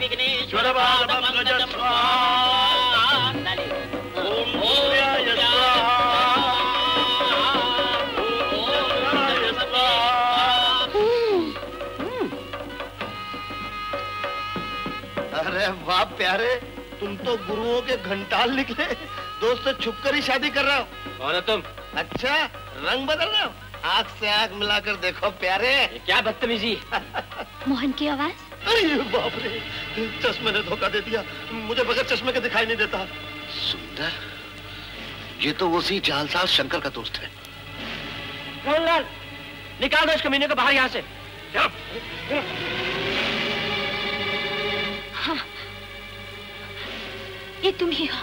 अरे वाह प्यारे, तुम तो गुरुओं के घंटाल निकले। दोस्त से छुपकर ही शादी कर रहा हो। कौन है तुम? अच्छा रंग बदल रहा हो, आंख से आंख मिलाकर देखो प्यारे। क्या बदतमीजी। मोहन की आवाज। अरे बाप रे, चश्मे ने धोखा दे दिया, मुझे बगैर चश्मे के दिखाई नहीं देता। सुंदर, ये तो उसी जालसाज शंकर का दोस्त है। गंगाल, निकाल दो इस कमीने को बाहर यहाँ से। हाँ, ये तुम ही हो।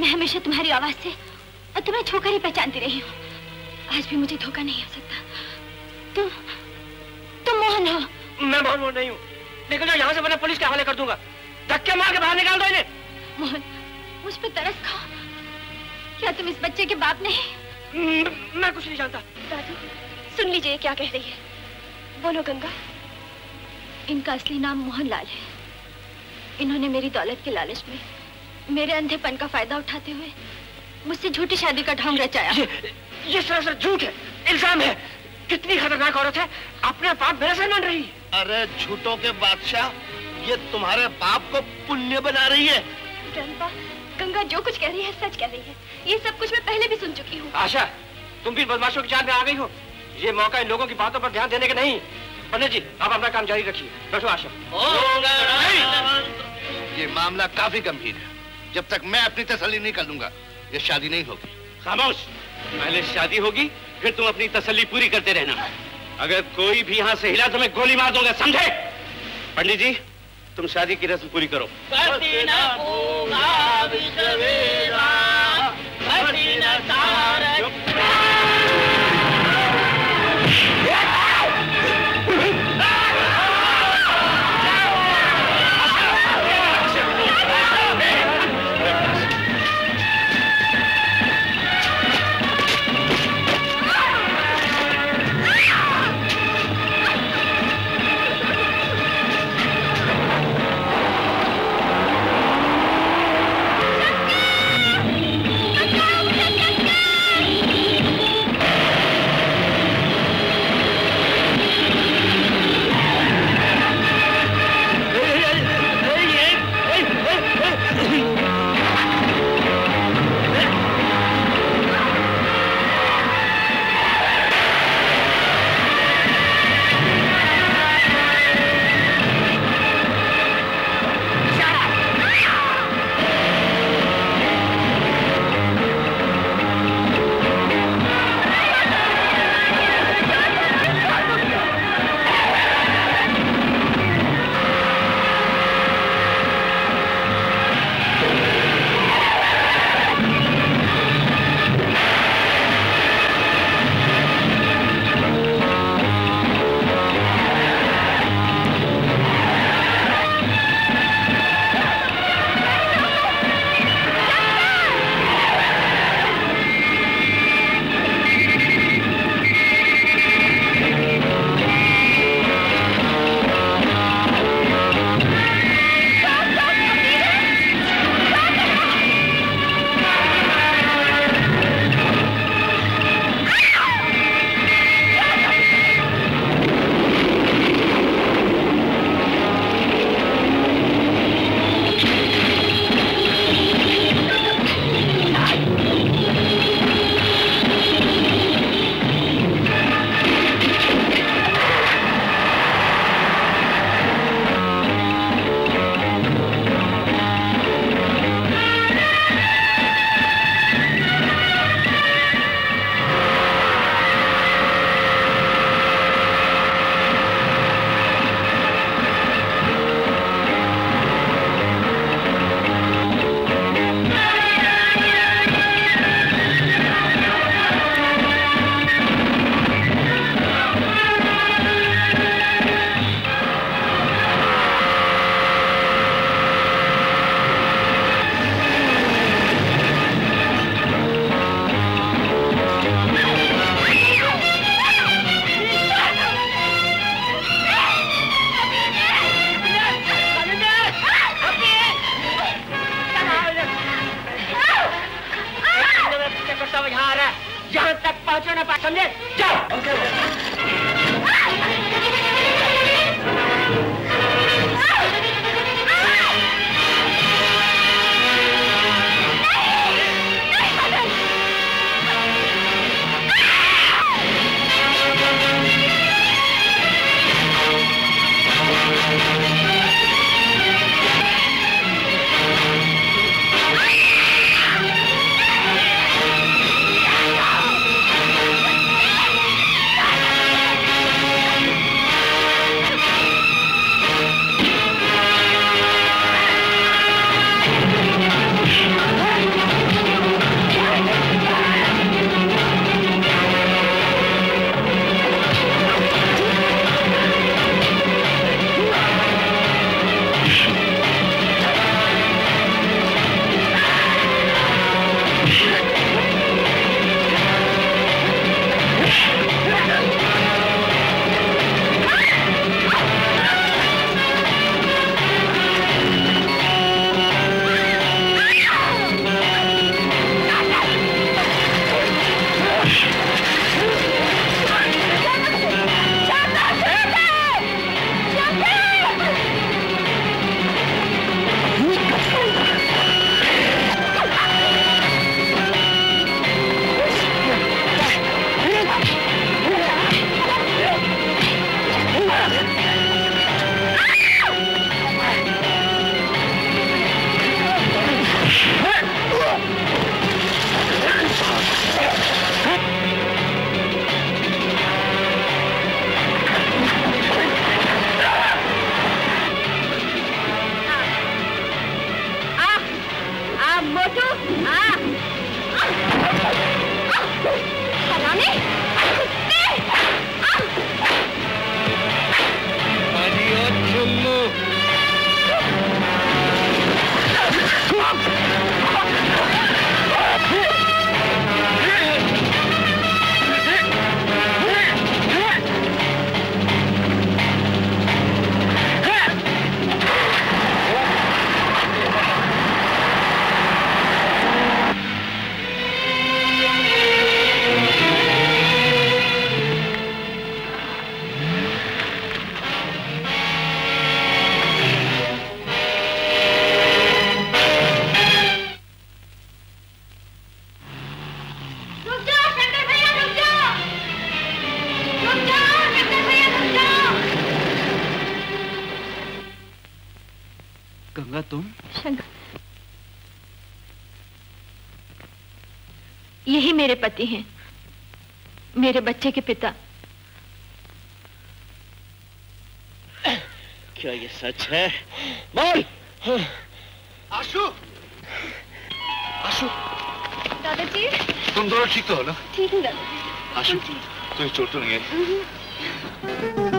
मैं हमेशा तुम्हारी आवाज से और तुम्हें छोकर ही पहचानती रही हूँ। आज भी मुझे धोखा नहीं हो सकता। तुम मोहन हो। मैं मोहन नहीं हूँ। निकल जाओ यहाँ से वरना पुलिस के हवाले कर दूंगा। धक्के मार के बाहर निकाल दो इन्हें। मोहन, मुझ पे तरस खाओ। क्या तुम इस बच्चे के बाप नहीं? मैं कुछ नहीं जानता। दादू, सुन लीजिए क्या कह रही है। बोलो गंगा। इनका असली नाम मोहनलाल है। इन्होंने मेरी दौलत के लालच में मेरे अंधेपन का फायदा उठाते हुए मुझसे झूठी शादी का ढोंग रचाया। ये सरासर झूठ है, इल्जाम है। कितनी खतरनाक औरत है, अपने पाप मेरे से लड़ रही है। अरे झूठों के बादशाह, ये तुम्हारे पाप को पुण्य बना रही है। ग्रंपा, गंगा जो कुछ कह रही है सच कह रही है। ये सब कुछ मैं पहले भी सुन चुकी हूँ। आशा, तुम भी बदमाशों की जाल में आ गई हो। ये मौका इन लोगों की बातों पर ध्यान देने का नहीं। पंडित जी, आप अपना काम जारी रखिए। बैठो आशा। ये मामला काफी गंभीर है। जब तक मैं अपनी तसल्ली नहीं कर लूंगा ये शादी नहीं होगी। खामोश। पहले शादी होगी फिर तुम अपनी तसल्ली पूरी करते रहना। अगर कोई भी यहाँ से हिला तो मैं गोली मार दूंगा, समझे? पंडित जी, तुम शादी की रस्म पूरी करो। पहुंचो ना पास, समझे? जाओ। पति हैं, मेरे बच्चे के पिता। क्या ये सच है? बोल। आशु, आशु। दादाजी, तुम दोनों ठीक तो हो ना? ठीक हूँ दादाजी। आशु, तुम्हें चोट तो नहीं है?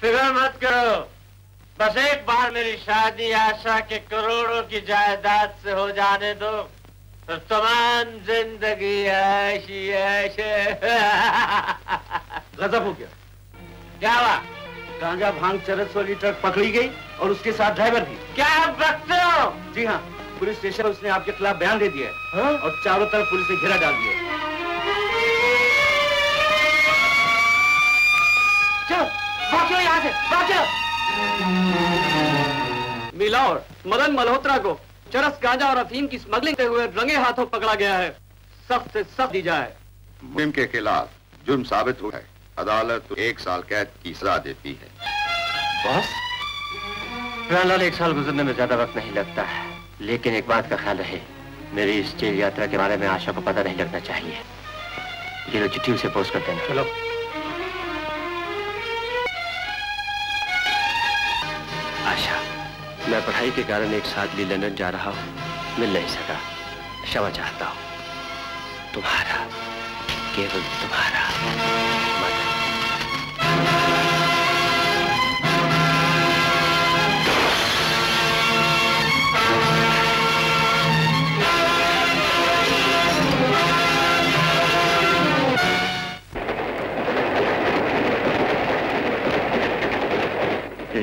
फिक्र मत करो, बस एक बार मेरी शादी आशा के करोड़ों की जायदाद से हो जाने दो तो तमाम जिंदगी ऐसी ऐसे। गजब हो गया। क्या हुआ? गांजा भांग चरस वाली ट्रक पकड़ी गई और उसके साथ ड्राइवर भी। क्या आप बकते हो? जी हाँ, पुलिस स्टेशन उसने आपके खिलाफ बयान दे दिया है। हाँ? और चारों तरफ पुलिस ने घेरा डाल दिया है। चलो भागो यहाँ से, भागो। मिलाओ मदन मल्होत्रा को चरस गांजा और अफीम की स्मगलिंग करते हुए रंगे हाथों पकड़ा गया है। सख्त से सख्त दी जाए। मुजरिम के खिलाफ जुर्म साबित हुआ है, अदालत 1 साल कैद की सजा देती है। बस फिलहाल 1 साल गुजरने में ज्यादा वक्त नहीं लगता है, लेकिन एक बात का ख्याल रहे, मेरी इस जेल यात्रा के बारे में आशा को पता नहीं लगना चाहिए। ये लो चिट्ठी उसे पोस्ट कर देना। चलो आशा, मैं पढ़ाई के कारण 1 साल लिए लंदन जा रहा हूँ, मिल नहीं सका, क्षमा चाहता हूँ। तुम्हारा, केवल तुम्हारा मदन।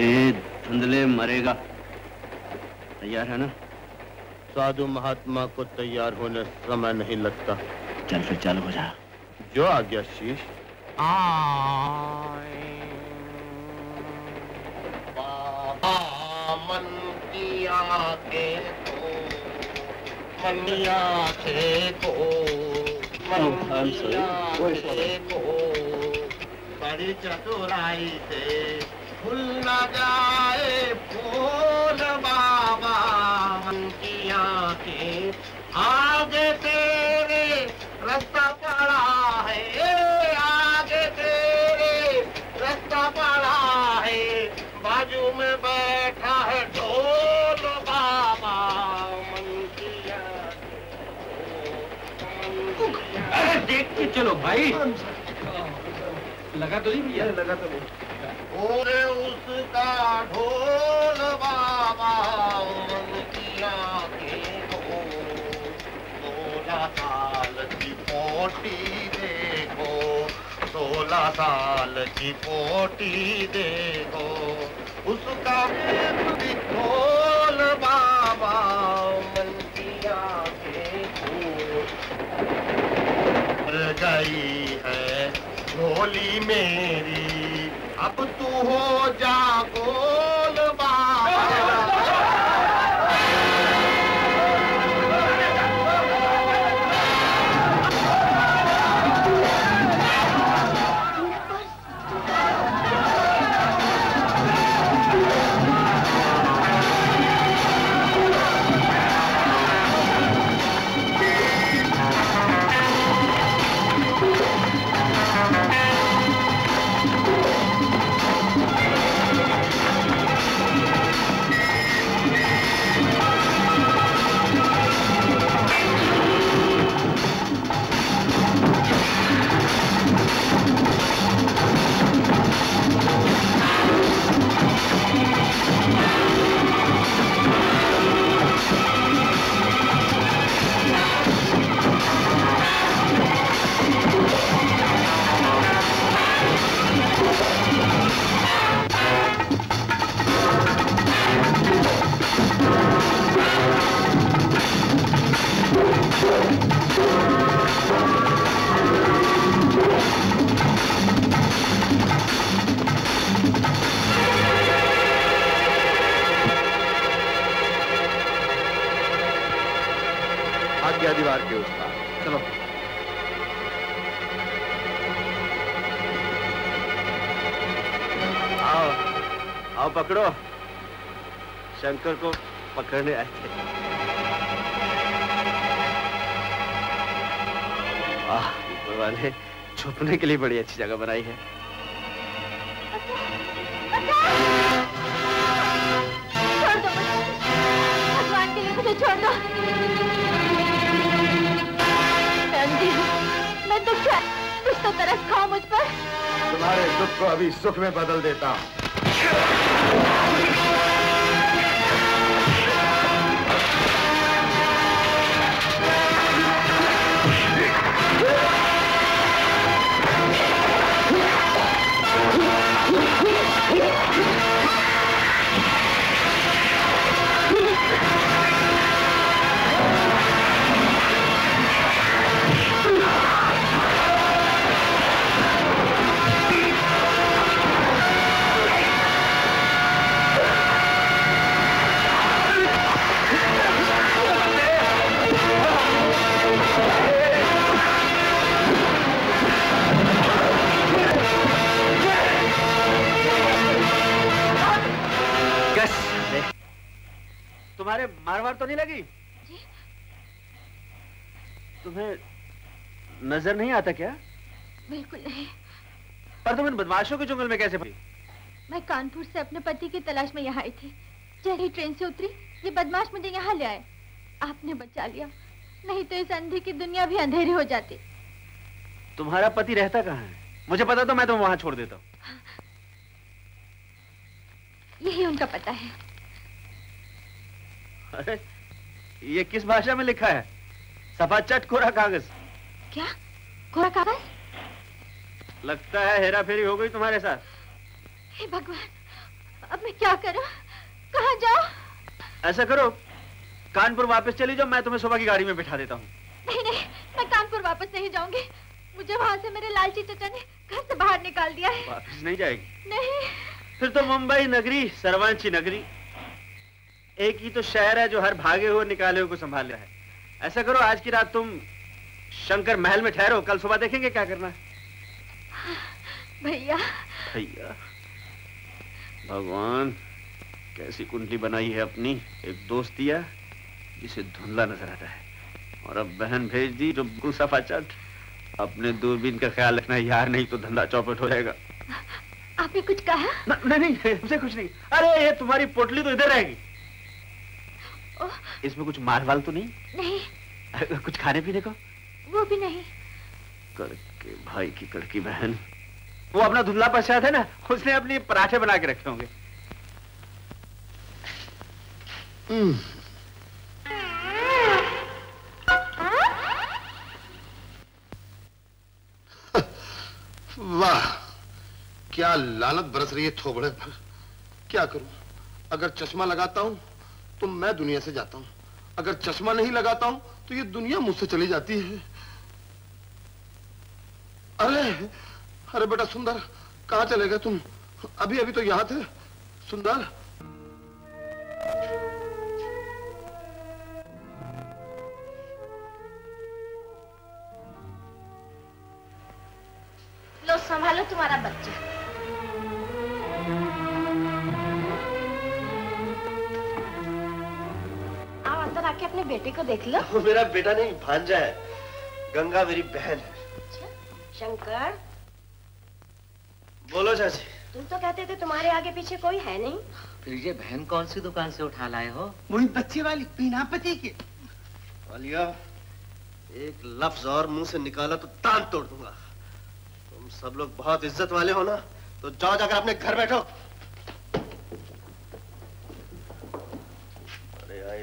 ये धुंधले मरेगा। तैयार है ना? साधु महात्मा को तैयार होने समय नहीं लगता। चल फिर चल हो जा। जो आ गया शीश। बाबा मन की आंखें को, मन की आंखें को, मन की आंखें को, बड़ी चतुराई से फूल न जाए फूल बाबा, मन की आंखें आगे तेरे रास्ता पड़ा है, आगे तेरे रास्ता पड़ा है, बाजू में बैठा है ढोल बाबा, मन की आंखें। अरे देख के चलो भाई, लगा तो नहीं भैया? लगा तो नहीं। ओरे उसका ढोल बाबा, मन की आंखें को, 16 साल की पोटी देखो, 16 साल की पोटी देखो, उसका ढोल बाबा, मन की आंखें को, मर गई है भोली मेरी, अब तू हो जा गोल बाबा। दीवार के उस पार चलो। आओ आओ पकड़ो, शंकर को पकड़ने आए थे। वाह, भगवान ने छुपने के लिए बड़ी अच्छी जगह बनाई है। भगवान के लिए मुझे छोड़ दो। ईश्वर कुछ तो तरस खाओ मुझ पर। तुम्हारे दुख को अभी सुख में बदल देता हूँ। तुम्हारे मारवार तो नहीं लगी जी? तुम्हें नजर नहीं आता क्या? बिल्कुल नहीं। पर तुम इन बदमाशों के जंगल में कैसे पड़ी? मैं कानपुर से अपने पति की तलाश में यहाँ आई थी। जैसे ट्रेन से उतरी ये बदमाश मुझे यहाँ ले आए। आपने बचा लिया, नहीं तो इस अंधे की दुनिया भी अंधेरी हो जाती। तुम्हारा पति रहता कहाँ है? मुझे पता तो मैं तुम्हें वहाँ छोड़ देता हूँ। यही उनका पता है। अरे ये किस भाषा में लिखा है? सफा चट कोरा कागज। क्या कोरा कागज? लगता है हेरा फेरी हो गई तुम्हारे साथ। हे भगवान, अब मैं क्या करूं? कहाँ जाओ? ऐसा करो कानपुर वापस चली जाओ, मैं तुम्हें सुबह की गाड़ी में बिठा देता हूँ। नहीं नहीं, मैं कानपुर वापस नहीं जाऊंगी। मुझे वहाँ से मेरे लालची चचा ने घर से बाहर निकाल दिया है। वापस नहीं जाएगी? नहीं। फिर तो मुंबई नगरी सर्वांची नगरी, एक ही तो शहर है जो हर भागे हुए निकाले हुए को संभाल रहा है। ऐसा करो आज की रात तुम शंकर महल में ठहरो, कल सुबह देखेंगे क्या करना है। भैया भैया, भगवान कैसी कुंडली बनाई है अपनी। एक दोस्त दिया जिसे धुंधला नजर आता है, और अब बहन भेज दी जो बिल्कुल सफा चट। अपने दूरबीन का ख्याल रखना यार, नहीं तो धंधा चौपट हो जाएगा। आपने कुछ कहा? नहीं नहीं, तुमसे कुछ नहीं। अरे ये तुम्हारी पोटली तो इधर रहेगी। इसमें कुछ मारवाल तो नहीं? नहीं। कुछ खाने पीने को? वो भी नहीं। कड़के भाई की कड़की बहन। वो अपना धुंधला प्रसाद है ना, उसने अपने पराठे बना के रखे होंगे। वाह क्या लानत बरस रही है थोबड़े पर। क्या करूं, अगर चश्मा लगाता हूं तो मैं दुनिया से जाता हूं, अगर चश्मा नहीं लगाता हूं तो ये दुनिया मुझसे चली जाती है। अरे अरे बेटा सुंदर, कहां चले गए तुम? अभी अभी तो यहां थे। सुंदर लो संभालो तुम्हारा बच्चा। आके अपने बेटे को देख लो। वो मेरा बेटा नहीं भांजा है, गंगा मेरी बहन है। अच्छा शंकर। बोलो चाची। तुम तो कहते थे तुम्हारे आगे पीछे कोई है नहीं। फिर ये बहन कौन सी दुकान से उठा लाए हो? वही बच्चे वाली बिना पति के। वालिया एक लफ्ज और मुंह से निकाला तो तान तोड़ दूंगा। तुम सब लोग बहुत इज्जत वाले हो ना, तो जाओ जाकर अपने घर बैठो।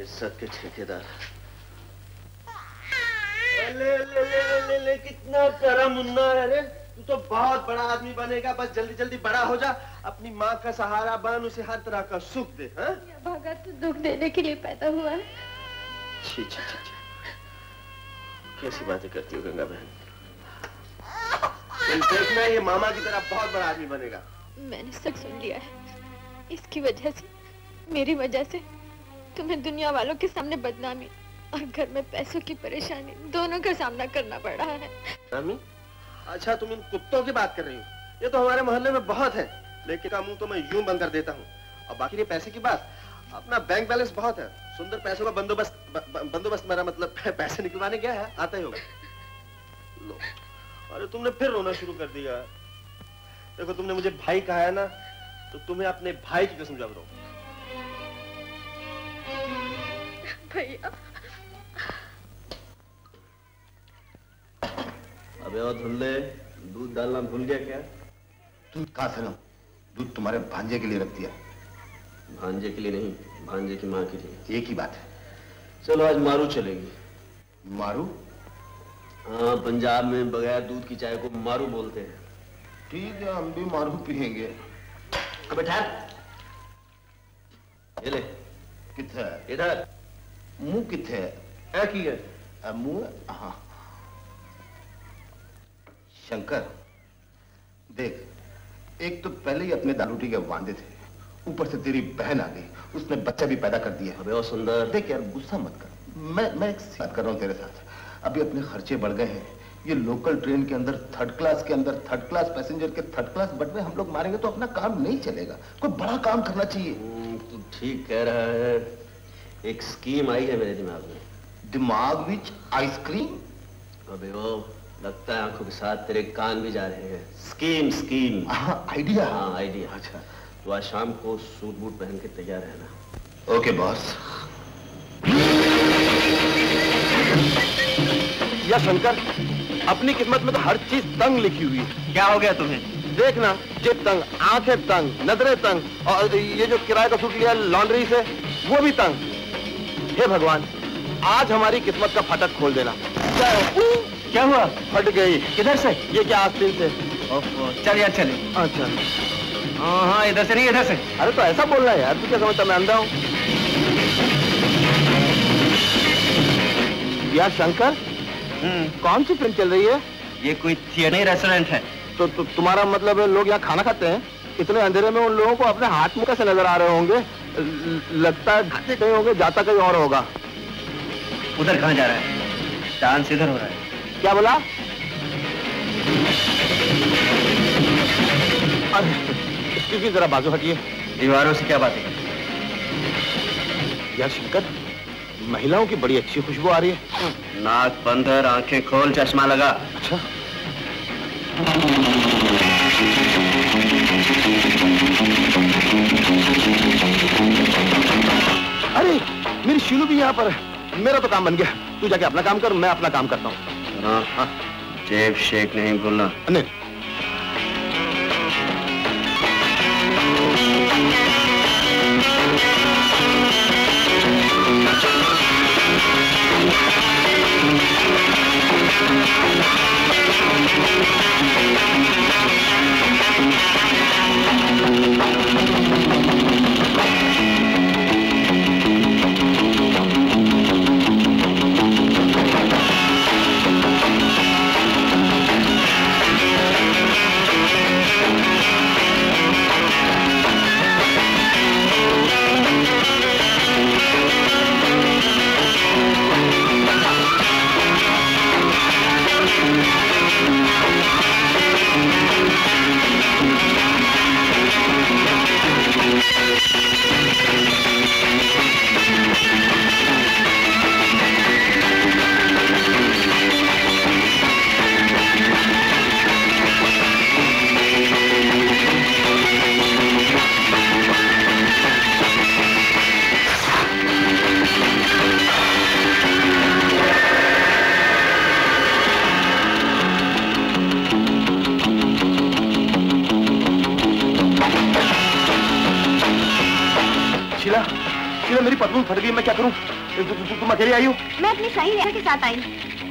इज्जत के ठेकेदार। ले ले ले ले ले कितना प्यारा मुन्ना है रे। तू तो बहुत बड़ा आदमी बनेगा, बस जल्दी जल्दी बड़ा हो जा। अपनी माँ का सहारा बन, उसे हर तरह का सुख दे। हाँ? भगत तो दुख देने के लिए पैदा हुआ है। छी छी छी छी, कैसी बातें करती हो गंगा बहन। देखना ये मामा की तरह बहुत बड़ा आदमी बनेगा। मैंने सब सुन लिया है, इसकी वजह से, मेरी वजह से तुम्हें दुनिया वालों के सामने बदनामी और घर में पैसों की परेशानी दोनों का सामना करना पड़ रहा है। अच्छा तुम इन कुत्तों की बात कर रही हो? ये तो हमारे मोहल्ले में बहुत है, लेकिन मुंह तो मैं यूं बंद कर देता हूँ। और बाकी ये पैसे की बात, अपना बैंक बैलेंस बहुत है। सुंदर पैसों का बंदोबस्त मेरा मतलब पैसे निकलवाने गया है, आता ही होगा। अरे तुमने फिर रोना शुरू कर दिया। देखो तुमने मुझे भाई कहा है ना, तो तुम्हें अपने भाई की कसम जब रो। भैया अबे और धुल्ले, दूध डालना भूल गया क्या? दूध कहाँ से लाऊं? दूध तुम्हारे भांजे के लिए रख दिया। भांजे के लिए नहीं, भांजे की माँ के लिए। एक ही बात है। चलो आज मारू चलेगी। मारू? हाँ, पंजाब में बगैर दूध की चाय को मारू बोलते हैं। ठीक है, हम भी मारू पियेंगे। अबे ठहर, ये ले। कितना? इधर। मुंह कितना है? क्या किया? मुंह? हाँ। शंकर, देख, एक तो पहले ही अपने दारूटी के वांदे थे, ऊपर से तेरी बहन आ गई, उसने बच्चा भी पैदा कर दिया। अबे ओ सुंदर, देख यार गुस्सा मत कर, मैं एक बात कर रहा हूँ तेरे साथ। अभी अपने खर्चे बढ़ गए हैं, ये लोकल ट्रेन के अंदर थर्ड क्लास पैसेंजर के थर्ड क्लास बट में हम लोग मारेंगे तो अपना काम नहीं चलेगा। कोई बड़ा काम करना चाहिए। तू ठीक कह रहा है, एक स्कीम आई है मेरे दिमाग में। दिमाग विच आइसक्रीम? अबे ओ, लगता है आंखों के साथ तेरे कान भी जा रहे हैं। स्कीम। आइडिया। हाँ आइडिया। अच्छा, तो आज शाम को सूट बूट पहन के तैयार रहना। Okay boss. या शंकर, अपनी किस्मत में तो हर चीज तंग लिखी हुई है। क्या हो गया तुम्हें? देखना, जेब तंग, आंखें तंग, नजरें तंग, और ये जो किराए का सूट लिया लॉन्ड्री से वो भी तंग। हे भगवान, आज हमारी किस्मत का फाटक खोल देना। क्या हुआ? फट गई। किधर से? ये क्या आस्तीन से। चल यार चले। अच्छा हाँ, इधर से नहीं इधर से। अरे तो ऐसा बोल रहा है यार, तू क्या समझता मैं अंधा हूँ? यार शंकर, कौन सी ट्रेन चल रही है? ये कोई थिएटर रेस्टोरेंट है। तो तुम्हारा मतलब लोग यहाँ खाना खाते हैं? इतने अंधेरे में उन लोगों को अपने हाथ में कैसे नजर आ रहे होंगे? लगता है खाते कहीं होंगे, जाता कहीं और होगा। उधर कहाँ जा रहा है? डांस इधर हो रहा है। क्या बोला? अरे इसकी जरा बाजू हटिए। दीवारों से क्या बात है यार शंकर, महिलाओं की बड़ी अच्छी खुशबू आ रही है। नाक बंद कर, आंखें खोल, चश्मा लगा। अच्छा अरे मेरी शीलू भी यहाँ पर है। मेरा तो काम बन गया, तू जाके अपना काम कर, मैं अपना काम करता हूँ। हाँ, जेब शेख नहीं बोलना। नहीं।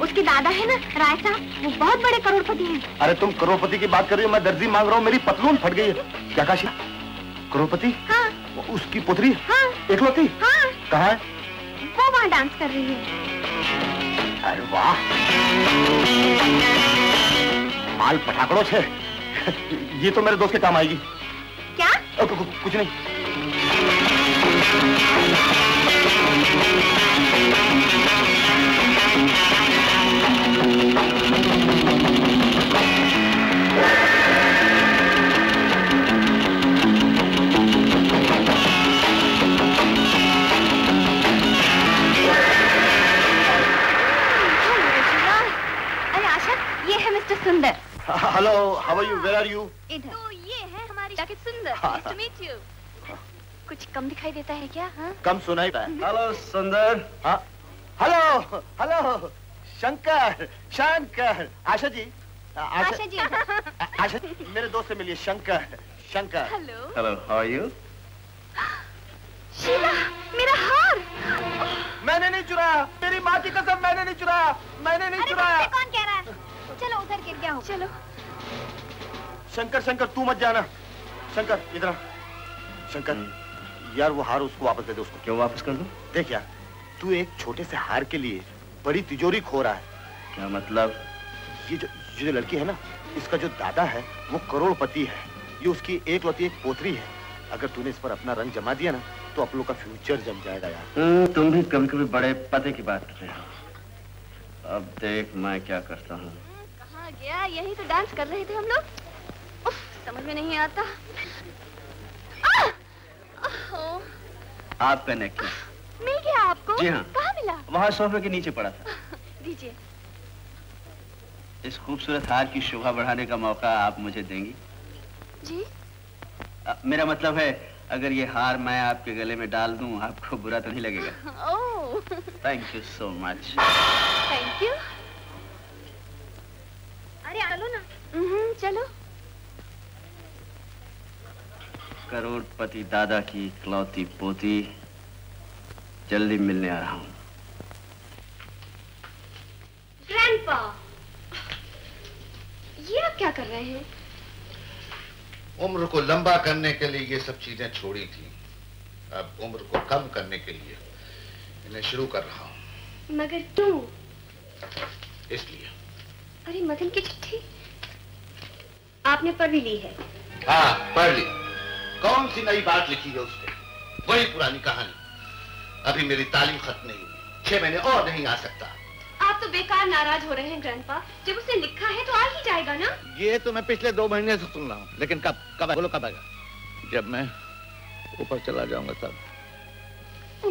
उसके दादा है ना राय साहब, वो बहुत बड़े करोड़पति हैं। अरे तुम करोड़पति की बात कर रही हो, मैं दर्जी मांग रहा हूँ। मेरी पतलून फट गई है। क्या कहा शीला? करोड़पति? हाँ। उसकी पुत्री? हाँ। एकलौती? हाँ। कहाँ है वो? वहाँ डांस कर रही है। अरे वाह, माल पटाखड़ो छे। ये तो मेरे दोस्त के काम आएगी। क्या? कुछ नहीं। Sundar. Hello, how are you, where are you? इधर। तो ये है हमारी jacket Sundar. Nice to meet you. कुछ कम दिखाई देता है क्या? हाँ? कम सुनाई पाया। हेलो सुंदर। हेलो शंकर। आशा जी, आशा जी, आशा मेरे दोस्त से मिलिए, Shankar. Shankar, hello hello, how are you? Sheela, मेरा हार मैंने नहीं चुराया, मेरी माँ की कसम, मैंने नहीं चुराया, मैंने नहीं चुराया। कौन कह रहा है? चलो उधर गिर गया हो। चलो शंकर, शंकर तू मत जाना। शंकर इधर, शंकर यार वो हार उसको वापस दे दो। उसको क्यों वापस कर दूं? देख यार, तू एक छोटे से हार के लिए बड़ी तिजोरी खो रहा है। क्या मतलब? ये जो लड़की है ना, इसका जो दादा है वो करोड़पति है, ये उसकी एकलौती एक पोतरी है। अगर तूने इस पर अपना रंग जमा दिया ना तो आप लोग का फ्यूचर जम जाएगा यार। तुम भी कभी कभी बड़े पते की बात कर रहे हो। अब देख मैं क्या करता हूँ। कहाँ गया? यही तो डांस कर रहे थे हम लोग। उफ, समझ में नहीं आता। आपका नेकलेस मिल गया आपको? जी हाँ। कहाँ मिला? वहाँ सोफे के नीचे पड़ा था। दीजिए। इस खूबसूरत हार की शोभा बढ़ाने का मौका आप मुझे देंगी? जी। मेरा मतलब है अगर ये हार मैं आपके गले में डाल दूं आपको बुरा तो नहीं लगेगा? Oh. Thank you so much. Thank you. अरे चलो ना। चलो। करोड़पति दादा की इकलौती पोती, जल्दी मिलने आ रहा हूँ। ग्रैंडपा, ये आप क्या कर रहे हैं? उम्र को लंबा करने के लिए ये सब चीजें छोड़ी थी, अब उम्र को कम करने के लिए इन्हें शुरू कर रहा हूँ। मगर क्यों? इसलिए। अरे मदन की चिट्ठी आपने पढ़ भी ली है? हाँ पढ़ ली। कौन सी नई बात लिखी है उसने? वही पुरानी कहानी। अभी मेरी तालीम खत्म नहीं हुई, 6 महीने और नहीं आ सकता। आप तो बेकार नाराज हो रहे हैं ग्रैंडपा, जब उसने लिखा है तो आ ही जाएगा ना। ये तो मैं पिछले 2 महीने से सुन रहा हूँ, लेकिन कब बोलो कब आएगा? जब मैं ऊपर चला जाऊंगा तब।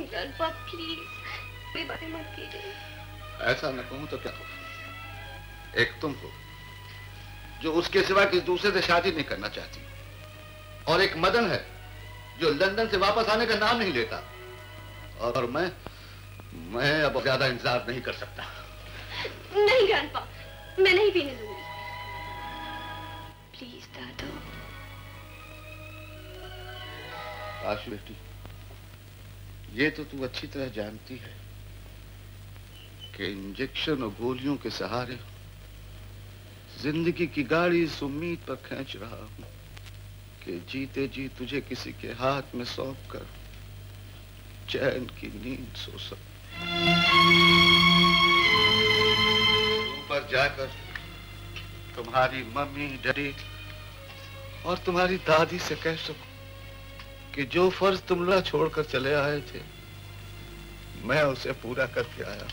ग्रैंडपा प्लीज बातें मत कीजिए। ऐसा न कहूँ तो क्या हो? एक तुम हो जो उसके सिवा किसी दूसरे से शादी नहीं करना चाहती, और एक मदन है जो लंदन से वापस आने का नाम नहीं लेता, और मैं अब ज्यादा इंतजार नहीं कर सकता। नहीं ग्रैंडपा, मैं नहीं पीने दूंगी। प्लीज दादू। आशु बेटी, ये तो तू अच्छी तरह जानती है कि इंजेक्शन और गोलियों के सहारे जिंदगी की गाड़ी इस उम्मीद पर खींच रहा हूं कि जीते जी तुझे किसी के हाथ में सौंप कर चैन की नींद सो सकूं। ऊपर जाकर तुम्हारी मम्मी डैडी और तुम्हारी दादी से कह सकूं कि जो फर्ज तुमला छोड़कर चले आए थे मैं उसे पूरा करके आया।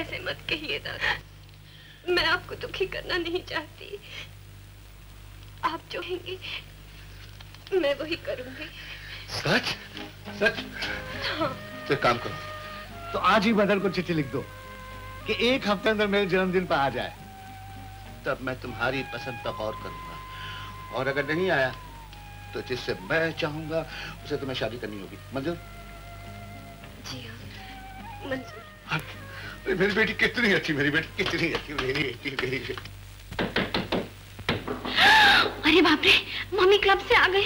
ऐसे मत कहिए दादा, मैं आपको दुखी करना नहीं चाहती। आप जो कहेंगे मैं वही करूंगी। सच? सच? हाँ। तो काम करो, तो आज ही बदल को चिट्ठी लिख दो कि 1 हफ्ते अंदर मेरे जन्मदिन पर आ जाए, तब मैं तुम्हारी पसंद पर गौर करूंगा, और अगर नहीं आया तो जिससे मैं चाहूंगा उसे तुम्हें शादी करनी होगी। मंजूर? जी हाँ मंजूर। मेरी बेटी कितनी अच्छी, मेरी बेटी कितनी अच्छी, मेरी। अरे बाप रे, मम्मी क्लब से आ गए,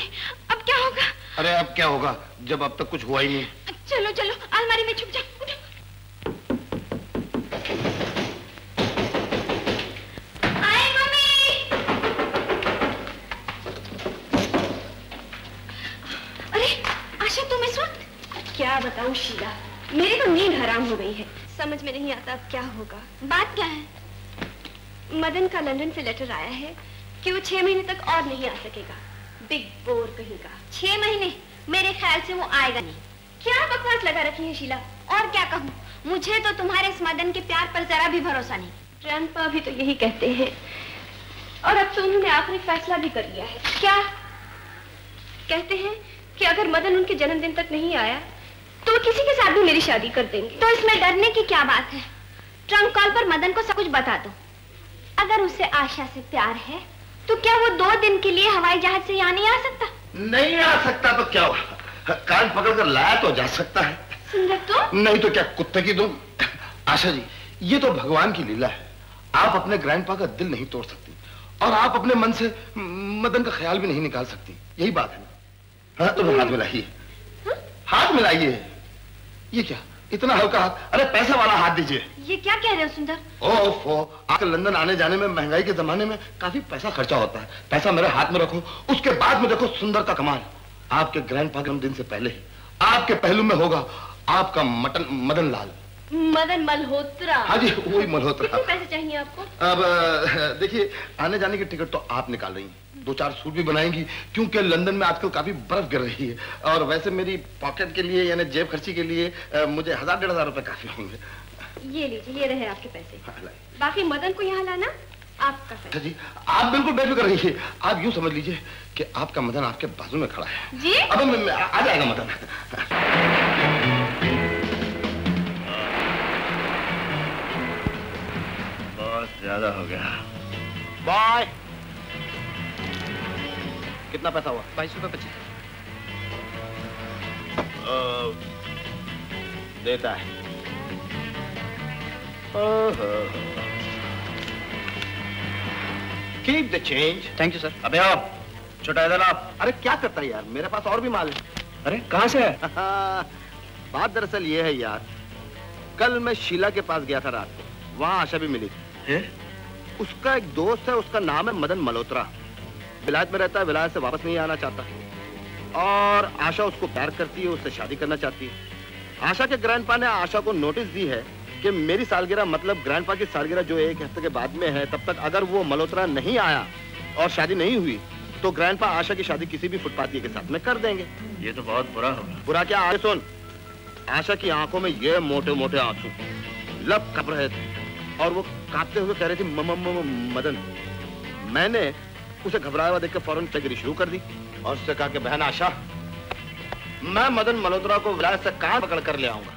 अब क्या होगा? अरे अब क्या होगा जब अब तक कुछ हुआ ही नहीं। चलो चलो अलमारी में छुप जाओ। आए मम्मी। अरे आशा तुम इस वक्त? क्या बताऊं शीला, मेरी तो नींद हराम हो गई है, समझ में नहीं आता अब क्या होगा। बात क्या है? मदन का लंदन से लेटर आया है कि वो 6 महीने तक और नहीं आ सकेगा। बिग बोर कहेगा। 6 महीने? मेरे ख्याल से वो आएगा नहीं। क्या बकवास लगा रखी है शीला, और क्या कहूँ, मुझे तो तुम्हारे इस मदन के प्यार पर जरा भी भरोसा नहीं। ग्रैंडपा भी तो यही कहते हैं, और अब तो उन्होंने आखिरी फैसला भी कर लिया है। क्या कहते हैं? कि अगर मदन उनके जन्मदिन तक नहीं आया तो वो किसी के साथ भी मेरी शादी कर देंगे। तो इसमें डरने की क्या बात है? ट्रंक कॉल पर मदन को सब कुछ बता दो। अगर उसे आशा से प्यार है तो क्या वो 2 दिन के लिए हवाई जहाज से यहाँ नहीं आ सकता? नहीं आ सकता तो क्या हुआ, कान पकड़कर लाया तो जा सकता है। सुंदर तो? नहीं तो क्या कुत्ते की दुम। आशा जी ये तो भगवान की लीला है, आप अपने ग्रैंडपा का दिल नहीं तोड़ सकती और आप अपने मन से मदन का ख्याल भी नहीं निकाल सकती, यही बात है ना। हाँ तुम हाथ मिलाइए, हाथ मिलाइए। ये क्या इतना हल्का हाथ, अरे पैसे वाला हाथ दीजिए। ये क्या कह रहे हो सुंदर? ओफो, आजकल लंदन आने जाने में, महंगाई के जमाने में काफी पैसा खर्चा होता है। पैसा मेरे हाथ में रखो, उसके बाद में देखो सुंदर का कमाल। आपके ग्रैंडपा जन्मदिन से पहले ही आपके पहलू में होगा आपका मटन मदन लाल, मदन मल्होत्रा। हाँ जी वही मल्होत्रा। कितने पैसे चाहिए आपको? अब देखिए आने जाने की टिकट तो आप निकाल रही हैं, दो चार सूट भी बनाएंगी क्योंकि लंदन में आजकल काफी बर्फ गिर रही है। और वैसे मेरी पॉकेट के लिए यानी जेब खर्ची के लिए मुझे 1000-1500 रुपए काफी होंगे। ये लीजिए, ये रहे आपके पैसे। हाँ, बाकी मदन को यहाँ लाना आपका। अच्छा जी, आप बिल्कुल बेफिक्र रहिए। आप यूँ समझ लीजिए कि आपका मदन आपके बाजू में खड़ा है जी। अब आ जाएगा मदन। ज्यादा हो गया बाय। कितना पैसा हुआ? 22.25 देता है। Keep the change. Thank you sir. अबे आओ छोटा इधर आओ। अरे क्या करता है यार, मेरे पास और भी माल है। अरे कहाँ से है? बात दरअसल ये है यार, कल मैं शीला के पास गया था रात को, वहाँ आशा भी मिली है? उसका एक दोस्त है, उसका नाम है मदन मल्होत्रा। विलायत में रहता है, विलायत से वापस नहीं आना चाहता और आशा उसको प्यार करती है, उससे शादी करना चाहती है। आशा के ग्रैंडपा ने आशा को नोटिस दी है कि मेरी सालगिरह मतलब ग्रैंडपा की सालगिरह जो 1 हफ्ते के बाद में है, तब तक अगर वो मल्होत्रा नहीं आया और शादी नहीं हुई तो ग्रैंडपा आशा की शादी किसी भी फुटपाती के साथ में कर देंगे। ये तो बहुत बुरा होगा। बुरा क्या, आगे सुन। आशा की आंखों में ये मोटे मोटे आंसू लब कप रहे थे और वो कांपते हुए कह रही थी मदन। मैंने उसे घबराया हुआ देखकर फौरन चेकिंग शुरू कर दी और उससे कहा कि बहन आशा, मैं मदन मल्होत्रा को विलायत से कार पकड़ कर ले आऊंगा।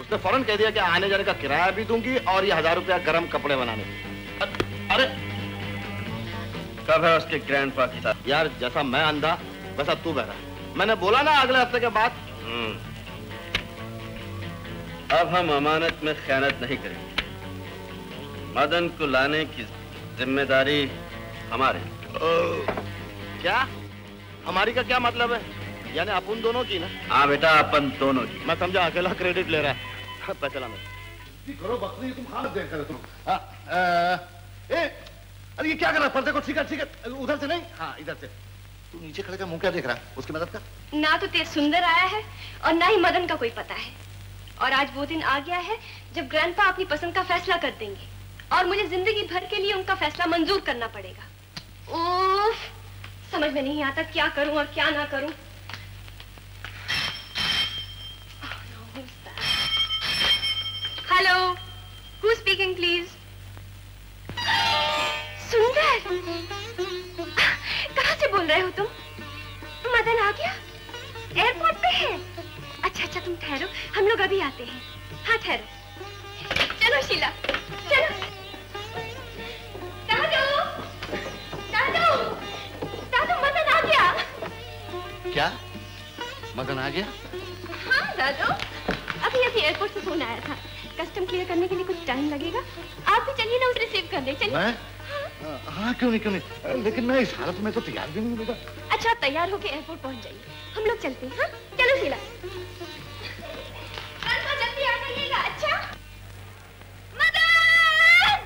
उसने फौरन कह दिया कि आने जाने का किराया भी दूंगी और ये 1000 रुपया गर्म कपड़े बनाने। अरे कब है उसके ग्रैंडपा के साथ? यार जैसा मैं अंधा वैसा तू बहरा। मैंने बोला ना अगले हफ्ते के बाद। अब हम अमानत में खयानत नहीं करेंगे। मदन को लाने की जिम्मेदारी हमारे। क्या हमारी का क्या मतलब है? यानी अपन दोनों की ना? हाँ बेटा अपन दोनों की। मैं समझा अकेला क्रेडिट ले रहा है। पैसा करो बकरी, तुम खाना देख कर तुम। अरे ये क्या कर रहा है? पर्दे को ठीक कर, उधर से नहीं। हाँ इधर से। तू नीचे खड़े का मुंह क्या देख रहा है? उसकी मदद कर ना। तो तेज सुंदर आया है और ना ही मदन का कोई पता है। और आज वो दिन आ गया है जब ग्रैंडपा अपनी पसंद का फैसला कर देंगे और मुझे जिंदगी भर के लिए उनका फैसला मंजूर करना पड़ेगा। ओह समझ में नहीं आता क्या करूं और क्या ना करूं। Hello, who speaking please? Sundar, कहाँ से बोल रहे हो तुम? मदन आ गया? एयरपोर्ट पे है? अच्छा, तुम ठहरो, हम लोग अभी आते हैं। हाँ ठहरो। चलो शीला चलो। दादू मदन आ गया। क्या मदन आ गया? हाँ दादू, अभी एयरपोर्ट से फोन आया था। कस्टम क्लियर करने के लिए कुछ टाइम लगेगा, आप भी चलिए ना उसे रिसीव कर ले। चलिए। हाँ? हाँ क्यों नहीं, लेकिन मैं इस हालत में तो तैयार भी नहीं होगा। अच्छा तैयार होके एयरपोर्ट पहुंच जाइए, हम लोग चलते हैं। हाँ? चलो शीला, जल्दी आ जाइएगा। अच्छा मदन।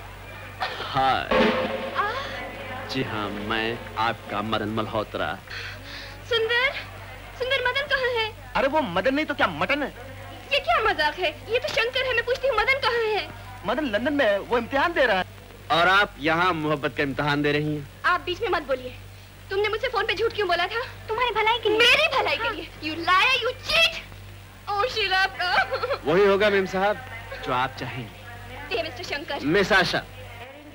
जी हाँ, मैं आपका मदन मल्होत्रा। सुंदर, सुंदर मदन कहाँ है? अरे वो मदन नहीं तो क्या मटन है? ये क्या मजाक है? ये तो शंकर है। मैं पूछती हूँ मदन कहाँ है? मदन लंदन में है, वो इम्तिहान दे रहा है। और आप यहाँ मोहब्बत का इम्तिहान दे रही हैं? आप बीच में मत बोलिए। तुमने मुझसे फोन पे झूठ क्यों बोला था? तुम्हारी भलाई के लिए। मेरी भलाई के लिए? You liar, you cheat. ओ शीला, वही होगा मेम साहब जो आप चाहेंगे। मिस्टर शंकर। मिस आशा,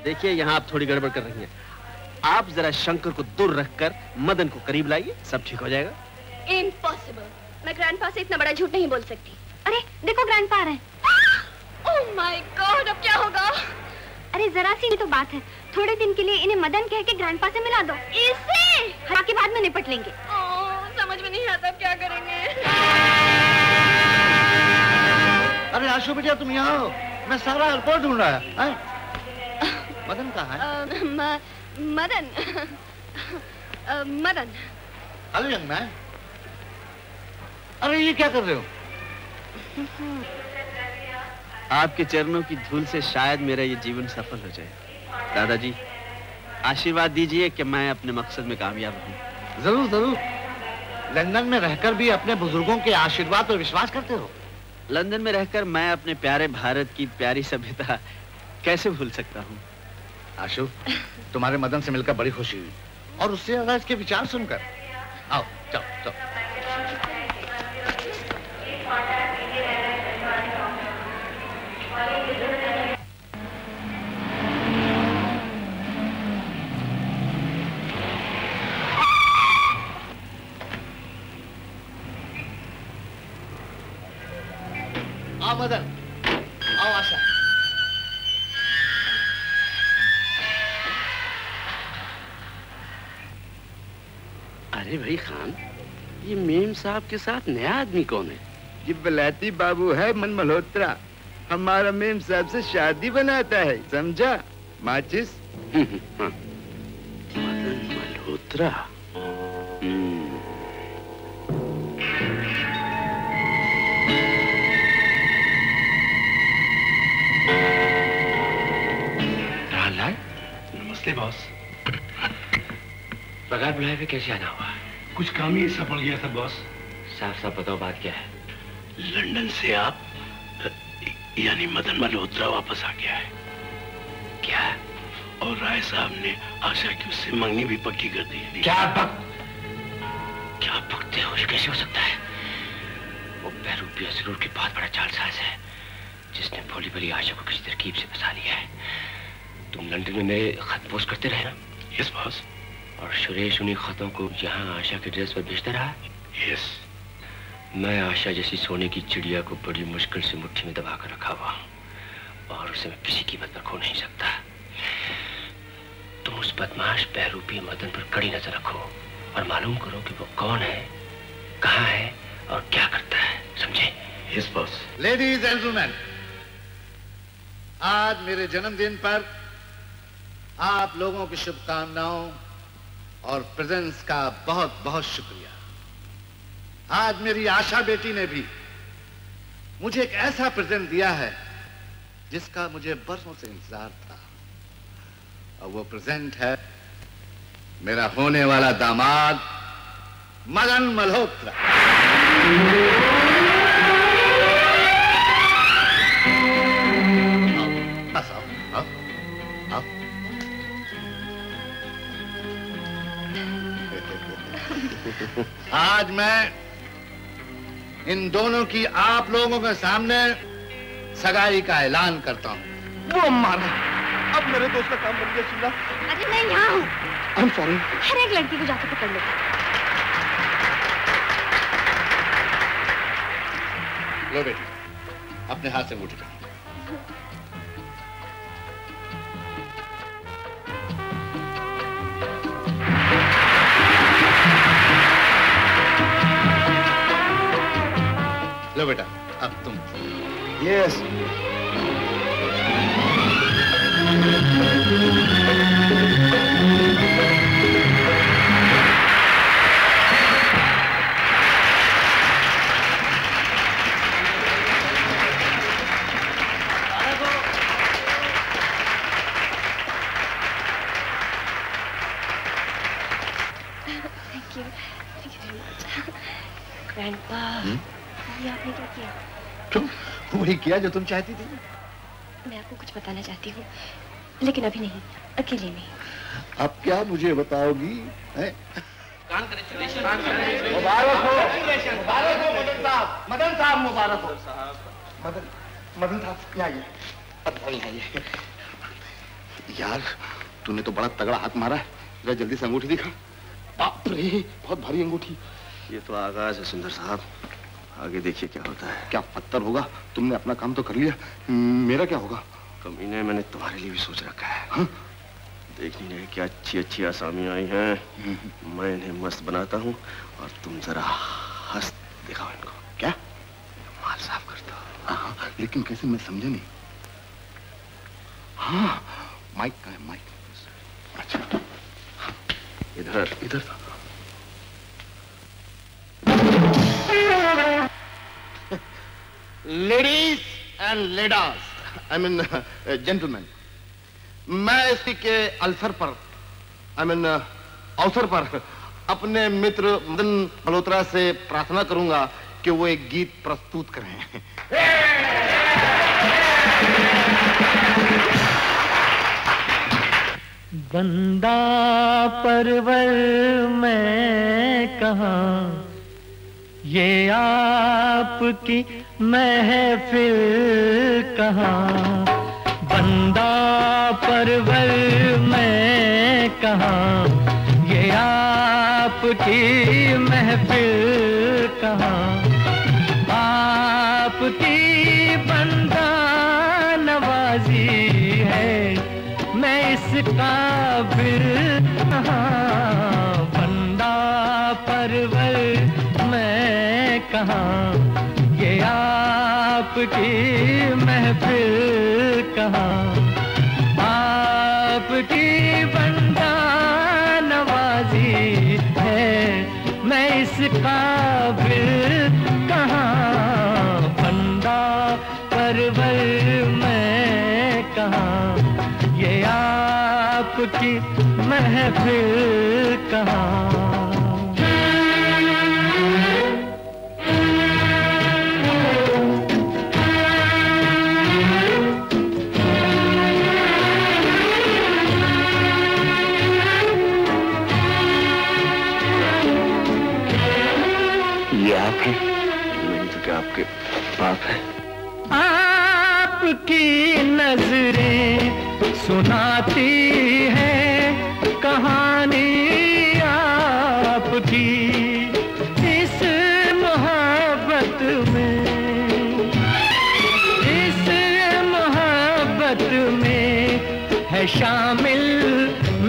देखिए यहाँ आप थोड़ी गड़बड़ कर रही हैं। आप जरा शंकर को दूर रखकर मदन को करीब लाइए, सब ठीक हो जाएगा। इम्पॉसिबल, मैं ग्रैंडपा से इतना बड़ा झूठ नहीं बोल सकती। अरे देखो ग्रैंडपा आ रहे हैं। ओह माय गॉड, अब क्या होगा? अरे जरा सी तो बात है, थोड़े दिन के लिए इन्हें मदन कह के ग्रैंडपा से मिला दो। इससे बाकी बाद में निपट लेंगे। समझ में नहीं आता क्या करेंगे। अरे आशु बेटिया तुम यहाँ हो, मैं सारा एयरपोर्ट ढूंढ रहा है। मदन कहाँ है? मदन हेलो यंग मैन, अरे ये क्या कर रहे हो? आपके चरणों की धूल से शायद मेरा ये जीवन सफल हो जाए। दादाजी आशीर्वाद दीजिए कि मैं अपने मकसद में कामयाब हूँ। जरूर जरूर। लंदन में रहकर भी अपने बुजुर्गों के आशीर्वाद पर विश्वास करते हो? लंदन में रहकर मैं अपने प्यारे भारत की प्यारी सभ्यता कैसे भूल सकता हूँ। आशु, तुम्हारे मदन से मिलकर बड़ी खुशी हुई और उससे ज्यादा इसके विचार सुनकर। आओ चलो चलो। आओ मदन, आओ आशा। अरे भाई खान, ये मेम साहब के साथ नया आदमी कौन है? ये बलाती बाबू है मदन मल्होत्रा, हमारा मेम साहब से शादी बनाता है, समझा माचिस। हाँ। मदन मल्होत्रा, नमस्ते बॉस। बगैर बुलाए हुए कैसे आना हुआ? कुछ काम ही ऐसा पड़ गया था बॉस। साफ साफ बताओ बात क्या है। लंदन से आप यानी मदन मल्होत्रा वापस आ गया है क्या? और राय साहब ने आशा की उससे मंगनी भी पक्की कर दी। क्या पकते होश कैसे हो सकता है? वो बैरूपी असरूर के बहुत बड़ा चालसाज है जिसने भोली भली आशा को किसी तरकीब से फंसा लिया है। तुम लंदन में मेरे खत पोस्ट करते रहे ना? Yes boss. और सुरेश उन्हीं खतों को यहाँ आशा के ड्रेस पर भेजता रहा? यस। मैं आशा जैसी सोने की चिड़िया को बड़ी मुश्किल से मुट्ठी में दबा कर रखा हुआ और उसे मैं किसी कीमत पर खो नहीं सकता। तुम उस बदमाश बहरूपी मदन पर कड़ी नजर रखो और मालूम करो कि वो कौन है, कहाँ है और क्या करता है, समझे? Yes boss. Ladies and gentleman, आज मेरे जन्मदिन पर आप लोगों की शुभकामनाओं और प्रेजेंस का बहुत बहुत शुक्रिया। आज मेरी आशा बेटी ने भी मुझे एक ऐसा प्रेजेंट दिया है जिसका मुझे बरसों से इंतजार था और वो प्रेजेंट है मेरा होने वाला दामाद मदन मल्होत्रा। आओ, बस आओ, आओ, आओ। आज मैं इन दोनों की आप लोगों के सामने सगाई का ऐलान करता हूँ। वो मारा, अब मेरे दोस्त का काम बन गया शिमला। अरे मैं यहाँ हूँ। I am sorry. हर एक लड़की को जाकर पकड़ लो। लो बेटी, अपने हाथ से मुट्ठी। लो बेटा, अब तुम। Yes. Thank you. Thank you very much. Grandpa. ये आपने क्या किया? तुम वही किया जो तुम चाहती थी। मैं आपको कुछ बताना चाहती हूँ लेकिन अभी नहीं, अकेले नहीं। आप क्या मुझे बताओगी? मुबारक हो, मुबारक हो मदन साहब, मदन साहब मुबारक हो। मदन, मदन साहब क्या ये? यार तूने तो बड़ा तगड़ा हाथ मारा है, जरा जल्दी से अंगूठी दिखा। बाप रे, बहुत भारी अंगूठी। ये तो आगाज है सुंदर साहब, आगे देखिए क्या होता है। क्या पत्थर होगा? तुमने अपना काम तो कर लिया, मेरा क्या होगा? कमीने, मैंने तुम्हारे लिए भी सोच रखा है। हा? देखिए क्या अच्छी अच्छी आसामी आई हैं, मैं इन्हें मस्त बनाता हूँ और तुम जरा हंस दिखाओ इनको। क्या माल साफ करता हूँ। लेकिन कैसे, मैं समझा नहीं। हाँ माइक कहाँ है? माइक अच्छा इधर इधर था। Ladies and ladies I mean gentleman, मैं इसी के अवसर पर अपने मित्र मदन मल्होत्रा से प्रार्थना करूंगा कि वो एक गीत प्रस्तुत करें। बंदा परवर मैं कहाँ, ये आपकी महफिल कहाँ, बंदा परवर मैं कहाँ, ये आपकी महफिल कहाँ, आपकी बंदा नवाजी है मैं इसका फिर कहाँ, बंदा परवर मैं कहाँ, ये आपकी महफिल कहाँ, आपकी बंदा नवाजी है मैं इसका फिर कहाँ, बंदा परवर मैं कहाँ, ये आपकी महफिल कहाँ। आपके बाप है, आपकी नजरें सुनाती हैं कहानी आपकी, इस मोहब्बत में है शामिल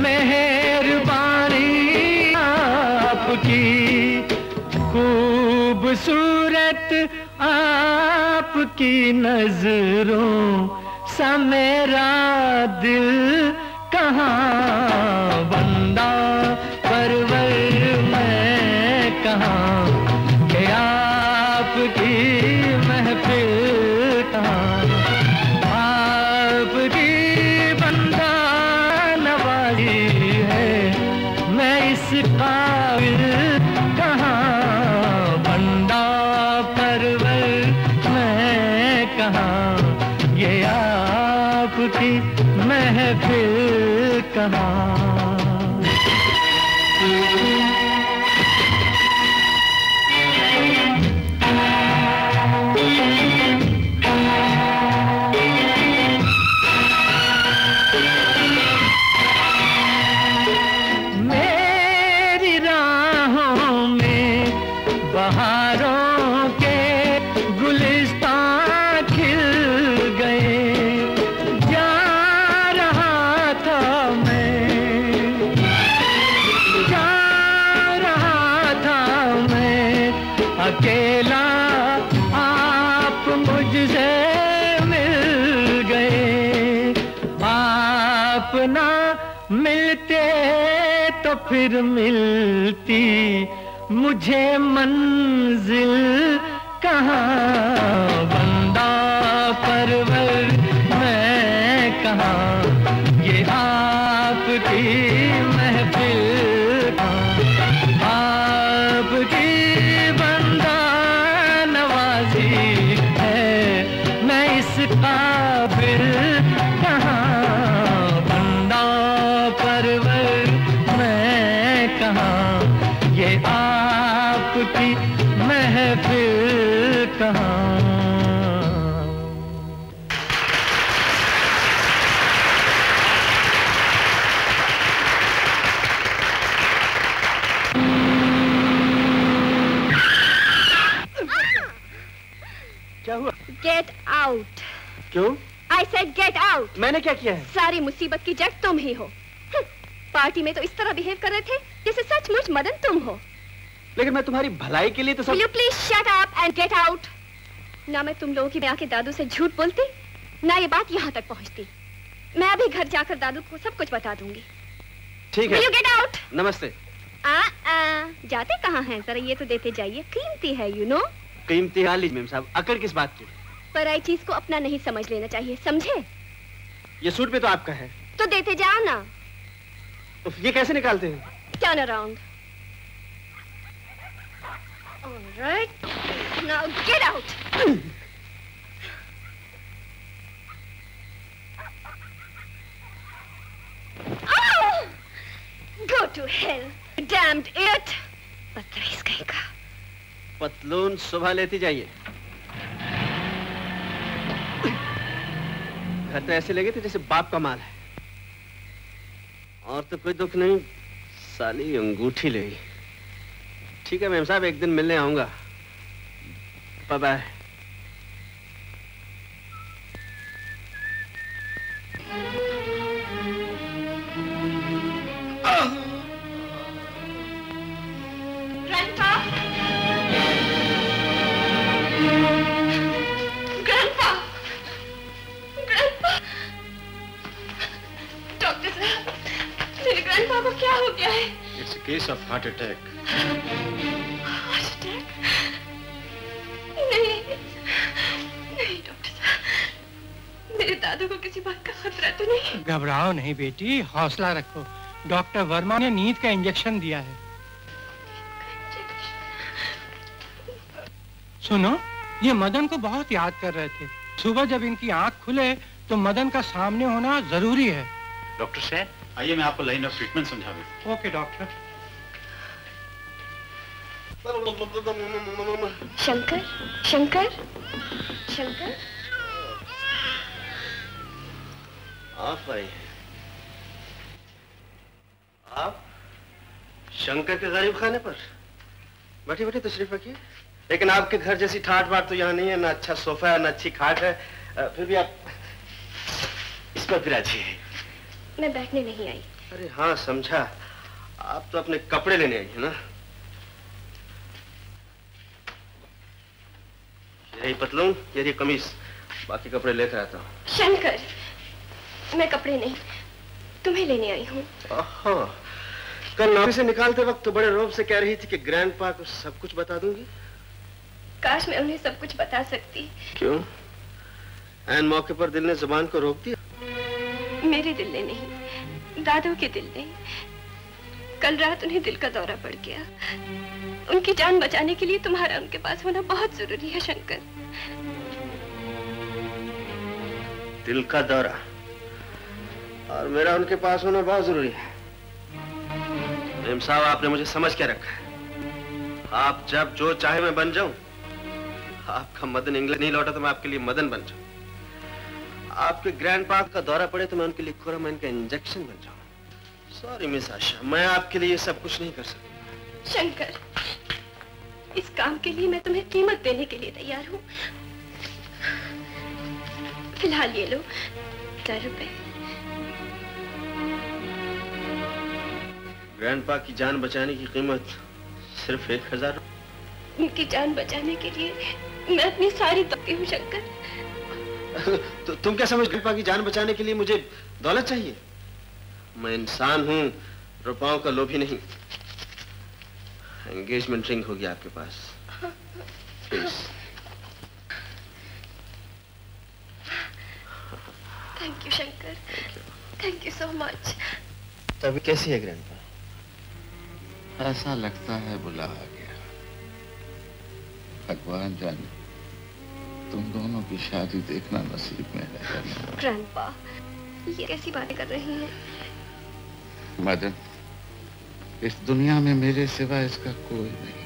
मेहरबानी आपकी, खूबसूरत आपकी नजरों सा मेरा दिल कहाँ, बंदा परवर मैं कहाँ, के आपकी महफिल कहाँ, आपकी बंदा नवाजी है मैं इस काबिल कहाँ, ये आपकी महफिल कहाँ। फिर मिलती मुझे मंजिल कहाँ, बंदा परवर मैं कहाँ, ये आपकी महफिल कहाँ, आपकी बंदा नवाजी है मैं इसका फिर कहाँ, बंदा परवर ये आपकी महफिल कहाँ। क्या हुआ? Get out. क्यों? I said get out. मैंने क्या किया है? सारी मुसीबत की जड़ तुम ही हो। पार्टी में तो इस तरह बिहेव कर रहे थे जैसे सचमुच मदन तुम हो। लेकिन मैं तुम्हारी भलाई के लिए तो सब। Please shut up and get out. ना मैं तुम लोगों की आके दादू से झूठ बोलती, ना ये बात यहाँ तक पहुँचती। मैं अभी घर जाकर दादू को सब कुछ बता दूंगी। ठीक है। Get out. नमस्ते। जाते कहाँ हैं? जरा ये तो देते जाइए, कीमती है यू नो। कीमती हाली मेम साहब, अकड़ किस बात की? पराई चीज को अपना नहीं समझ लेना चाहिए, समझे? ये सूट भी तो आपका है। तो देते जाओ ना। तो ये कैसे निकालते हैं? Turn around. Alright, now get out. Oh! Go to hell, damned idiot! बदतमीज़ कहीं का। पतलून सुबह लेती जाइए। घर तो ऐसे लगे थे जैसे बाप का माल है। और तो कोई दुख नहीं, साली अंगूठी ले गई। ठीक है मैम साहब, एक दिन मिलने आऊंगा। Bye bye. Case of heart attack. Heart attack? नहीं, नहीं डॉक्टर साहब, मेरे दादू को किसी बात का खतरा तो नहीं? घबराओ नहीं बेटी, हौसला रखो। डॉक्टर वर्मा ने नींद का इंजेक्शन दिया है। सुनो, ये मदन को बहुत याद कर रहे थे। सुबह जब इनकी आंख खुले तो मदन का सामने होना जरूरी है। डॉक्टर साहब आइए, मैं आपको लाइन ऑफ ट्रीटमेंट समझाऊंगा। Okay doctor. शंकर, शंकर, शंकर। आप आए हैं। आप शंकर के गरीब खाने पर बैठे बैठे तशरीफ रखिए। लेकिन आपके घर जैसी ठाट बाट तो यहाँ नहीं है, ना अच्छा सोफा है, ना अच्छी खाट है। फिर भी आप इस पर विराजी हैं। मैं बैठने नहीं आई। अरे हाँ समझा, आप तो अपने कपड़े लेने आई है ना। यही पतलून, यही कमीज, बाकी कपड़े लेकर आता हूँ। शंकर, मैं कपड़े नहीं तुम्हें लेने आई हूँ। कल नौकरी से निकालते वक्त तो बड़े रौब से कह रही थी कि ग्रैंडपा को सब कुछ बता दूंगी। काश मैं उन्हें सब कुछ बता सकती। क्यों? एन मौके पर दिल ने जुबान को रोक दिया। मेरे दिल ने नहीं, दादू के दिल ने। कल रात उन्हें दिल का दौरा पड़ गया। उनकी जान बचाने के लिए तुम्हारा उनके पास होना बहुत जरूरी है शंकर। दिल का दौरा और मेरा उनके पास होना बहुत जरूरी है। मेम साहब आपने मुझे समझ के रखा है। आप जब जो चाहे मैं बन जाऊं। आपका मदन इंग्लैंड नहीं लौटा तो मैं आपके लिए मदन बन जाऊं। आपके ग्रैंडपा का दौरा पड़े तो मैं उनके लिए खोरामाइन का इंजेक्शन बन जाऊं। सॉरी मिस आशा, मैं आपके लिए सब कुछ नहीं कर सकता। शंकर, इस काम के लिए मैं तुम्हें कीमत देने के लिए तैयार हूँ। फिलहाल ये लो 10 रुपए। ग्रैंडपा की जान बचाने की कीमत सिर्फ 1000। उनकी जान बचाने के लिए मैं अपनी सारी ताकत हूँ शंकर। तो तुम क्या समझ, ग्रैंडपा की जान बचाने के लिए मुझे दौलत चाहिए? मैं इंसान हूँ, रुपयों का लोभी नहीं। एंगेजमेंट रिंग होगी आपके पास। Thank you Shankar, thank you so much. तभी कैसी है ग्रैंडपा? ऐसा लगता है बुला आ गया। भगवान जाने तुम दोनों की शादी देखना नसीब में है। ग्रैंडपा ये कैसी बातें कर रही हैं? मदन, इस दुनिया में मेरे सिवा इसका कोई नहीं,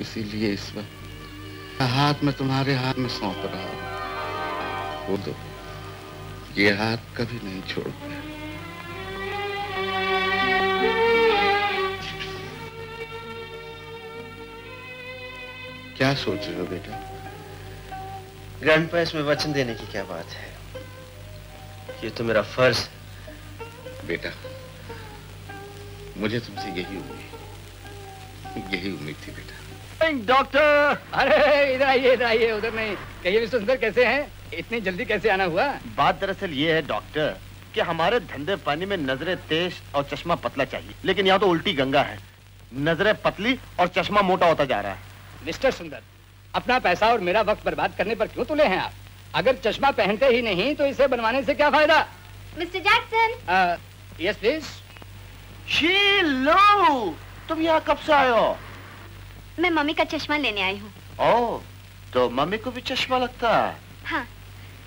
इसीलिए इस वक्त हाथ में तुम्हारे हाथ में सौंप रहा हूं। वो तो ये हाथ कभी नहीं छोड़ूंगा। क्या सोच रहे हो बेटा? ग्रैंडपा इसमें वचन देने की क्या बात है? ये तो मेरा फर्ज है। बेटा मुझे तुमसे यही उम्मीद थी बेटा। डॉक्टर, अरे इधर आइए, उधर नहीं। कहिए सुंदर कैसे हैं? इतनी जल्दी कैसे आना हुआ? बात दरअसल ये है डॉक्टर कि हमारे धंधे पानी में नजरें तेज और चश्मा पतला चाहिए, लेकिन यहाँ तो उल्टी गंगा है, नजरें पतली और चश्मा मोटा होता जा रहा है। मिस्टर सुंदर, अपना पैसा और मेरा वक्त बर्बाद करने पर क्यों तुले हैं आप? अगर चश्मा पहनते ही नहीं तो इसे बनवाने से क्या फायदा? Mister Jackson. Yes please. शीलो, तुम यहाँ कब से आए हो? मैं मम्मी का चश्मा लेने आई हूँ। ओह, तो मम्मी को भी चश्मा लगता है? हाँ।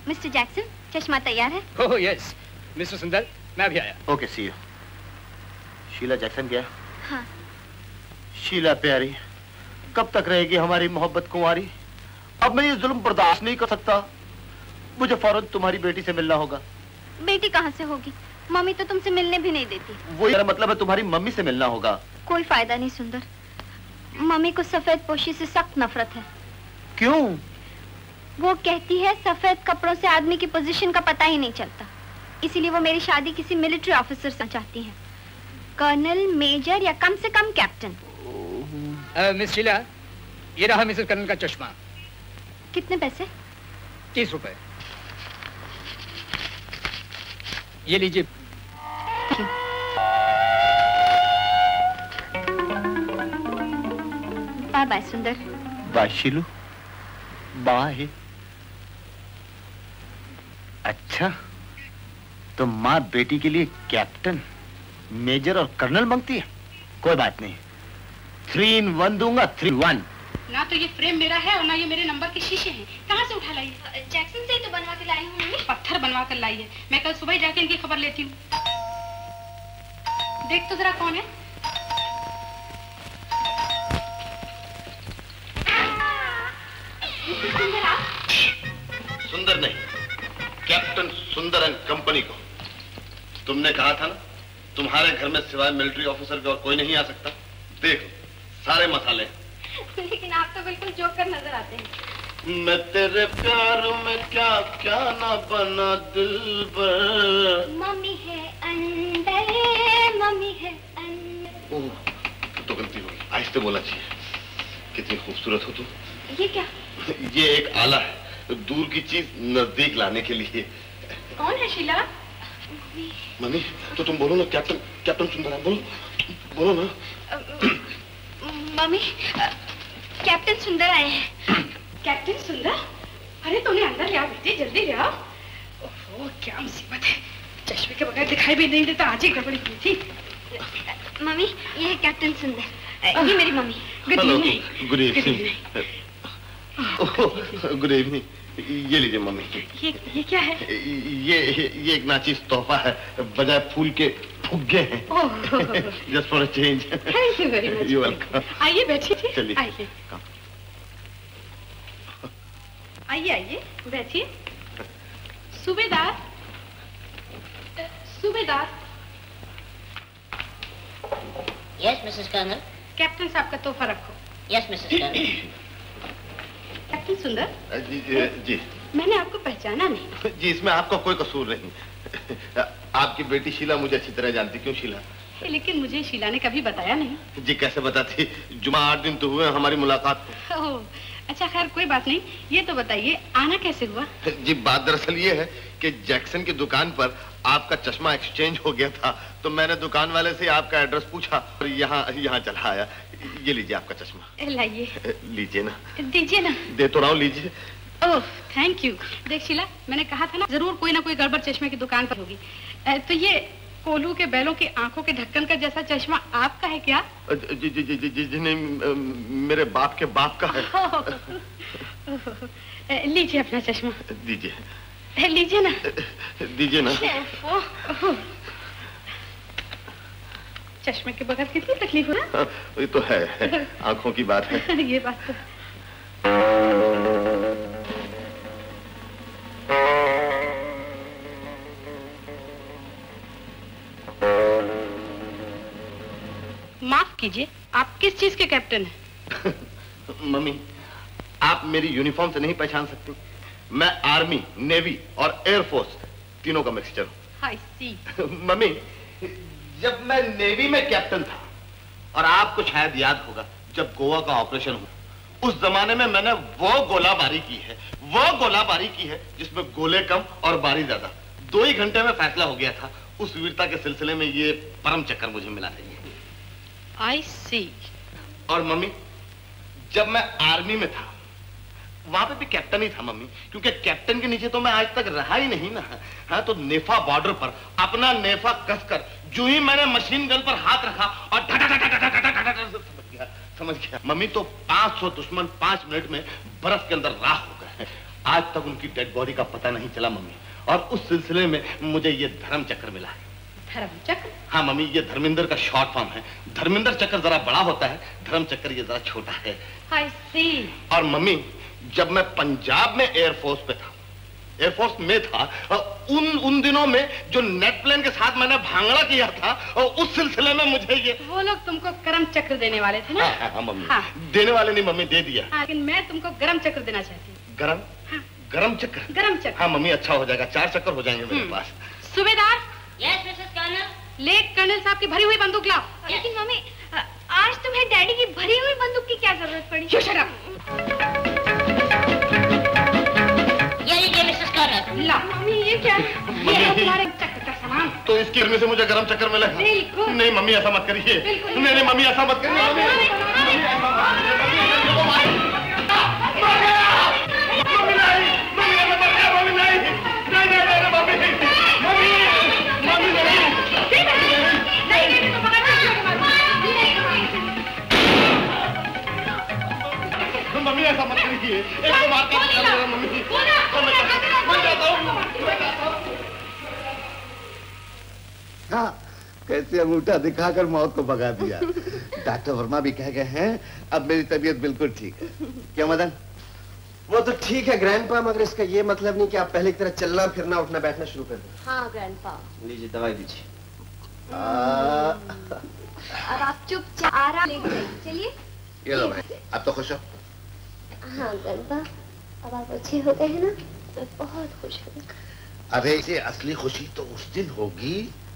मिस्टर जैक्सन, चश्मा तैयार है? Oh yes. मिस्टर सुंदर, मैं भी आया। Okay, see you. Sheela Jackson क्या? हाँ। शीला प्यारी, कब तक रहेगी हमारी मोहब्बत कुंवारी? अब मैं ये जुल्म बर्दाश्त नहीं कर सकता। मुझे फौरन तुम्हारी बेटी से मिलना होगा। बेटी कहाँ से होगी? मम्मी तो तुमसे मिलने भी नहीं देती। वो मेरा मतलब है तुम्हारी मम्मी से मिलना होगा। कोई फायदा नहीं सुंदर, मम्मी को सफेद पोशी से सख्त नफरत है। क्यों? वो कहती है सफेद कपड़ों से आदमी की पोजीशन का पता ही नहीं चलता, इसीलिए वो मेरी शादी किसी मिलिट्री ऑफिसर से चाहती है, कर्नल, मेजर या कम से कम कैप्टन। मिस शीला, ये रहा मिस्टर कर्नल का चश्मा। कितने पैसे? 30 रुपए। ये लीजिए। Bye bye Sundar. Bye शीलू। Bye. अच्छा, तो माँ बेटी के लिए कैप्टन, मेजर और कर्नल मांगती है? कोई बात नहीं, 3 in 1 दूंगा, 3 in 1। ना तो ये फ्रेम मेरा है और ना ये मेरे नंबर के शीशे हैं। कहाँ से उठा लाई? जैक्सन से ही तो बनवा के लाई हूँ। पत्थर बनवा कर लाई है। मैं कल सुबह जाके इनकी खबर लेती हूँ। देख तो जरा कौन है। मिस्टर सुंदर आप? सुंदर नहीं, कैप्टन सुंदर एंड कंपनी को। तुमने कहा था ना तुम्हारे घर में सिवाय मिलिट्री ऑफिसर के और कोई नहीं आ सकता। देखो सारे मसाले। लेकिन आप तो बिल्कुल जोकर नजर आते हैं। मैं तेरे प्यार में क्या क्या ना बना दिलबर। मम्मी है अंदर, मम्मी है अंदर। ओह, तो गलती हो गई, आहिस्ते बोला चाहिए। कितनी खूबसूरत हो तुम। ये क्या? ये एक आला है, दूर की चीज नजदीक लाने के लिए। कौन है शीला? मम्मी। तो तुम बोलो ना कैप्टन, कैप्टन सुंदर है, बोलो बोलो ना। मम्मी, कैप्टन सुंदर आए हैं। कैप्टन सुंदर? अरे तुमने अंदर ले आओ बेटे, जल्दी ले आओ। ओहो, क्या मुसीबत है, चश्मे के बगैर दिखाई भी नहीं देता। आज ही गड़बड़ी हुई थी। मम्मी, ये है कैप्टन सुंदर, ये मेरी mummy. Good evening. Good evening. Good evening. ये लीजिए मम्मी। ये क्या है? ये एक नाचीज तोहफा है, बजाय फूल के फुग्गे हैं। Just for a change. Thank you very much. You welcome. आइए बैठिए। चलिए आइए, आइए आइए बैठिए। सूबेदार, सूबेदार। Yes, Mrs. Colonel. कैप्टन साहब का तोहफा रखो। Yes, Mrs. Colonel. कैप्टन सुंदर। जी जी। मैंने आपको पहचाना नहीं। जी, इसमें आपका कोई कसूर नहीं। आपकी बेटी शीला मुझे अच्छी तरह जानती। क्यों शीला? लेकिन मुझे शीला ने कभी बताया नहीं। जी कैसे बताती, जुमा 8 दिन तो हुए हमारी मुलाकात। अच्छा खैर कोई बात नहीं, ये तो बताइए आना कैसे हुआ? जी बात दरअसल ये है कि जैक्सन की दुकान पर आपका चश्मा एक्सचेंज हो गया था, तो मैंने दुकान वाले से आपका एड्रेस पूछा और यहाँ चला आया। ये लीजिए आपका चश्मा। लाइए। लीजिए ना। दीजिए ना। दे तो रहा हूँ, लीजिए। Oh thank you. देख शीला, मैंने कहा था ना जरूर कोई ना कोई गड़बड़ चश्मे की दुकान पर होगी। तो ये कोलू के बैलों की आंखों के ढक्कन का जैसा चश्मा आपका है क्या? जी जी जी जी जी नहीं, मेरे बाप के बाप का है। लीजिए अपना चश्मा। दीजिए। लीजिए ना। दीजिए ना। चश्मे के बगैर कितनी तकलीफ है ना? ये तो है, आंखों की बात है। ये बात तो। माफ कीजिए, आप किस चीज के कैप्टन हैं? मम्मी, आप मेरी यूनिफॉर्म से नहीं पहचान सकती। मैं आर्मी, नेवी और एयरफोर्स तीनों का मिक्सचर हूँ। आई सी। मम्मी, जब मैं नेवी में कैप्टन था, और आपको शायद याद होगा जब गोवा का ऑपरेशन हुआ, उस जमाने में मैंने वो गोलाबारी की है जिसमें गोले कम और बारी ज्यादा, 2 ही घंटे में फैसला हो गया था। उस वीरता के सिलसिले में ये परम चक्कर मुझे मिला नहीं है। I see। और मम्मी, जब मैं आर्मी में था वहां पे भी कैप्टन ही था मम्मी, क्योंकि कैप्टन के नीचे तो मैं आज तक रहा ही नहीं ना। हाँ, तो नेफा बॉर्डर पर अपना नेफा कसकर जो ही मैंने मशीन गन पर हाथ रखा और समझ गया मम्मी, तो 500 दुश्मन 5 मिनट में बर्फ के अंदर राख हो गए। आज तक उनकी डेड बॉडी का पता नहीं चला मम्मी, और उस सिलसिले में मुझे ये धर्म चक्र मिला है। धर्म चक्र? हाँ मम्मी, ये धर्मेंद्र का शॉर्ट फॉर्म है। धर्मेंद्र चक्र जरा बड़ा होता है, धर्म चक्र ये जरा छोटा है। I see। और मम्मी, जब मैं पंजाब में एयरफोर्स में था उन दिनों में जो नेट प्लेन के साथ मैंने भांगड़ा किया था, और उस सिलसिले में मुझे ये वो लोग तुमको गरम चक्र देने वाले थे ना? हाँ मम्मी। हाँ। देने वाले नहीं मम्मी, दे दिया। हाँ, लेकिन मैं तुमको गरम चक्र देना चाहती हूँ। गरम? हाँ। गरम चक्र। हाँ मम्मी, अच्छा हो जाएगा, 4 चक्कर हो जाएंगे मेरे पास। सूबेदार। Yes Mrs colonel. Late colonel साहब की भरी हुई बंदूक लाओ। लेकिन मम्मी, आज तुम्हें डैडी की भरी हुई बंदूक की क्या जरूरत पड़ी? ला मम्मी, ये क्या है? ये तुम्हारे चक्कर का सामान। तो इसकी गर्मी से मुझे गरम चक्कर मिला। नहीं मम्मी, ऐसा मत करिए। नहीं मम्मी, ऐसा मत करिए। मम्मी ऐसा मत करिए। एक तो मार के मम्मी कैसे अंगूठा दिखाकर मौत को भगा दिया। डॉक्टर वर्मा भी कह गए हैं अब मेरी तबीयत बिल्कुल ठीक है। क्या मदन? वो तो ठीक है ग्रैंडपा, मगर इसका ये मतलब नहीं कि आप पहले की तरह चलना फिरना उठना बैठना शुरू कर दें। हाँ ग्रैंडपा, लीजिए दवाई दीजिए। अब आप चुपचाप आराम चलिए। ये लो भाई, आप तो खुश हो? हाँ ग्रैंडपा, अब आप अच्छे हो गए हैं ना, मैं बहुत खुश हूँ। अरे इसे असली खुशी तो उस दिन होगी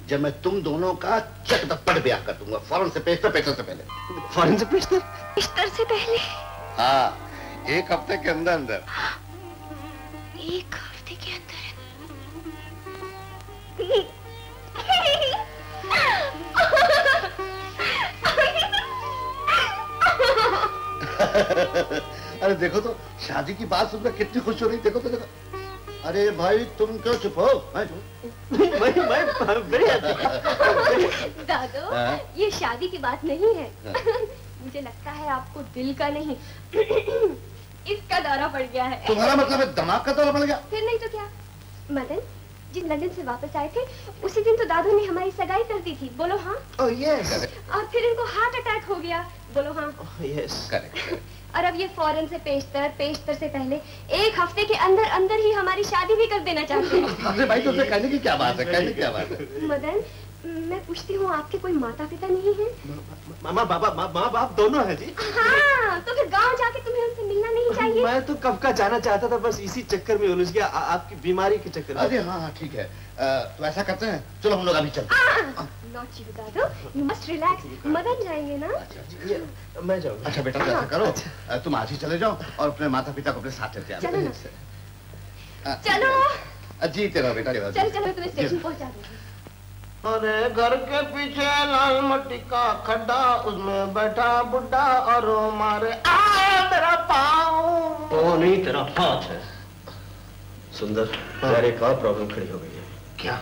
जब मैं तुम दोनों का चट दप्पड़ ब्याह कर दूंगा। फौरन से पेस्टर से पहले। हाँ, एक हफ्ते के अंदर। अरे देखो तो, शादी की बात सुनकर कितनी खुश हो रही। देखो। अरे भाई तुम क्यों चुप हो? मैं दादो, ये शादी की बात नहीं है। मुझे लगता है आपको दिल का नहीं इसका दौरा पड़ गया है। तुम्हारा मतलब है दिमाग का दौरा पड़ गया? फिर नहीं तो क्या। मदन, जिन लंदन से वापस आए थे उसी दिन तो दादू ने हमारी सगाई कर दी थी। बोलो हाँ। oh, yes. और फिर इनको हार्ट अटैक हो गया। बोलो हाँ। करेक्ट। और अब ये फौरन से पेशतर से पहले 1 हफ्ते के अंदर ही हमारी शादी भी कर देना चाहते हैं। अरे भाई, तुमसे कहने की क्या बात है। मदन, मैं पूछती हूँ, आपके कोई माता पिता नहीं है? माँ बाप दोनों हैं जी। हाँ, तो फिर गांव जाके तुम्हें उनसे मिलना नहीं चाहिए? मैं तो कब का जाना चाहता था, बस इसी चक्कर में उलझ गया, आपकी बीमारी के चक्कर में। अरे हाँ ठीक है, तो ऐसा करते हैं, चलो हम लोग अभी चलते हैं। नॉट यू दादू, यू मस्ट रिलैक्स। मदन जाएंगे ना? अच्छा, मैं जाऊँ। अच्छा बेटा, ऐसा करो, तुम आज ही चले जाओ और अपने माता पिता को अपने साथ लेते आओ। चलो जी, तेरा बेटा तुम्हें स्टेशन पहुँचा दूंगी। अरे घर के पीछे लाल मट्टी का खड्डा, उसमें बैठा बुड्ढा और मारे तेरा पाँव। तो नहीं, तेरा हाथ है। सुंदर, यार एक और प्रॉब्लम खड़ी हो गई है। क्या?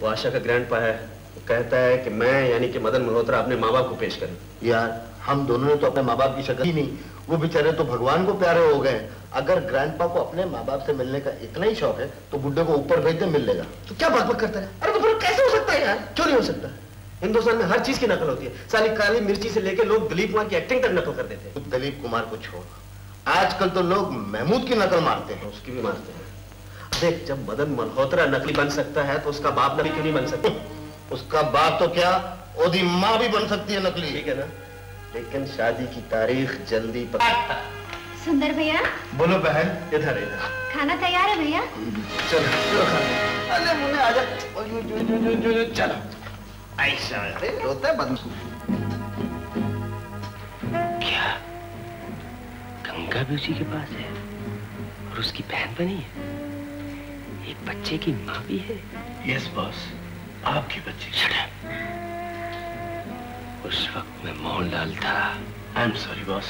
वो आशा का ग्रैंडपा है, वो कहता है कि मैं यानी कि मदन मल्होत्रा अपने माँ बाप को पेश करें। यार हम दोनों ने तो अपने माँ बाप की शक्ल ही नहीं, वो बेचारे तो भगवान को प्यारे हो गए। अगर ग्रैंडपा को अपने माँ बाप से मिलने का इतना ही शौक है तो बुड्ढे को ऊपर भेज दे, मिल लेगा। तो क्या बात करता है? अरे तो फिर कैसे हो सकता है यार? क्यों नहीं हो सकता? हिंदुस्तान में हर चीज की नकल होती है। साली काली मिर्ची से लेके लोग दिलीप कुमार की एक्टिंग तक नकल कर देते हैं। दिलीप कुमार को छोड़, आजकल तो लोग महमूद की नकल मारते हैं। उसकी भी मारते हैं। देख, जब मदन मल्होत्रा नकली बन सकता है तो उसका बाप नकली क्यों नहीं बन सकता? उसका बाप तो क्या, ओदी माँ भी बन सकती है नकली। ठीक है ना, लेकिन शादी की तारीख जल्दी पता। सुंदर भैया। बोलो बहन। इधर। खाना तैयार है भैया? चलो अरे मुन्ने आजा। चलो ऐसा रोता है बदमाश। क्या लड़का भी उसी के पास है और उसकी बहन बनी है, एक बच्चे की माँ भी है। यस बॉस, आपकी बच्ची। Shut up. उस वक्त मैं मोहनलाल था। आई एम सॉरी बॉस,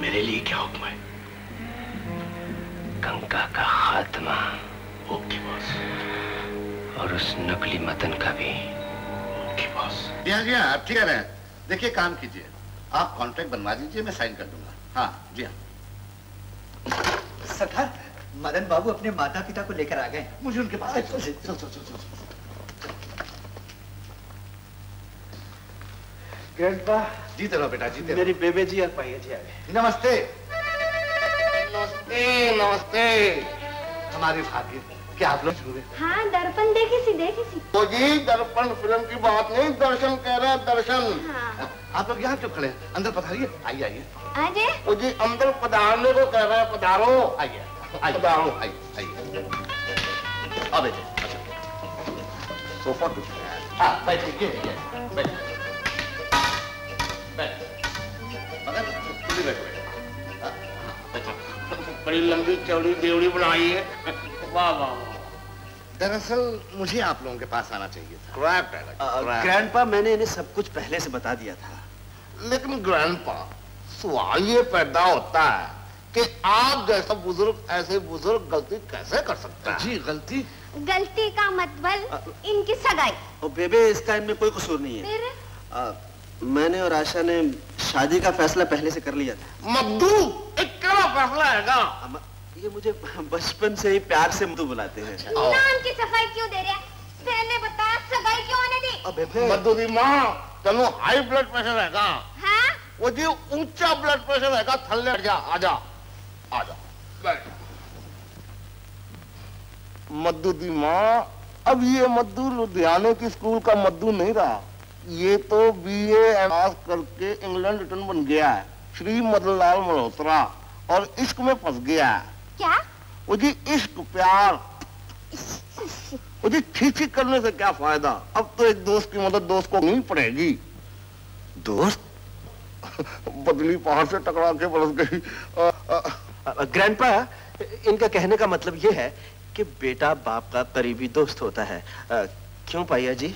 मेरे लिए क्या हुक्म है? गंगा का खात्मा। Okay boss. और उस नकली मदन का भी। Okay boss. जी हाँ, आप ठीक कह रहे हैं। देखिए काम कीजिए, आप कॉन्ट्रैक्ट बनवा दीजिए, मैं साइन कर दूंगा। हाँ जी हाँ। सरकार, मदन बाबू अपने माता पिता को लेकर आ गए। मुझे उनके पास। चलो चलो चलो। ग्रैंडपा जी, चलो बेटा जी। मेरी बेबे जी और पाइया जी आ गए। नमस्ते। नमस्ते नमस्ते। हमारे भाग्य क्या आप लोग शुरू। हाँ, दर्पण देखी सी। तो जी दर्पण फिल्म की बात नहीं, दर्शन कह रहा दर्शन। हाँ। आप लोग यहाँ क्यों खड़े हैं? अंदर पधारिए। आइए आइए आजे। तो जी अंदर पधारने को कह रहा है, पधारो। आइए पधारो आइए आइए। अब सोफा बैठिए बैठिए। बड़ी लंबी चौड़ी देवड़ी बनाई है। वाह वाह। दरअसल मुझे आप लोगों के पास आना चाहिए था। ग्रैंडपा, मैंने इन्हें सब कुछ पहले से बता दिया था। लेकिन ग्रैंडपा, सवाल ये पैदा होता है कि आप जैसा बुजुर्ग ऐसे बुजुर्ग गलती कैसे कर सकता है? जी गलती का मतलब इनकी सगाई। ओ बेबे, इस टाइम में कोई कसूर नहीं है। मैंने और आशा ने शादी का फैसला पहले से कर लिया था। मद्दू, एक कड़ा फैसला है। ये मुझे बचपन से ही प्यार से मद्दू बुलाते हैं। नाम की सफाई क्यों दे रहे हैं? पहले बता, सगाई क्यों होने दी? अबे मद्दू दी माँ, चलो हाई ब्लड प्रेशर रहेगा। हाँ? वो जी ऊंचा ब्लड प्रेशर रहेगा, थल्ले जा। आजा आजा बैठ। मद्दू दी माँ, अब ये मद्दू लुधियाने की स्कूल का मद्दू नहीं रहा। ये तो BA पास करके इंग्लैंड रिटर्न बन गया है, श्री मदनलाल मल्होत्रा, और इश्क में फंस गया है। क्या? वो जी इश्क प्यार। वो जी ठीक करने से क्या फायदा? अब तो एक दोस्त की मदद दोस्त को नहीं पड़ेगी। दोस्त? बदली पहाड़ से टकरा के बरस गई। ग्रैंडपा, इनका कहने का मतलब ये है कि बेटा बाप का करीबी दोस्त होता है। क्यों पाइया जी?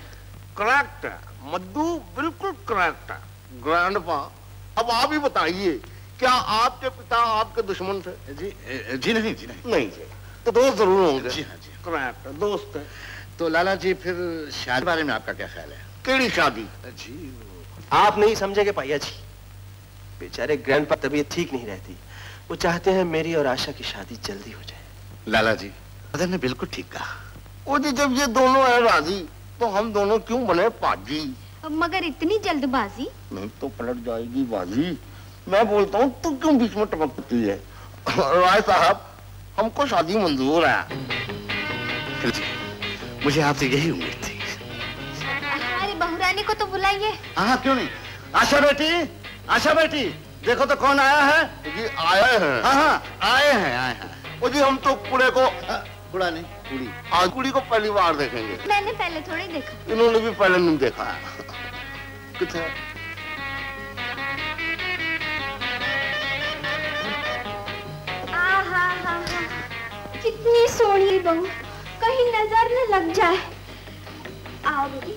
करेक्ट है मद्दू, बिल्कुल करेक्ट है। ग्रैंडपा, अब आप ही बताइए, क्या आपके पिता आपके दुश्मन थे? जी नहीं। तो दोस्त जरूर होंगे। जी हाँ जी, करेक्ट, दोस्त है। तो लाला जी, फिर शादी बारे में आपका क्या ख्याल है? केड़ी शादी? जी आप नहीं समझेंगे पाइया जी, बेचारे ग्रैंडपा तबीयत ठीक नहीं रहती। वो चाहते हैं मेरी और आशा की शादी जल्दी हो जाए। लाला जी, मदन ने बिल्कुल ठीक कहा। वो जी, जब ये दोनों है राजी, तो हम दोनों क्यों बने पाजी? मगर इतनी जल्दबाजी? नहीं तो पलट जाएगी बाजी। मैं बोलता हूँ, तू क्यों बीच में टपकती है? राय साहब, हमको शादी मंजूर है। मुझे आपसे यही उम्मीद थी। हमारी बहुरानी को तो बुलाइए। हाँ, क्यों नहीं। आशा बेटी, देखो तो कौन आया है। जी आए हैं। हाँ, आए हैं। वो जी, हम तो कुड़े को कुड़ी को पहली बार देखेंगे। मैंने पहले थोड़ी देखा। इन्होंने भी पहले नहीं देखा। कितना कितनी सोहनी बहू, कहीं नजर न लग जाए। आओ बेटी,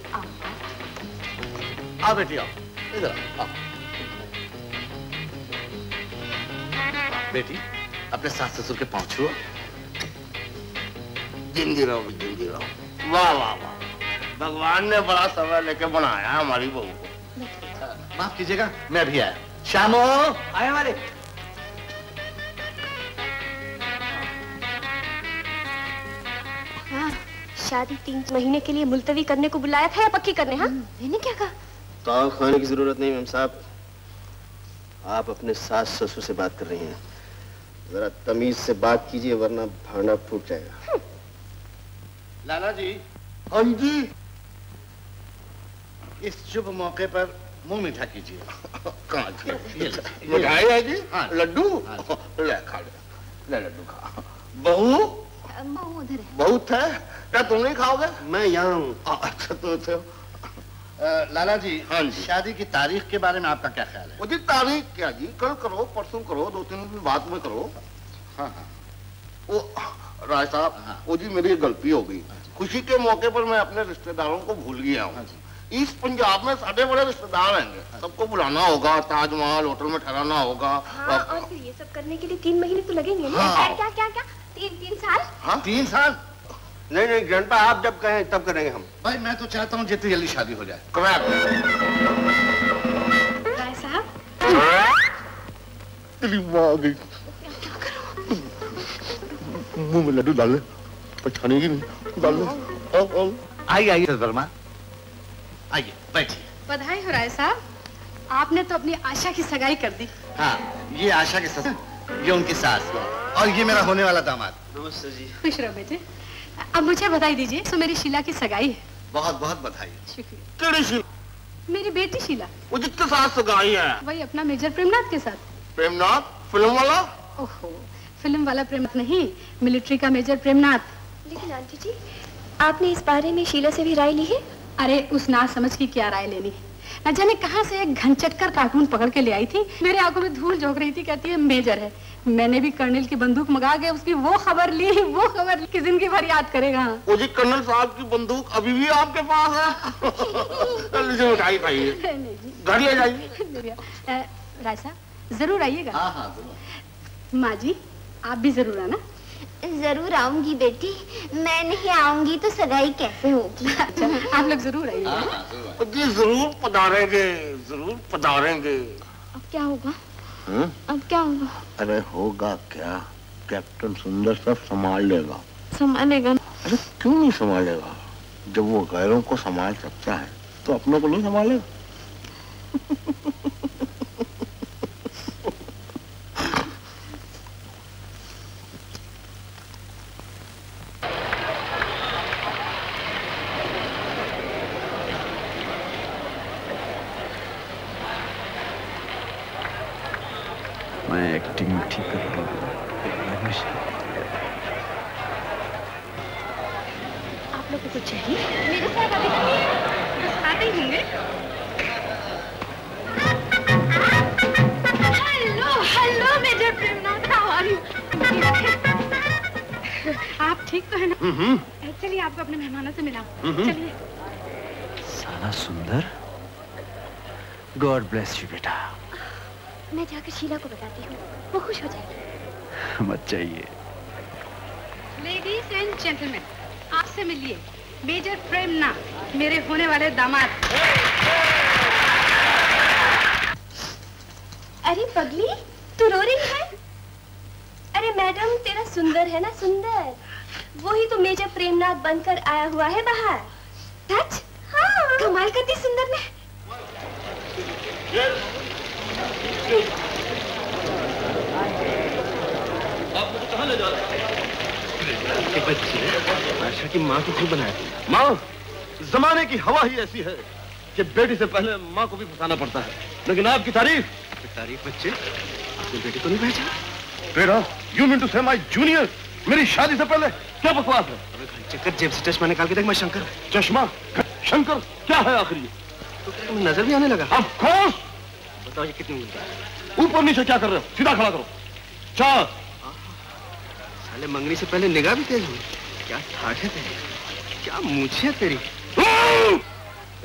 इधर बेटी, अपने सास ससुर के पांव छुओ। जिंदी रहो। वाह वाह वाह, भगवान ने बड़ा समय लेके बनाया हमारी बहू को। माफ कीजिएगा, मैं भी आया। श्यामो आए हमारे। हाँ, शादी 3 महीने के लिए मुलतवी करने को बुलाया था या पक्की करने? हाँ, मैंने क्या कहा? तो खाने की जरूरत नहीं। मैम साहब, आप अपने सास ससुर से बात कर रही हैं, जरा तमीज से बात कीजिए, वरना भांडा फूट जाएगा। लाला जी। हाँ जी। इस शुभ मौके पर मुंह मीठा कीजिए। मिठाई है जी? लड्डू खा। बहू, बहुत है क्या? तुम नहीं खाओगे? मैं यहाँ हूँ। अच्छा, तो लाला जी, हाँ जी, शादी की तारीख के बारे में आपका क्या ख्याल है? मुझे तारीख क्या जी, कल करो, परसों करो, 2-3 दिन बाद में करो। हाँ हाँ, वो राज साहब, हाँ, वो जी मेरी गलती हो गई। हाँ, खुशी के मौके पर मैं अपने रिश्तेदारों को भूल गया हूँ। हाँ, इस पंजाब में साढ़े बड़े रिश्तेदार आएंगे, सबको बुलाना होगा, ताजमहल होटल में ठहराना होगा। हाँ, और फिर ये सब करने के लिए 3 महीने तो लगेंगे ना? हाँ, क्या क्या क्या 3 साल? हाँ 3 साल? नहीं नहीं जनता, आप जब कहें तब करेंगे हम। भाई मैं तो चाहता हूँ जितनी जल्दी शादी हो जाए। राय साहब, मुंह में लड्डू डाल ले, पहचाने की नहीं, डाल ले। आइए आइए वर्मा, आइए बैठिए। बधाई हो राय साहब, आपने तो अपनी आशा की सगाई कर दी। हाँ, ये आशा की सस, ये उनकी सास, और ये मेरा होने वाला दामाद। नमस्ते जी। खुश रहो बेटे। अब मुझे बधाई दीजिए, तो मेरी शीला की सगाई है। बहुत बहुत बधाई। शुक्रिया। मेरी बेटी शीला, वो जिसके साथ सगाई है वही अपना मेजर प्रेमनाथ के साथ। प्रेमनाथ फिल्म वाला? ओहो, फिल्म वाला प्रेमनाथ नहीं, मिलिट्री का मेजर प्रेमनाथ। लेकिन आंटी जी, आपने इस बारे में शीला से भी राय ली है? अरे उस ना समझ की क्या राय लेनी है, न जाने कहाँ से एक घनचक्कर कार्टून पकड़ के ले आई थी, मेरे आंखों में धूल झोंक रही थी, कहती है मेजर है। मैंने भी कर्नल की बंदूक मंगा के उसकी वो खबर ली कि जिंदगी भर याद करेगा। वो जी कर्नल साहब की बंदूक अभी भी आपके पास है? उठाई पाई घर ले जाइए। राय साहब जरूर आइएगा। हाँ हाँ जरूर। माँ जी आप भी जरूर आना। जरूर आऊंगी बेटी, मैं नहीं आऊंगी तो सगाई कैसे होगी। अच्छा, आप लोग जरूर आइएगा। जी जरूर पधारेंगे, जरूर पधारेंगे। अब क्या होगा? हुँ? अब क्या होगा? अरे होगा क्या, कैप्टन सुंदर सब संभाल लेगा। संभालेगा? अरे क्यों नहीं संभालेगा, जब वो गैरों को संभाल सकता है तो अपनों को नहीं संभालेगा। बेटा मैं जाकर शीला को बताती हूँ, वो खुश हो जाएगी। मत जाइए। लेडीज एंड जेंटलमैन, आपसे मिलिए मेजर प्रेमनाथ, मेरे होने वाले दामाद। अरे पगली तू रो रही है? अरे मैडम तेरा सुंदर है ना, सुंदर, वो ही तो मेजर प्रेमनाथ बनकर आया हुआ है बाहर। सच? हाँ। कमाल कर दी सुंदर ने। आप मुझे कहाँ ले जा रहे हैं? ये बच्चे आशा की माँ को खुद बनाया। माँ, जमाने की हवा ही ऐसी है कि बेटी से पहले माँ को भी फंसाना पड़ता है। लेकिन आपकी तारीफ बच्चे, आपने बेटी को नहीं भेजा। बेटा you mean to say my junior मेरी शादी से पहले? क्या बकवास है। चक्कर जेब से चश्मा निकाल के देख। मैं शंकर। चश्मा शंकर क्या है आखिरी? तो नजर भी आने लगा। Of course. बताओ ये कितनी मिलता है? ऊपर नीचे क्या कर रहे हो, सीधा खड़ा करो। चार। साले मंगनी से पहले निगाह भी तेज हुई। क्या ठाठ है तेरी, क्या मूछ है तेरी।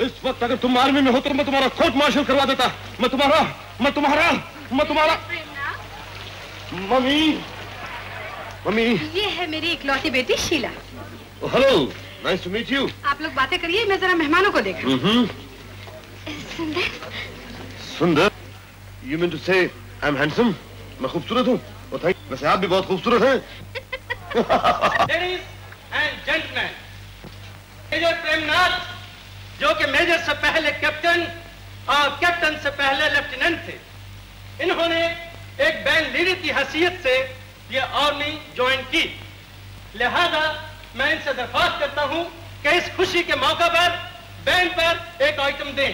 इस वक्त अगर तुम आर्मी में हो तो मैं तुम्हारा कोर्ट मार्शल करवा देता। मैं तुम्हारा मम्मी। ये है मेरी इकलौती बेटी Sheela. Hello, nice to meet you. आप लोग बातें करिए, मैं जरा मेहमानों को देखूं। सुंदर, you mean to say I'm handsome? मैं खूबसूरत हूँ। वैसे आप भी बहुत खूबसूरत हैं। Ladies and gentlemen, major Premnath, जो कि मेजर से पहले कैप्टन और कैप्टन से पहले लेफ्टिनेंट थे, इन्होंने एक बैंड लीडर की हैसियत से ये आर्मी ज्वाइन की। लिहाजा मैं इनसे दरख्वास्त करता हूँ कि इस खुशी के मौके पर बैंड पर एक आइटम दें।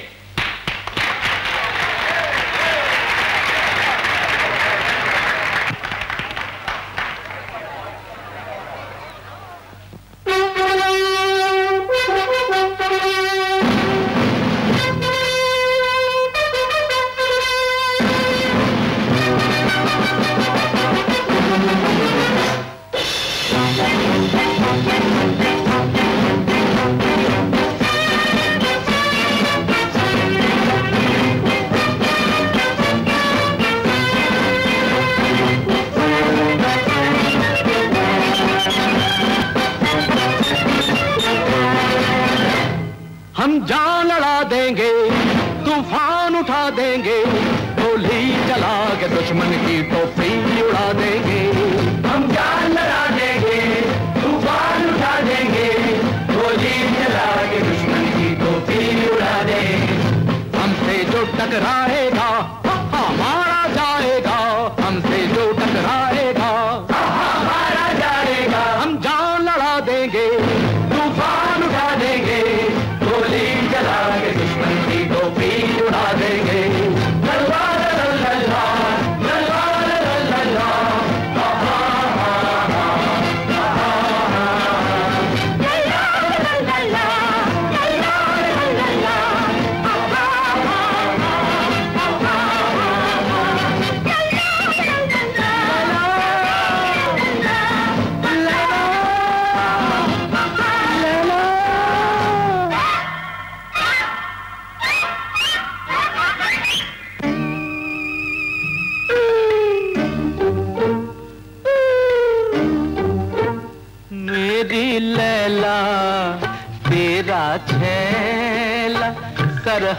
हम जान लड़ा देंगे, तूफान उठा देंगे, गोली चला के दुश्मन की टोपी उड़ा देंगे। हम जान लड़ा देंगे, तूफान उठा देंगे, गोली चला के दुश्मन की टोपी उड़ा देंगे। हमसे जो टकराएगा हमारा जाएगा, हमसे जो टकराएगा हमारा जाएगा। हम जान लड़ा देंगे, तूफान उठा देंगे, गोली चला के दुश्मन की टोपी उड़ा देंगे।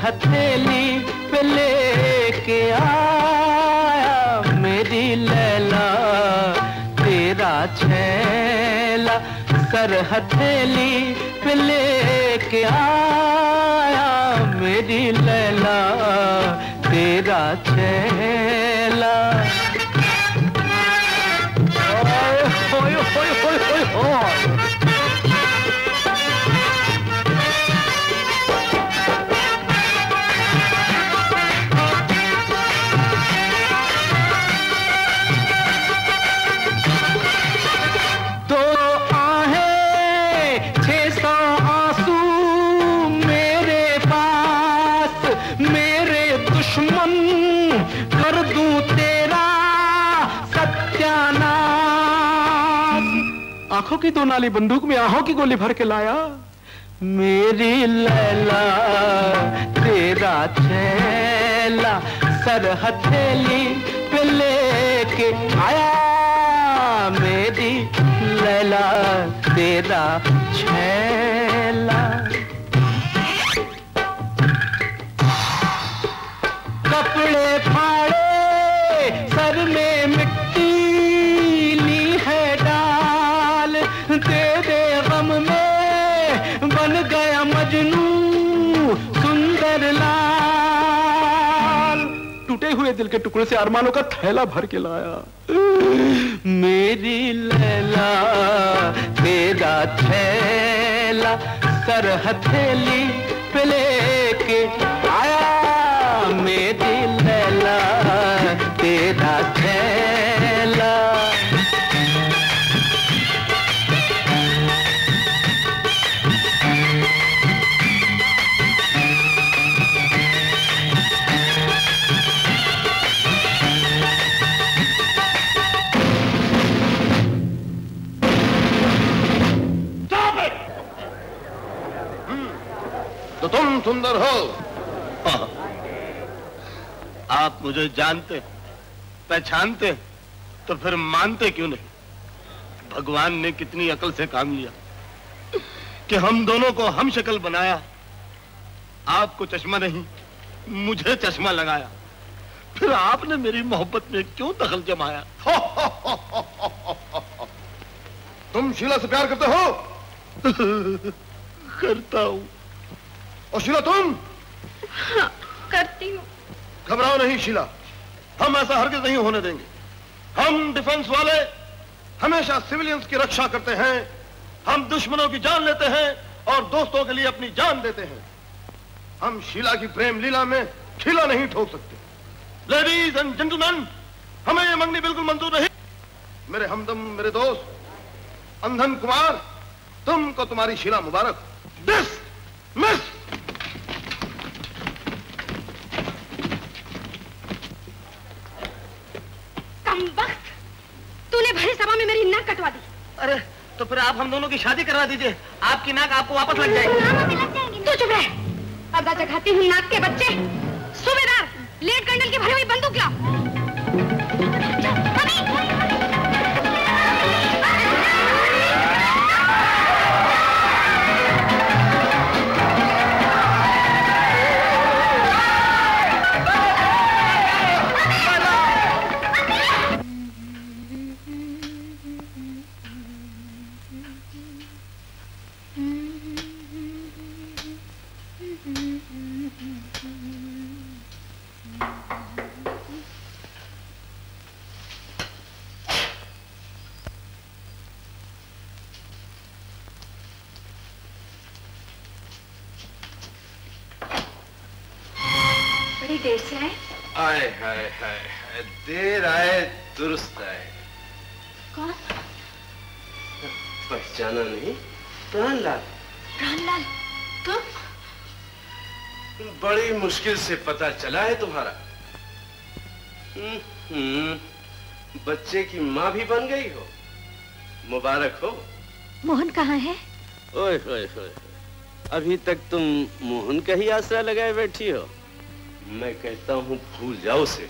हथेली पे लेके आया मेरी लैला, तेरा छैला सर हथेली पे लेके आया मेरी लैला, तेरा छैला। ओए ओए ओए ओए ओए की तो नाली बंदूक में आहों की गोली भर के लाया मेरी लैला, तेरा छैला सर हथेली पे लेके आया मेरी लैला, तेरा छैला। कपड़े फाड़े सर में मिट्टी ली है तेरे गम में बन गया मजनू सुंदर लाल, टूटे हुए दिल के टुकड़े से अरमानों का थैला भर के लाया मेरी लैला, तेरा थैला सर हथेली पे लेके आया मेरी लैला, तेरा थैला। तुम सुंदर हो, आप मुझे जानते पहचानते तो फिर मानते क्यों नहीं? भगवान ने कितनी अकल से काम लिया कि हम दोनों को हम शक्ल बनाया, आपको चश्मा नहीं मुझे चश्मा लगाया, फिर आपने मेरी मोहब्बत में क्यों दखल जमाया? हो, हो, हो, हो, हो, हो, हो। तुम शीला से प्यार करते हो? करता हूं। और शीला तुम? हाँ, करती हूँ। घबराओ नहीं शीला, हम ऐसा हरगिज़ नहीं होने देंगे। हम डिफेंस वाले हमेशा सिविलियंस की रक्षा करते हैं, हम दुश्मनों की जान लेते हैं और दोस्तों के लिए अपनी जान देते हैं। हम शीला की प्रेम लीला में खिला नहीं ठोक सकते। लेडीज एंड जेंटलमैन, हमें ये मंगनी बिल्कुल मंजूर नहीं। मेरे हमदम, मेरे दोस्त अंधन कुमार, तुमको तुम्हारी शीला मुबारक। दिस मिस वक्त तूने भरी सभा में मेरी नाक कटवा दी। अरे तो फिर आप हम दोनों की शादी करवा दीजिए, आपकी नाक आपको वापस लग जाएगी। तू चुप रह, अदा जगाती हूँ नाक के बच्चे। सूबेदार, लेट कर्नल की भरी हुई बंदूक लाओ। बड़ी देर से आए। आए हाय हाय, देर आए दुरुस्त आए। कौन? पहचाना नहीं? प्राणलाल। प्राणलाल तुम? बड़ी मुश्किल से पता चला है तुम्हारा। बच्चे की माँ भी बन गई हो, मुबारक हो। मोहन कहाँ है? ओए होए होए, अभी तक तुम मोहन का ही आसरा लगाए बैठी हो। मैं कहता हूँ भूल जाओ उसे।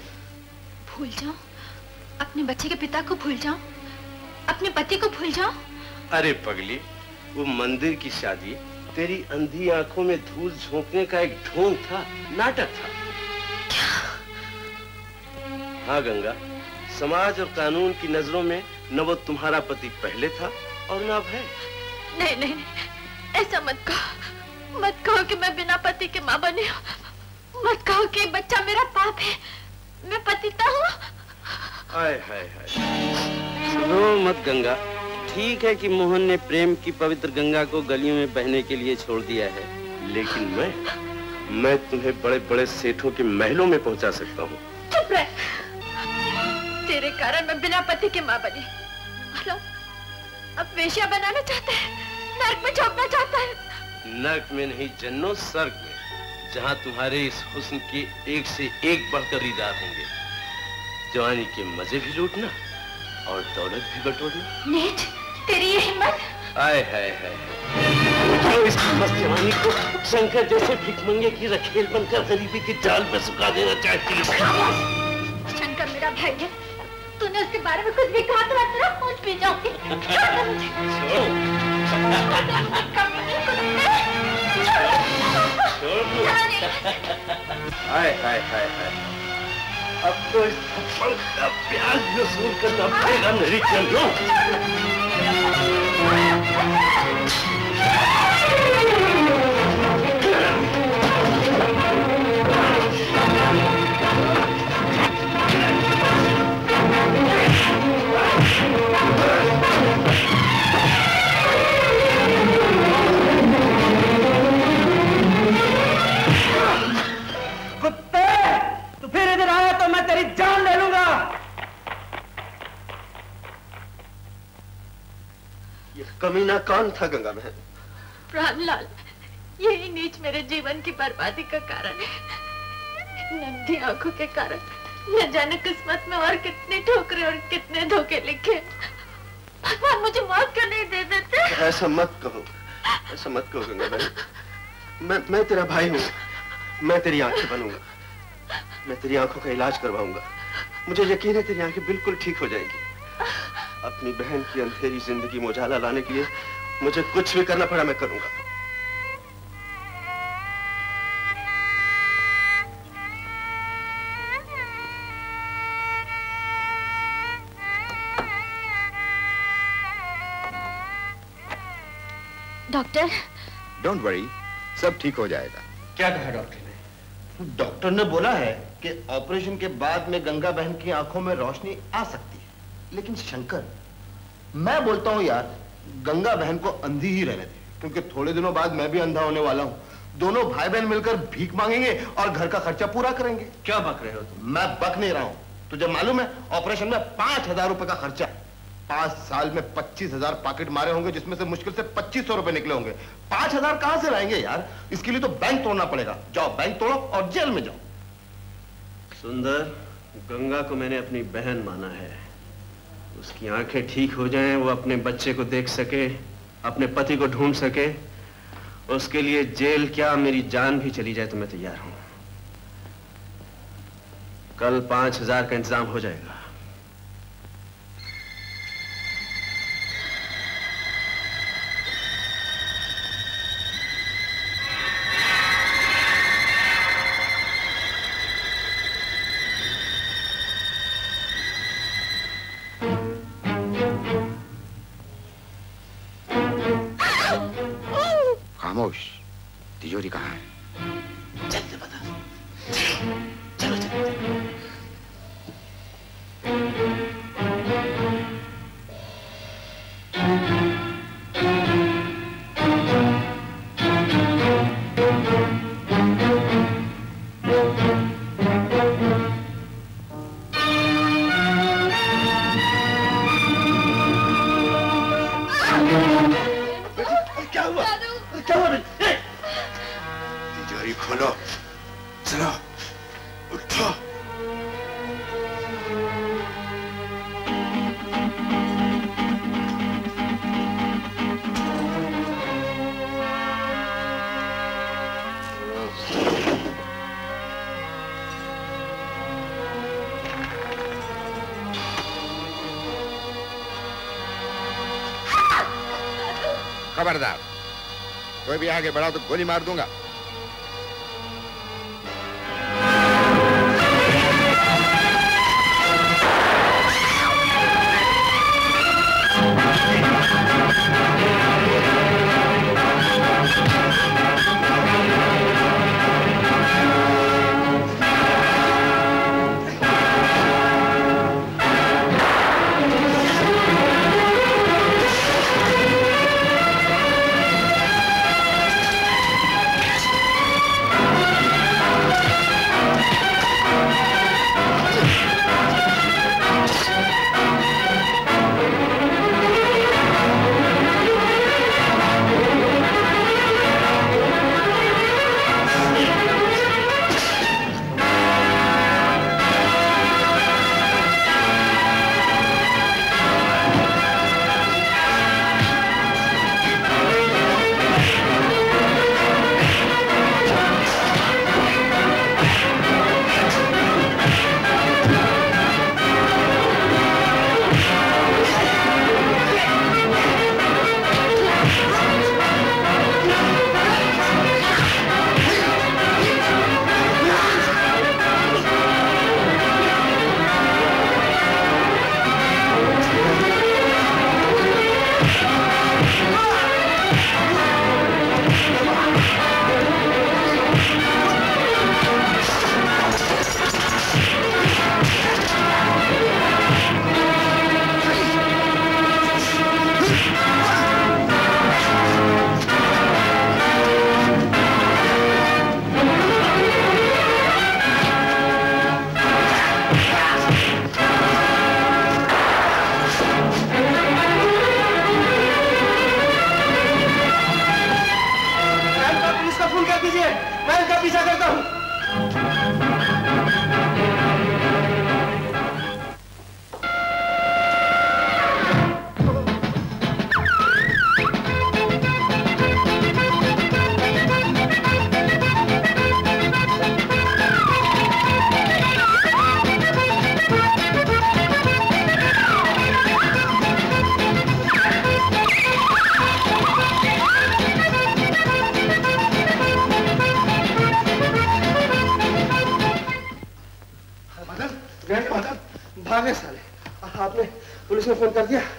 भूल जाओ? अपने बच्चे के पिता को भूल जाओ, अपने पति को भूल जाओ? अरे पगली, वो मंदिर की शादी तेरी अंधी आंखों में धूल झोंकने का एक ढोंग था, नाटक था। क्या? हाँ गंगा, समाज और कानून की नजरों में न वो तुम्हारा पति पहले था और न अब है। नहीं नहीं, नहीं ऐसा मत कहो, मत कहो कि मैं बिना पति के माँ बनी हूँ। मत कहो कि बच्चा मेरा पाप है, मैं पतिता हूँ। हाय हाय हाय, रो मत गंगा। ठीक है कि मोहन ने प्रेम की पवित्र गंगा को गलियों में बहने के लिए छोड़ दिया है, लेकिन मैं तुम्हें बड़े बड़े सेठों के महलों में पहुँचा सकता हूँ। चुप रह, तेरे कारण मैं बिना पति के माँ बनी। अब वेश्या बनाना चाहता है, नर्क में झोंकना चाहता है। नर्क में नहीं जन्नो, स्वर्ग में, जहाँ तुम्हारे इस हुस्न के एक से एक बढ़कर दीदार होंगे। जवानी के मजे भी लूटना और दौलत भी बटोरना। नीच, तेरी ये हिम्मत! आए हाय हाय, क्यों इस मस्त जवानी को शंकर जैसे भिखमंगे की रखेल बनकर गरीबी की जाल में सुखा देना चाहती है? शंकर मेरा भाई है, तूने उसके बारे में कुछ भी कहा तो मैं तेरा पूछ भी जाऊंगी। हाय हाय हाय हाय, अब तो इस थप्पड़ का प्याज वसूल करना पड़ेगा मेरी चंदू। तेरी जान ले लूंगा। ये कमीना कौन था गंगा बहन? प्राणलाल, यही नीच मेरे जीवन की बर्बादी का कारण है। नंदी आंखों के कारण न जाने किस्मत में और कितने ठोकरे और कितने धोखे लिखे। भगवान मुझे मौत क्यों नहीं दे देते? ऐसा मत कहो, ऐसा मत कहो गंगा बहन। मैं तेरा भाई हूँ, मैं तेरी आंखें बनूंगा, मैं तेरी आंखों का इलाज करवाऊंगा। मुझे यकीन है तेरी आंखें बिल्कुल ठीक हो जाएंगी। अपनी बहन की अंधेरी जिंदगी में उजाला लाने के लिए मुझे कुछ भी करना पड़ा मैं करूंगा। डॉक्टर? डोंट वरी, सब ठीक हो जाएगा। क्या कहा डॉक्टर? डॉक्टर ने बोला है कि ऑपरेशन के बाद में गंगा बहन की आंखों में रोशनी आ सकती है, लेकिन शंकर, मैं बोलता हूँ यार, गंगा बहन को अंधी ही रहने दे, क्योंकि थोड़े दिनों बाद मैं भी अंधा होने वाला हूँ। दोनों भाई बहन मिलकर भीख मांगेंगे और घर का खर्चा पूरा करेंगे। क्या बक रहे हो तुम? मैं बक नहीं रहा हूँ। तुझे मालूम है ऑपरेशन में 5000 रुपए का खर्चा है। 5 साल में 25,000 पॉकेट मारे होंगे, जिसमें से मुश्किल से 2500 रुपए निकले होंगे। 5,000 कहां से लाएंगे यार? इसके लिए तो बैंक तोड़ना पड़ेगा। जाओ बैंक तोड़ो और जेल में जाओ। सुंदर, गंगा को मैंने अपनी बहन माना है। उसकी आंखें ठीक हो जाएं, वो अपने बच्चे को देख सके, अपने पति को ढूंढ सके, उसके लिए जेल क्या मेरी जान भी चली जाए तो मैं तैयार हूं। कल 5000 का इंतजाम हो जाएगा। तिजोरी कहाँ है? जल्दी बता। चलो कोई भी आगे बढ़ा तो गोली मार दूंगा।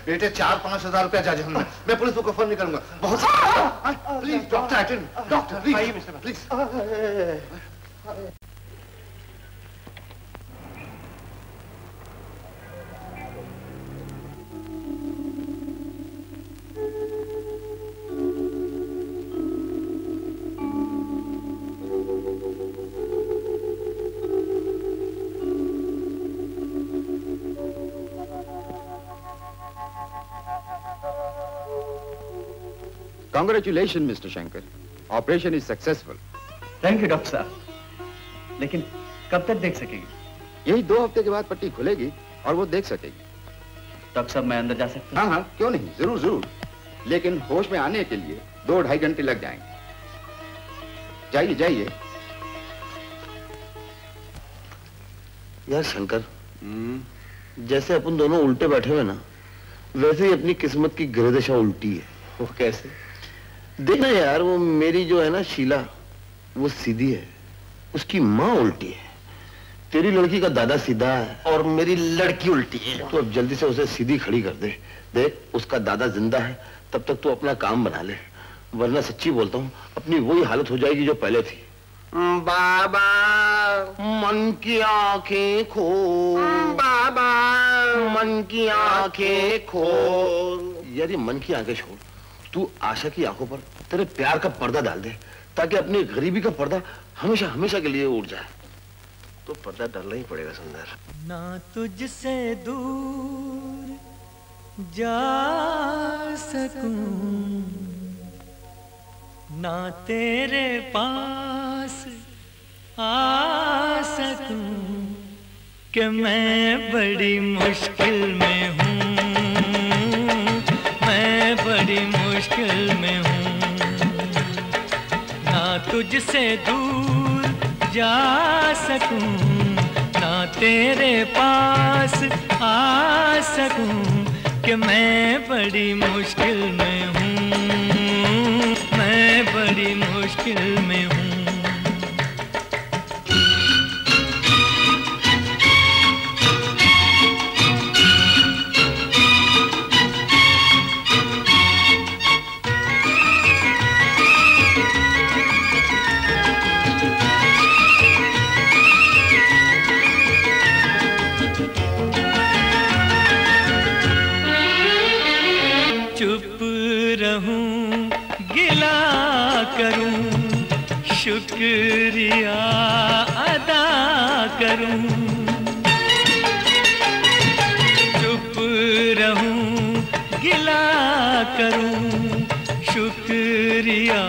बेटे 4-5 हज़ार रुपया चार्ज होना। मैं पुलिस को फोन नहीं करूंगा। बहुत please doctor attend, doctor please. Congratulations, Mr. Shankar. Operation is successful. Thank you, Doctor साहब. लेकिन कब तक देख सकेगी? यही 2 हफ्ते के बाद पट्टी खुलेगी और वो देख सकेगी। डॉक्टर साहब, मैं अंदर जा सकता हूँ? हाँ हाँ, क्यों नहीं, जरूर जरूर। लेकिन होश में आने के लिए 2-2.5 घंटे लग जाएंगे। जाइए जाइए। यार शंकर, जैसे अपन दोनों उल्टे बैठे हुए ना, वैसे ही अपनी किस्मत की ग्रहदशा उल्टी है। वो कैसे? देखना यार, वो मेरी जो है ना शीला, वो सीधी है, उसकी माँ उल्टी है। तेरी लड़की का दादा सीधा है और मेरी लड़की उल्टी है। तो अब जल्दी से उसे सीधी खड़ी कर दे। देख, उसका दादा जिंदा है, तब तक तू अपना काम बना ले, वरना सच्ची बोलता हूँ अपनी वही हालत हो जाएगी जो पहले थी। बाबा मन की आंखें खोल, बाबा मन की आंखें खोल। यदि मन की आंखें छोड़, तू आशा की आंखों पर तेरे प्यार का पर्दा डाल दे, ताकि अपनी गरीबी का पर्दा हमेशा हमेशा के लिए उड़ जाए। तो पर्दा डालना ही पड़ेगा सुंदर। ना तुझसे दूर जा सकूं, ना तेरे पास आ सकूं, कि मैं बड़ी मुश्किल में हूँ, मैं बड़ी मुश्किल में हूँ। ना तुझसे दूर जा सकूं, ना तेरे पास आ सकूं, कि मैं बड़ी मुश्किल में हूँ, मैं बड़ी मुश्किल में हूँ। शुक्रिया अदा करूं, चुप रहूं, गिला करूं, शुक्रिया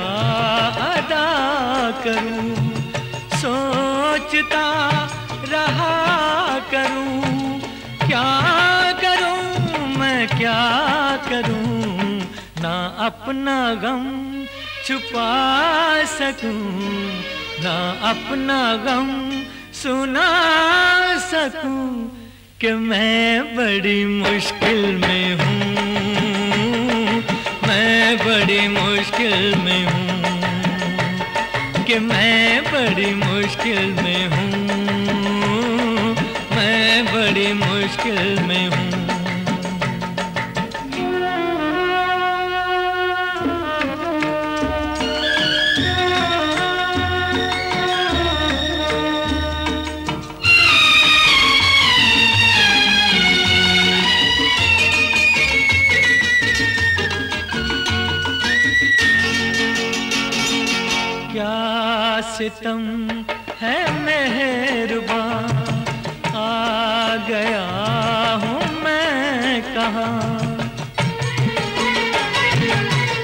अदा करूं, सोचता रहा करूं, क्या करूं मैं, क्या करूं। ना अपना गम छुपा सकूं, ना अपना गम सुना सकूं, कि मैं बड़ी मुश्किल में हूँ, मैं बड़ी मुश्किल में हूँ, कि मैं बड़ी मुश्किल में हूँ, मैं बड़ी मुश्किल में हूँ। सितम है मेहरबान, आ गया हूँ मैं कहाँ,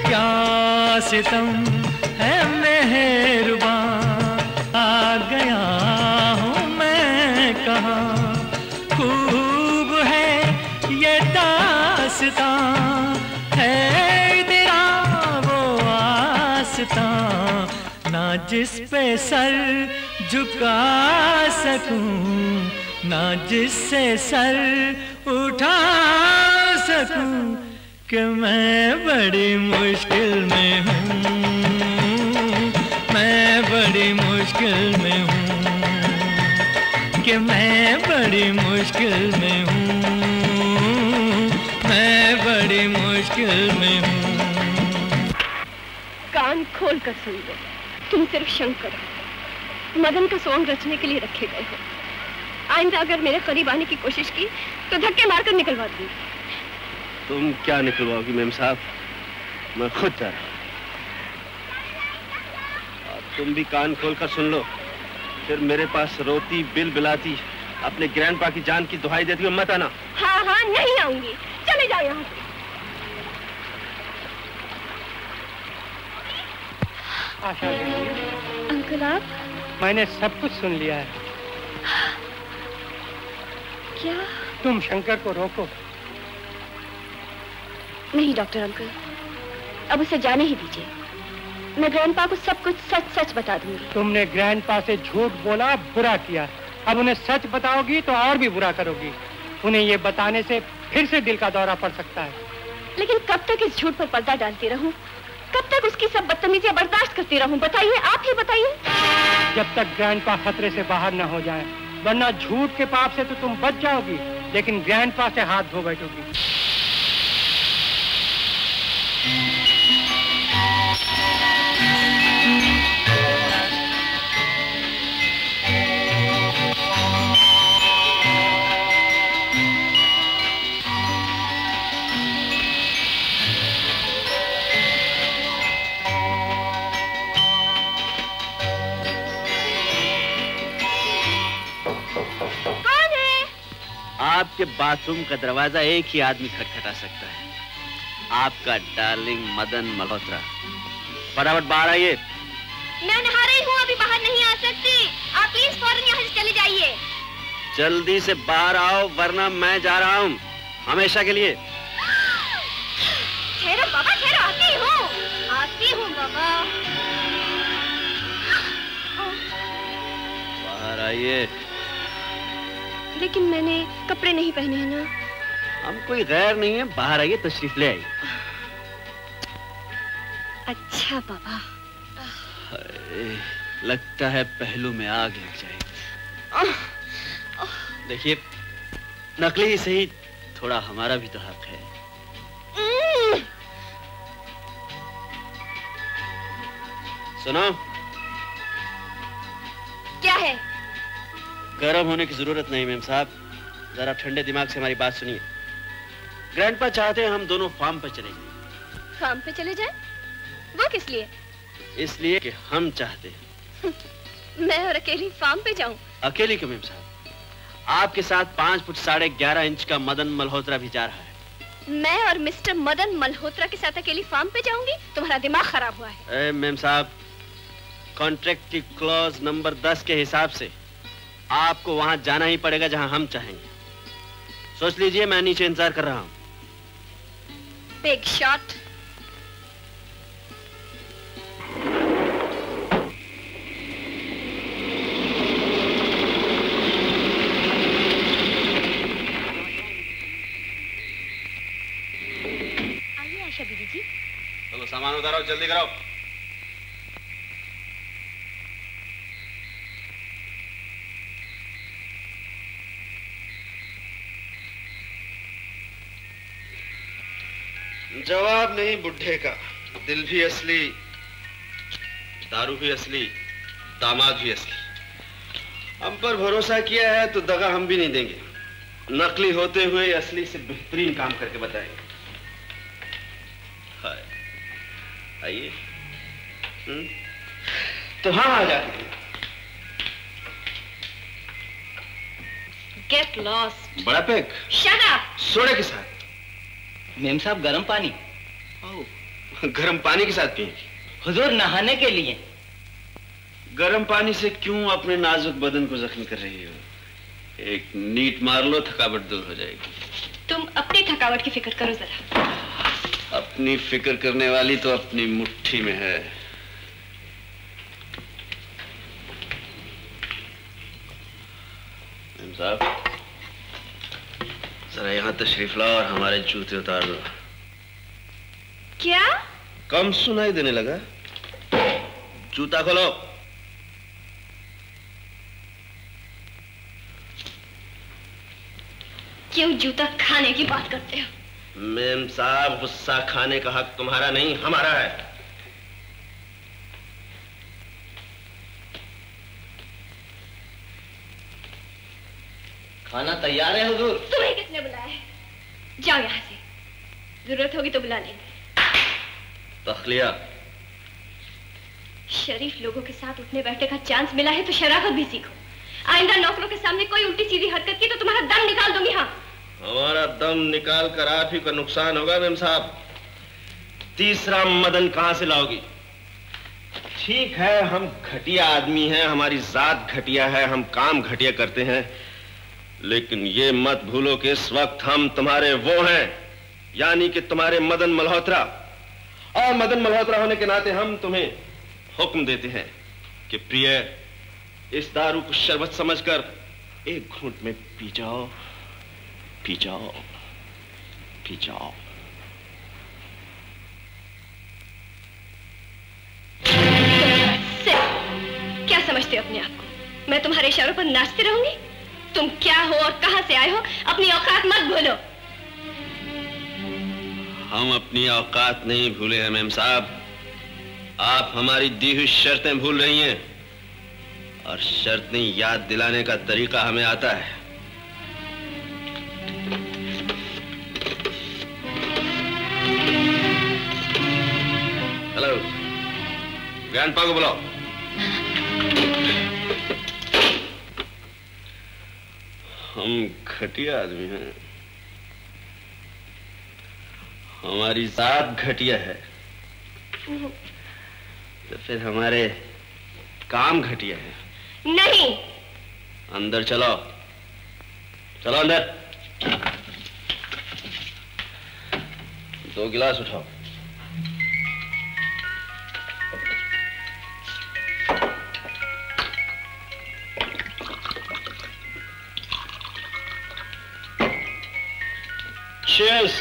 क्या सितम है मेहरबान, आ गया हूँ मैं कहाँ। खूब है ये दास्तां, है तेरा वो आस्तां, ना जिस पे सर झुका सकूं, ना जिससे सर उठा सकूं, कि मैं बड़ी मुश्किल में हूँ, मैं बड़ी मुश्किल में हूँ, कि मैं बड़ी मुश्किल में हूँ, मैं बड़ी मुश्किल में हूँ। कान खोल कर सुन लो, तुम सिर्फ शंकर हो, मदन का सॉन्ग रचने के लिए रखे गए हो। आइंदा अगर मेरे करीब आने की कोशिश की तो धक्के मारकर निकलवा दूंगी। तुम क्या निकलवाओगी मैम साहब, मैं खुद जा रहा हूँ। अब तुम भी कान खोलकर सुन लो, फिर मेरे पास रोती बिल बिलाती अपने ग्रैंडपा की जान की दुहाई देती हुई मत आना। हाँ हाँ नहीं आऊंगी, चले जाओ यहाँ से। आशा अंकल आप, मैंने सब कुछ सुन लिया है। क्या तुम शंकर को रोको? नहीं डॉक्टर अंकल, अब उसे जाने ही दीजिए, मैं ग्रैंडपा को सब कुछ सच सच बता दूंगी। तुमने ग्रैंडपा से झूठ बोला, बुरा किया। अब उन्हें सच बताओगी तो और भी बुरा करोगी। उन्हें ये बताने से फिर से दिल का दौरा पड़ सकता है। लेकिन कब तक इस झूठ पर पर्दा डालती रहूं, कब तक उसकी सब बदतमीजियां बर्दाश्त करती रहूं, बताइए, आप ही बताइए। जब तक ग्रैंडपा खतरे से बाहर न हो जाए, वरना झूठ के पाप से तो तुम बच जाओगी, लेकिन ग्रैंडपा से हाथ धो बैठोगी। आपके बाथरूम का दरवाजा एक ही आदमी खटखटा सकता है, आपका डार्लिंग मदन मल्होत्रा। फटाफट बाहर आइए। मैं नहा रही हूँ, अभी बाहर नहीं आ सकती। आप प्लीज फौरन यहाँ से चले जाइए। जल्दी से बाहर आओ वरना मैं जा रहा हूँ हमेशा के लिए। ठहरो बाबा, ठहरो, आती हूँ बाबा। बाहर आइए। लेकिन मैंने कपड़े नहीं पहने हैं ना। हम कोई गैर नहीं है, बाहर आइए, तशरीफ ले आइए। अच्छा बाबा। लगता है पहलू में आग लग जाएगी। देखिए नकली ही सही, थोड़ा हमारा भी तो हक है। सुनो, क्या है? गर्म होने की जरूरत नहीं मेम साहब, जरा ठंडे दिमाग से हमारी बात सुनिए। ग्रैंडपा चाहते हैं हम दोनों फार्म पर चले जाएं। फार्म पे चले जाएं? वो किस लिए? इसलिए कि हम चाहते हैं। मैं और अकेली फार्म पे जाऊं? अकेली क्यों मेम साहब, आपके साथ 5 फुट 11.5 इंच का मदन मल्होत्रा भी जा रहा है। मैं और मिस्टर मदन मल्होत्रा के साथ अकेली फार्म पे जाऊंगी? तुम्हारा दिमाग खराब हुआ है। मेम साहब, कॉन्ट्रैक्ट की क्लॉज नंबर 10 के हिसाब से आपको वहां जाना ही पड़ेगा जहां हम चाहेंगे। सोच लीजिए, मैं नीचे इंतजार कर रहा हूं। Big shot. आइए आशा दीदी जी। चलो सामान उतारो, जल्दी करो। जवाब नहीं बुढ़े का, दिल भी असली, दारू भी असली, दामाद भी असली। हम पर भरोसा किया है तो दगा हम भी नहीं देंगे। नकली होते हुए असली से बेहतरीन काम करके बताएंगे। हाय, आइए। तो हाँ आ जाते हैं। Get lost। बड़ा पैक। Shut up। सोडे के साथ। मेम साहब गरम पानी। गरम पानी के साथ पिएंगे? हुजूर नहाने के लिए। गरम पानी से क्यों अपने नाजुक बदन को जख्मी कर रही हो? एक नीट मार लो, थकावट दूर हो जाएगी। तुम अपनी थकावट की फिक्र करो जरा। अपनी फिक्र करने वाली तो अपनी मुट्ठी में है। मेम साहब जरा यहाँ तशरीफ लाओ और हमारे जूते उतार दो। क्या? कम सुनाई देने लगा। जूता खोलो। क्यों जूता खाने की बात करते हो? मेम साहब गुस्सा खाने का हक तुम्हारा नहीं हमारा है। खाना तैयार है हुजूर। तुम्हें किसने बुलाया है? जाओ यहाँ से, जरूरत होगी तो बुला लेंगे। तखलिया। शरीफ लोगों के साथ उठने बैठने का चांस मिला है तो शराफत भी सीखो। आइंदा नौकरों के सामने कोई उल्टी सीधी हरकत की तो तुम्हारा दम निकाल दूंगी। हाँ, हमारा दम निकाल कर आप ही का नुकसान होगा मेम साहब। तीसरा मदन कहाँ से लाओगी? ठीक है, हम घटिया आदमी हैं, हमारी जात घटिया है, हम काम घटिया करते हैं, लेकिन ये मत भूलो कि इस वक्त हम तुम्हारे वो हैं, यानी कि तुम्हारे मदन मल्होत्रा। और मदन मल्होत्रा होने के नाते हम तुम्हें हुक्म देते हैं कि प्रिय, इस दारू को शरबत समझकर एक घूंट में पी जाओ। क्या समझते हो अपने आप को? मैं तुम्हारे इशारों पर नाचती रहूंगी? तुम क्या हो और कहां से आए हो? अपनी औकात मत भूलो। हम अपनी औकात नहीं भूले हैं मेम साहब, आप हमारी दी हुई शर्तें भूल रही हैं, और शर्तें याद दिलाने का तरीका हमें आता है। हेलो, ग्रैंडपा को बुलाओ। हम घटिया आदमी है, हमारी जात घटिया है तो फिर हमारे काम घटिया है। नहीं, अंदर चलो, चलो अंदर, दो गिलास उठाओ। Cheers.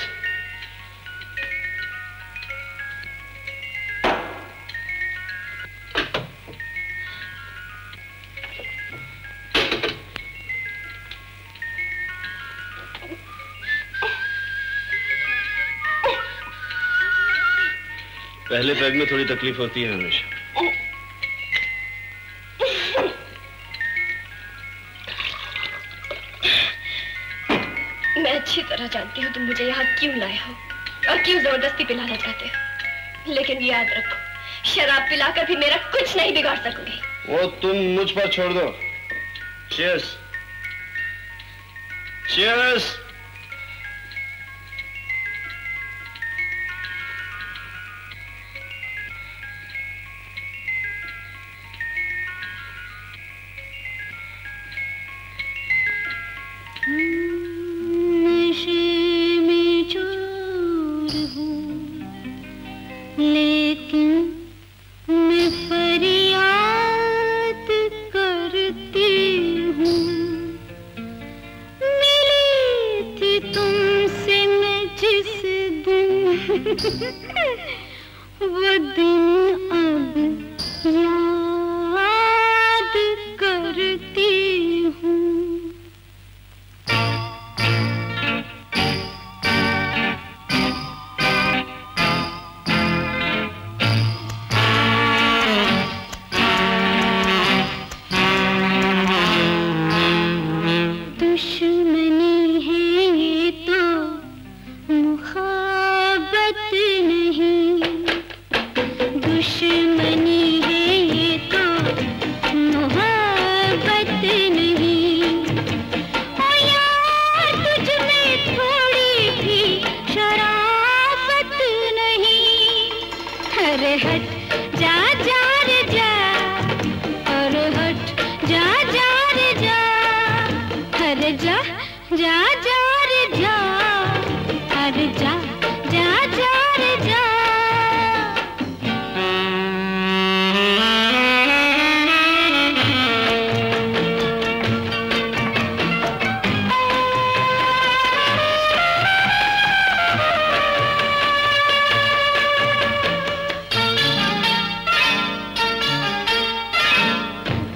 पहले पैग में थोड़ी तकलीफ होती है हमेशा। जानती हो तुम मुझे यहाँ क्यों लाए हो और क्यों जबरदस्ती पिलाना चाहते हो, लेकिन याद रखो शराब पिलाकर भी मेरा कुछ नहीं बिगाड़ सकोगे। वो तुम मुझ पर छोड़ दो। Cheers. Cheers.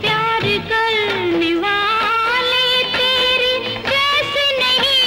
प्यार करने वाले तेरे जैसे नहीं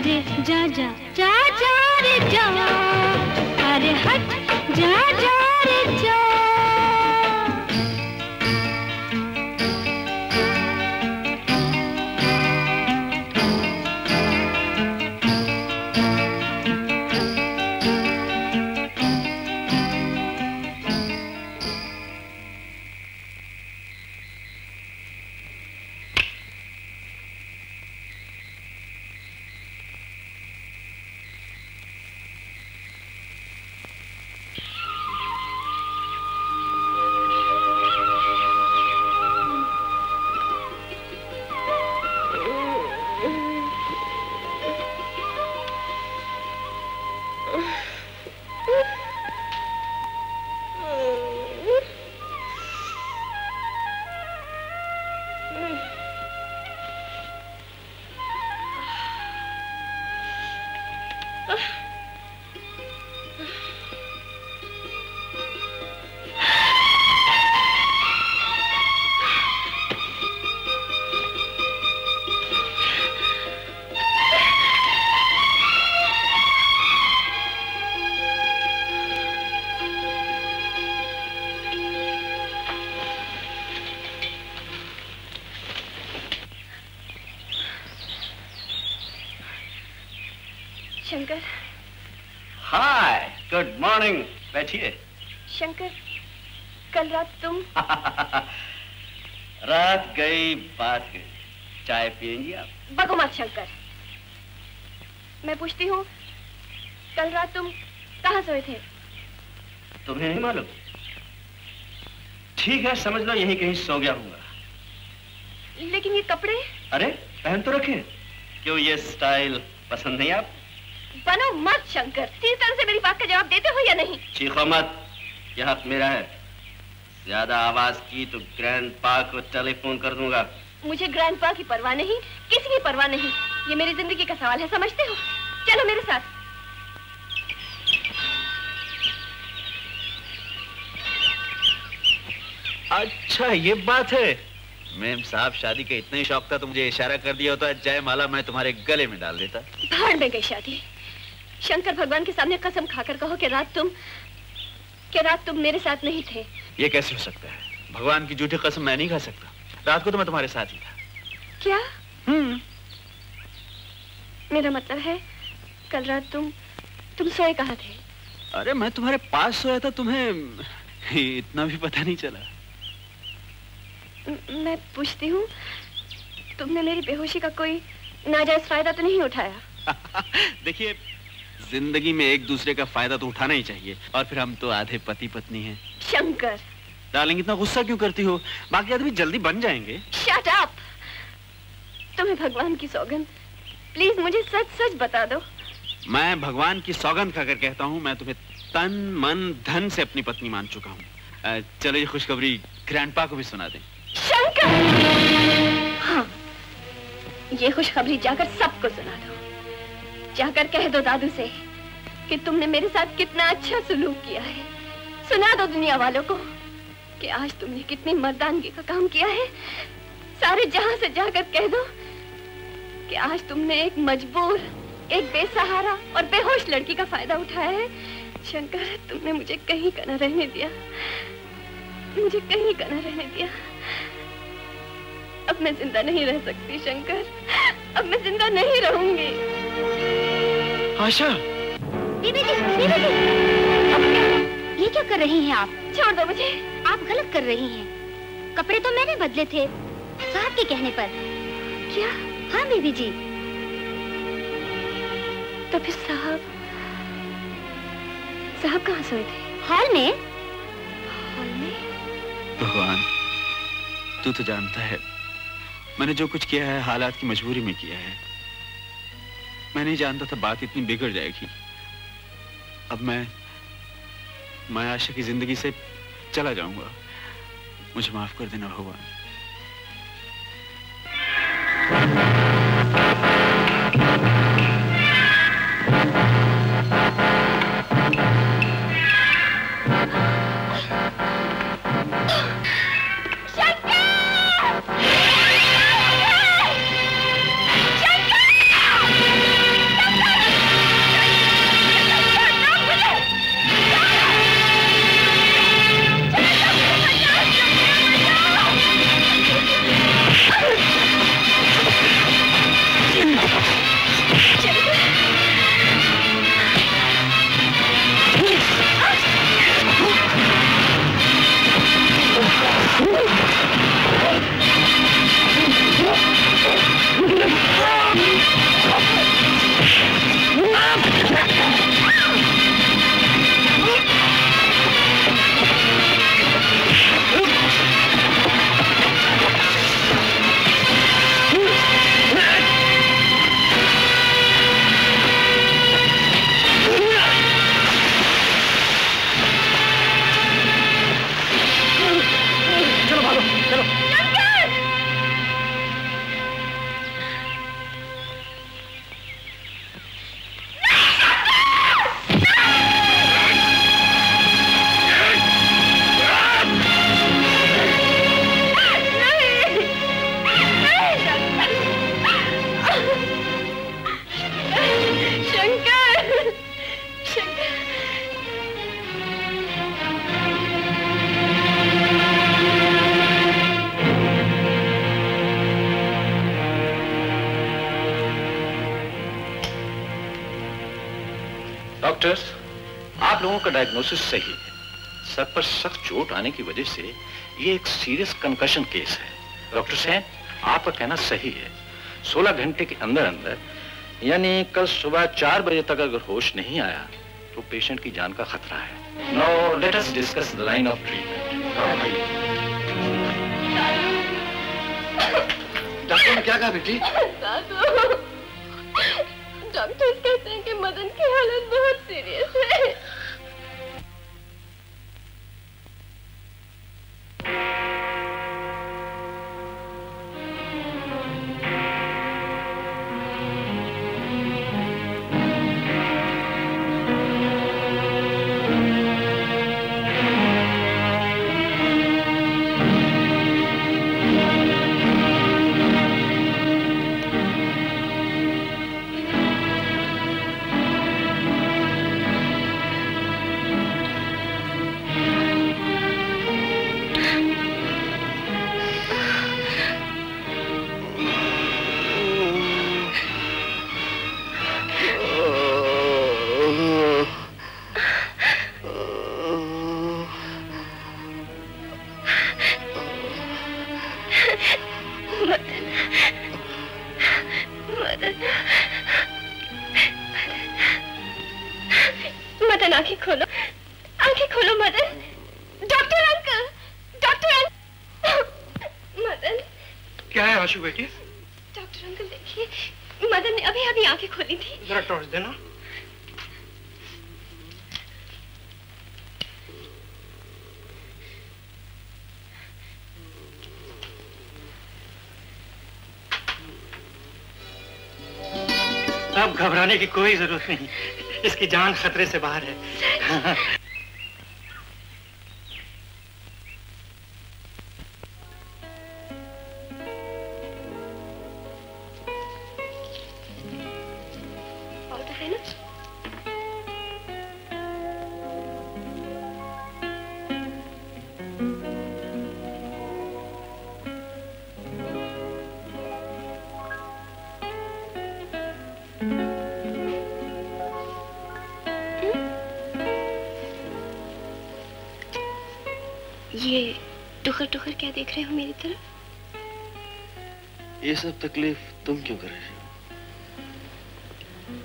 अरे जा जा जा जा रे जा, अरे हट जा जा रे जा। Shankar, hi, good morning. बैठिए। शंकर, कल रात तुम रात गई बात गई। चाय पियेंगी आप? बको मत शंकर, मैं पूछती हूँ कल रात तुम कहाँ सोए थे? तुम्हें नहीं मालूम? ठीक है, समझ लो यहीं कहीं सो गया हूँगा। लेकिन ये कपड़े? अरे पहन तो रखे, क्यों ये स्टाइल पसंद नहीं? आप बनो मत शंकर, सीधे से मेरी बात का जवाब देते हो या नहीं? चीखो मत, यह हक मेरा है। ज्यादा आवाज की तो ग्रैंडपा को टेलीफोन कर दूंगा। मुझे ग्रैंडपा की परवाह नहीं, किसी की परवाह नहीं। ये मेरी जिंदगी का सवाल है, समझते हो? चलो मेरे साथ। अच्छा ये बात है। मैम साहब, शादी का इतना ही शौक था, तो मुझे इशारा कर दिया होता, जय माला मैं तुम्हारे गले में डाल देता। भाड़ में गई शादी। शंकर, भगवान के सामने कसम खाकर कहो कि रात तुम मेरे साथ नहीं थे। ये कैसे हो सकता है? भगवान की झूठी कसम मैं नहीं खा सकता। रात को तो मैं तुम्हारे साथ ही था। क्या? मेरा मतलब है कल रात तुम सोए कहाँ थे? अरे मैं तुम्हारे पास सोया था, तुम्हें इतना भी पता नहीं चला। मैं पूछती हूँ, तुमने मेरी बेहोशी का कोई नाजायज फायदा तो नहीं उठाया? देखिए, जिंदगी में एक दूसरे का फायदा तो उठाना ही चाहिए, और फिर हम तो आधे पति पत्नी हैं। शंकर डार्लिंग, इतना गुस्सा क्यों करती हो? बाकी आदमी जल्दी बन जाएंगे। Shut up! तुम्हें भगवान की सौगंध, प्लीज मुझे सच सच बता दो। मैं भगवान की सौगंध खाकर कहता हूँ, मैं तुम्हें तन मन धन से अपनी पत्नी मान चुका हूँ। चलो ये खुशखबरी ग्रैंडपा को भी सुना दें। शंकर! हाँ, ये खुशखबरी जाकर सबको सुना दो। जाकर कह दो दादू से कि तुमने मेरे साथ कितना अच्छा सुलूक किया है। सुना दो दुनिया वालों को कि आज तुमने कितनी मर्दानगी का काम किया है। सारे जहां से जाकर कह दो कि आज तुमने एक मजबूर, एक बेसहारा और बेहोश लड़की का फायदा उठाया है। शंकर, तुमने मुझे कहीं का न रहने दिया, मुझे कहीं का न रहने दिया। अब मैं जिंदा नहीं रह सकती शंकर, अब मैं जिंदा नहीं रहूंगी। आशा दीदी जी, दीदी जी, ये क्या कर रही हैं आप? छोड़ दो मुझे। आप गलत कर रही हैं। कपड़े तो मैंने बदले थे साहब के कहने पर। क्या? हाँ बीबी जी। तो फिर साहब कहाँ सोए थे? हॉल में। हॉल में? भगवान, तू तो जानता है मैंने जो कुछ किया है हालात की मजबूरी में किया है। मैं नहीं जानता था बात इतनी बिगड़ जाएगी। अब मैं आशा की जिंदगी से चला जाऊंगा। मुझे माफ कर देना भगवान। डॉक्टर्स, आप लोगों का डायग्नोसिस सही है। सर पर सख्त चोट आने की वजह से ये एक सीरियस कंकशन केस है। डॉक्टर साहब, आपका कहना सही है। 16 घंटे के अंदर अंदर, यानी कल सुबह 4 बजे तक अगर होश नहीं आया तो पेशेंट की जान का खतरा है। Now let us discuss the line of treatment. Doctor ने क्या कहा बेटी? डॉक्टर्स कहते हैं कि मदन की हालत बहुत सीरियस है। घबराने की कोई जरूरत नहीं, इसकी जान खतरे से बाहर है। देख रहे हो मेरी तरफ? ये सब तकलीफ तुम क्यों कर रहे हो?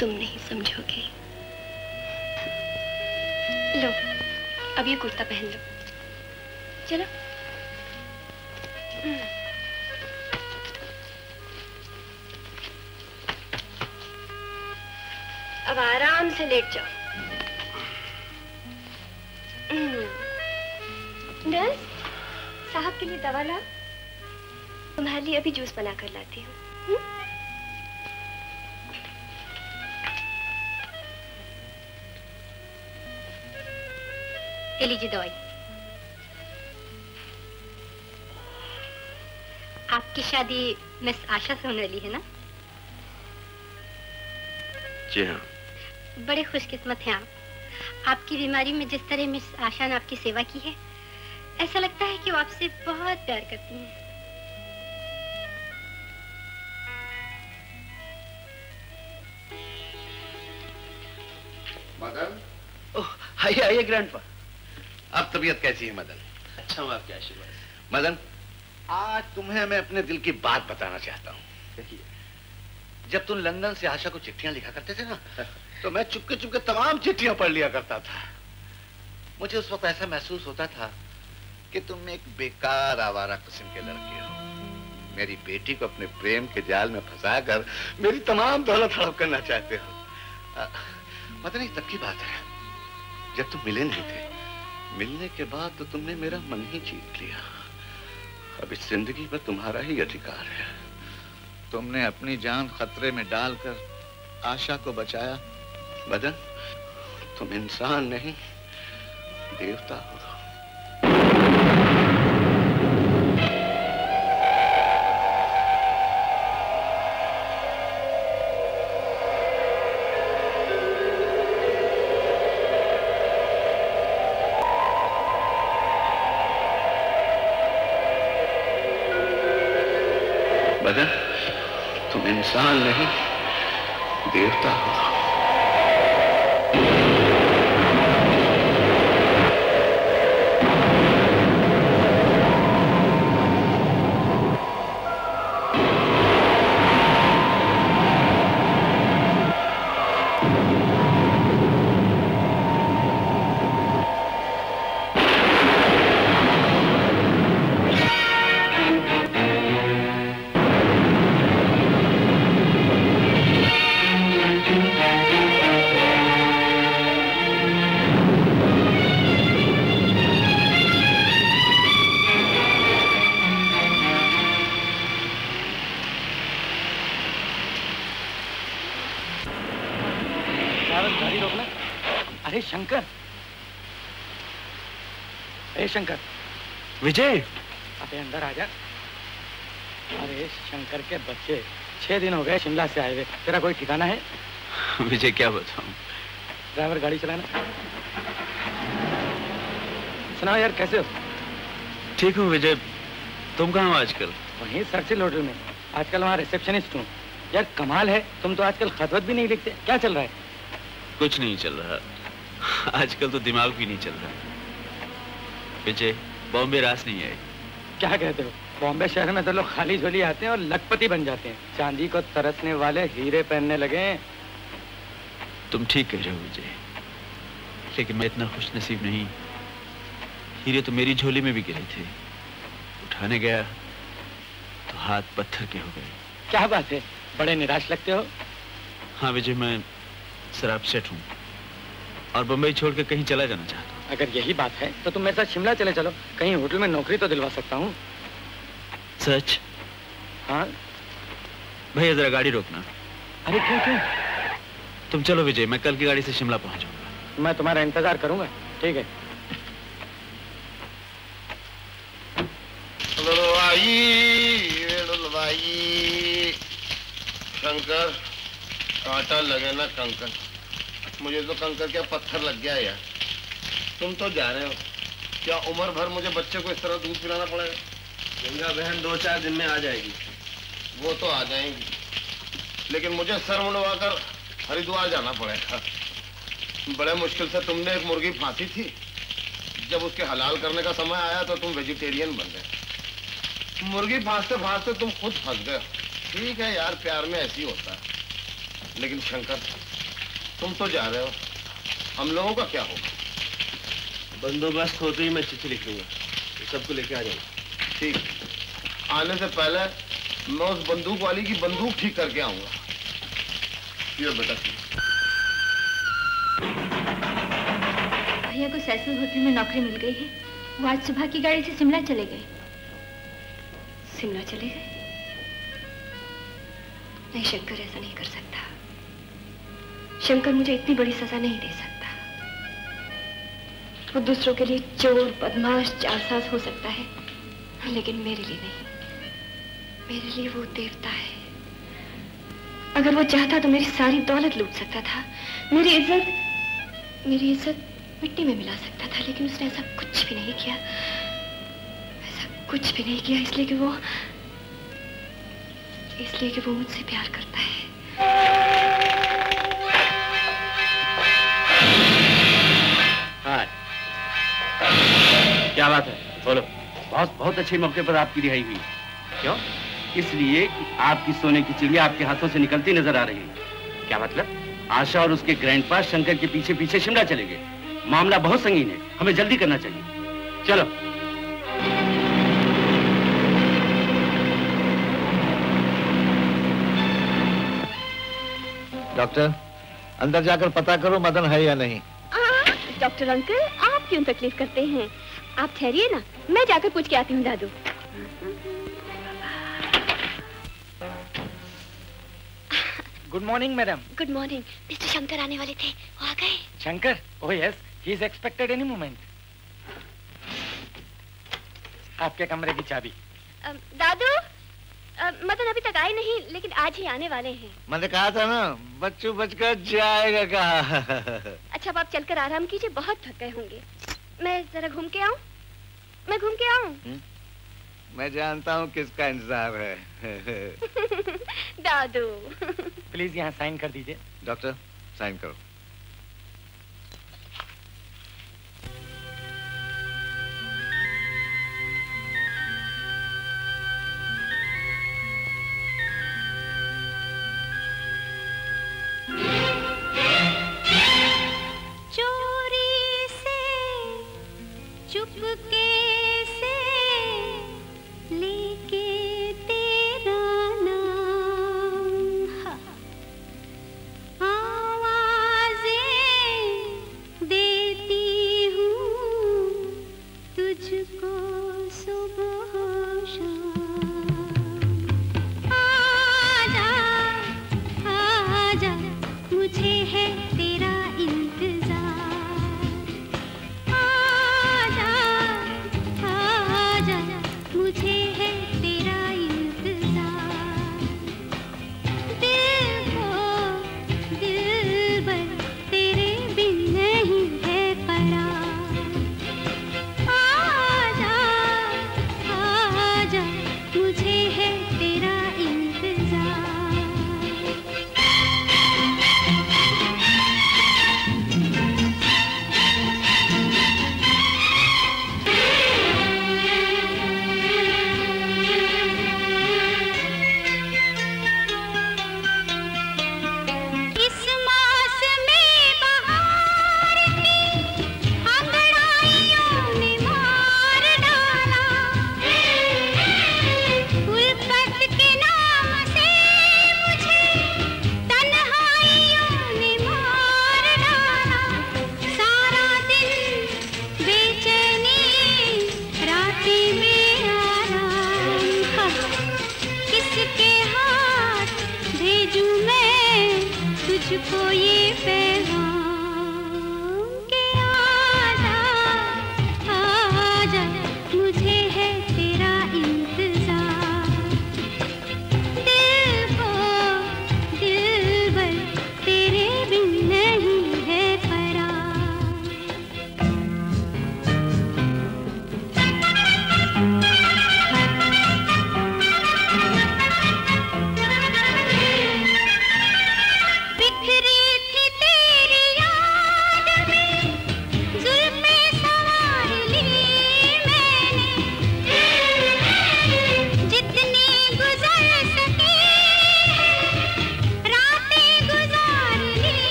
तुम नहीं समझोगे। लो, अब ये कुर्ता पहन लो। चलो। अब आराम से लेट जाओ। नर्स साहब के लिए दवा ला, तुम्हारे लिए अभी जूस बना कर लाती हूँ। ये लीजिए दवाई। आपकी शादी मिस आशा से होने वाली है ना? जी हाँ। बड़े खुशकिस्मत हैं आप। आपकी बीमारी में जिस तरह मिस आशा ने आपकी सेवा की है, ऐसा लगता है कि वो आपसे बहुत प्यार करती हैं। मदन, ओह आइए आइए ग्रैंडपा। अब तबीयत कैसी है मदन? अच्छा हूँ, आपके आशीर्वाद। मदन, आज तुम्हें मैं अपने दिल की बात बताना चाहता हूँ। देखिए, जब तुम लंदन से आशा को चिट्ठियां लिखा करते थे ना, तो मैं चुपके चुपके तमाम चिट्ठियां पढ़ लिया करता था। मुझे उस वक्त ऐसा महसूस होता था कि तुम एक बेकार आवारा किस्म के लड़के हो। मेरी बेटी को अपने प्रेम के जाल में फंसाकर मेरी तमाम दौलत हड़प करना चाहते हो। मदन, ये तब की बात है जब तुम मिले नहीं थे। मिलने के बाद तो तुमने मेरा मन ही जीत लिया। अब इस जिंदगी में तुम्हारा ही अधिकार है। तुमने अपनी जान खतरे में डालकर आशा को बचाया। मदन, तुम इंसान नहीं, देवता हो। इंसान नहीं, देवता हो। बस गाड़ी रोकना। अरे शंकर, अरे शंकर। विजय अबे अंदर आ जा। अरे शंकर के बच्चे, 6 दिन हो गए शिमला से आए हुए, तेरा कोई ठिकाना है? विजय क्या बताऊं। ड्राइवर गाड़ी चलाना। सुनाओ यार, कैसे हो? ठीक हूँ विजय, तुम कहाँ हो आजकल? वहीं सर्चिल होटल में, आजकल वहाँ रिसेप्शनिस्ट हूँ। यार कमाल है, तुम तो आजकल खतवत भी नहीं लिखते, क्या चल रहा है? कुछ नहीं चल रहा आजकल, तो दिमाग भी नहीं चल रहा। विजय बॉम्बे रास नहीं आई। क्या कहते हो? बॉम्बे शहर में तो लोग खाली झोली आते हैं और लखपति बन जाते हैं। चांदी को तरसने वाले हीरे पहनने लगे। तुम ठीक कह रहे हो विजय, लेकिन मैं इतना खुश नसीब नहीं। हीरे तो मेरी झोली में भी गिरे थे, उठाने गया तो हाथ पत्थर के हो गए। क्या बात है, बड़े निराश लगते हो। हाँ विजय, मैं शराब सेट हूँ और बम्बई छोड़ के कहीं चला जाना चाहता हूँ। अगर यही बात है तो तुम मेरे साथ शिमला चले चलो, कहीं होटल में नौकरी तो दिलवा सकता हूँ। सच? हाँ भैया जरा गाड़ी रोकना। अरे क्यों क्यों? तुम चलो विजय, मैं कल की गाड़ी से शिमला पहुँचूंगा। मैं तुम्हारा इंतजार करूंगा। ठीक है। शंकर, कांटा लगे ना कंकर। मुझे तो कंकर क्या पत्थर लग गया यार। तुम तो जा रहे हो, क्या उम्र भर मुझे बच्चे को इस तरह दूध पिलाना पड़ेगा? गंगा बहन 2-4 दिन में आ जाएगी। वो तो आ जाएंगी, लेकिन मुझे सर मुंडवा कर हरिद्वार जाना पड़ेगा। बड़े मुश्किल से तुमने एक मुर्गी फांसी थी, जब उसके हलाल करने का समय आया तो तुम वेजिटेरियन बन गए। मुर्गी फांसते फांसते तुम खुद फंस गए। ठीक है यार, प्यार में ऐसी होता है। लेकिन शंकर तुम तो जा रहे हो, हम लोगों का क्या होगा? बंदोबस्त होते ही मैं चिट्ठी लिखूंगा, सबको लेके आ जाऊंगा। ठीक, आने से पहले मैं उस बंदूक वाली की बंदूक ठीक करके आऊंगा। ये बता भैया को सैसल होटल में नौकरी मिल गई है। वो आज सुबह की गाड़ी से शिमला चले गए। शिमला चले गए? नहीं शंकर, ऐसा नहीं कर सकता। शंकर मुझे इतनी बड़ी सजा नहीं दे सकता। वो दूसरों के लिए चोर, बदमाश, जालसाज हो सकता है, लेकिन मेरे लिए नहीं। मेरे लिए वो देवता है। अगर वो चाहता तो मेरी सारी दौलत लूट सकता था, मेरी इज्जत मिट्टी में मिला सकता था, लेकिन उसने ऐसा कुछ भी नहीं किया। इसलिए कि वो मुझसे प्यार करता है। हाँ। क्या बात है, बोलो। बहुत बहुत अच्छे मौके पर आपकी रिहाई हुई। क्यों? इसलिए कि आपकी सोने की चिड़िया आपके हाथों से निकलती नजर आ रही है। क्या मतलब? आशा और उसके ग्रैंडपा शंकर के पीछे पीछे शिमला चले गए। मामला बहुत संगीन है, हमें जल्दी करना चाहिए। चलो। डॉक्टर, अंदर जाकर पता करो मदन है या नहीं। डॉक्टर अंकल, आप क्यों तकलीफ करते हैं? आप ठहरिए ना, मैं जाकर पूछ के आती हूँ। दादू good morning madam. Good morning. Mister Shankar आने वाले थे, वो आ गए? Shankar? Oh yes, he is expected any moment. आपके कमरे की चाबी। दादू मदन अभी तक आए नहीं, लेकिन आज ही आने वाले हैं। मैंने कहा था ना, बच्चू बचकर जाएगा कहा। अच्छा, आप चलकर आराम कीजिए, बहुत थक गए होंगे। मैं जरा घूम के आऊं। मैं जानता हूँ किसका इंतजार है। दादू प्लीज यहाँ साइन कर दीजिए। डॉक्टर साइन करो। मुझे है तेरा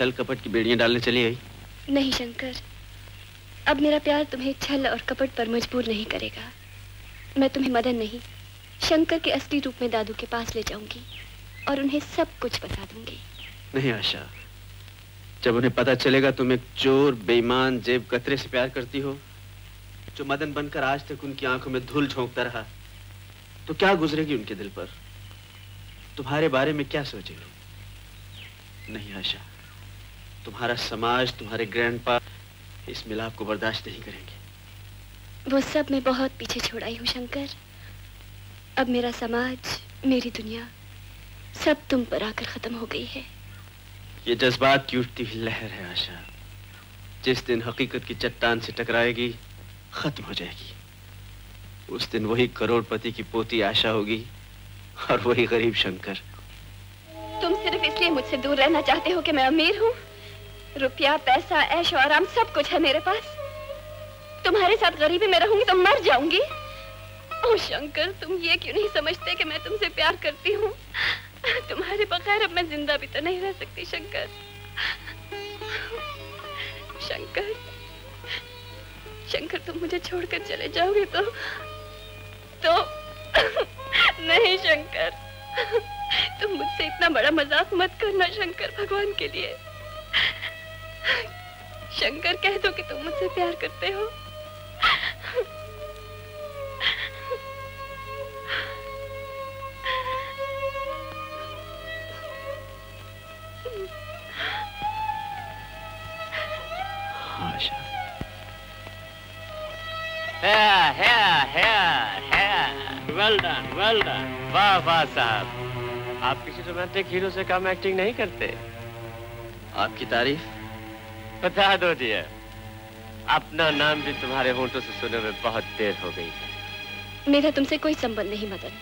छल कपट की बेड़ियां डालने चली आई? नहीं शंकर, अब मेरा प्यार तुम्हें छल और कपट पर मजबूर नहीं करेगा। मैं तुम्हें मदन नहीं, शंकर के असली रूप में दादू के पास ले जाऊंगी और उन्हें सब कुछ बता दूंगी। नहीं आशा, जब उन्हें पता चलेगा तुम एक चोर, बेईमान, जेब कतरे से प्यार करती हो, जो मदन बनकर आज तक उनकी आंखों में धूल झोंकता रहा, तो क्या गुजरेगी उनके दिल पर? तुम्हारे बारे में क्या सोचेगी? नहीं आशा, तुम्हारा समाज, तुम्हारे ग्रैंडपा इस मिलाप को बर्दाश्त नहीं करेंगे। वो सब मैं बहुत पीछे छोड़ आई हूँ शंकर। अब मेरा समाज, मेरी दुनिया सब तुम पर आकर खत्म हो गई है। ये जज्बात की उठती हुई लहर है आशा, जिस दिन हकीकत की चट्टान से टकराएगी खत्म हो जाएगी। उस दिन वही करोड़पति की पोती आशा होगी और वही गरीब शंकर। तुम सिर्फ इसलिए मुझसे दूर रहना चाहते हो कि मैं अमीर हूँ? रुपया, पैसा, ऐश और आराम सब कुछ है मेरे पास। तुम्हारे साथ गरीबी में रहूंगी तो मर जाऊंगी। ओ शंकर, तुम ये क्यों नहीं समझते कि मैं तुमसे प्यार करती हूँ? तुम्हारे बगैर अब मैं जिंदा भी तो नहीं रह सकती शंकर। शंकर, शंकर, तुम मुझे छोड़कर चले जाओगे तो नहीं शंकर, तुम मुझसे इतना बड़ा मजाक मत करना शंकर, भगवान के लिए। शंकर, कह दो कि तुम मुझसे प्यार करते हो। Asha, well done, well done, वाह वाह साहब, आप किसी रोमांटिक हीरो से कम एक्टिंग नहीं करते। आपकी तारीफ बता दो डियर, अपना नाम भी तुम्हारे होंठों से सुने में बहुत देर हो गई है। मेरा तुमसे कोई संबंध नहीं मदन।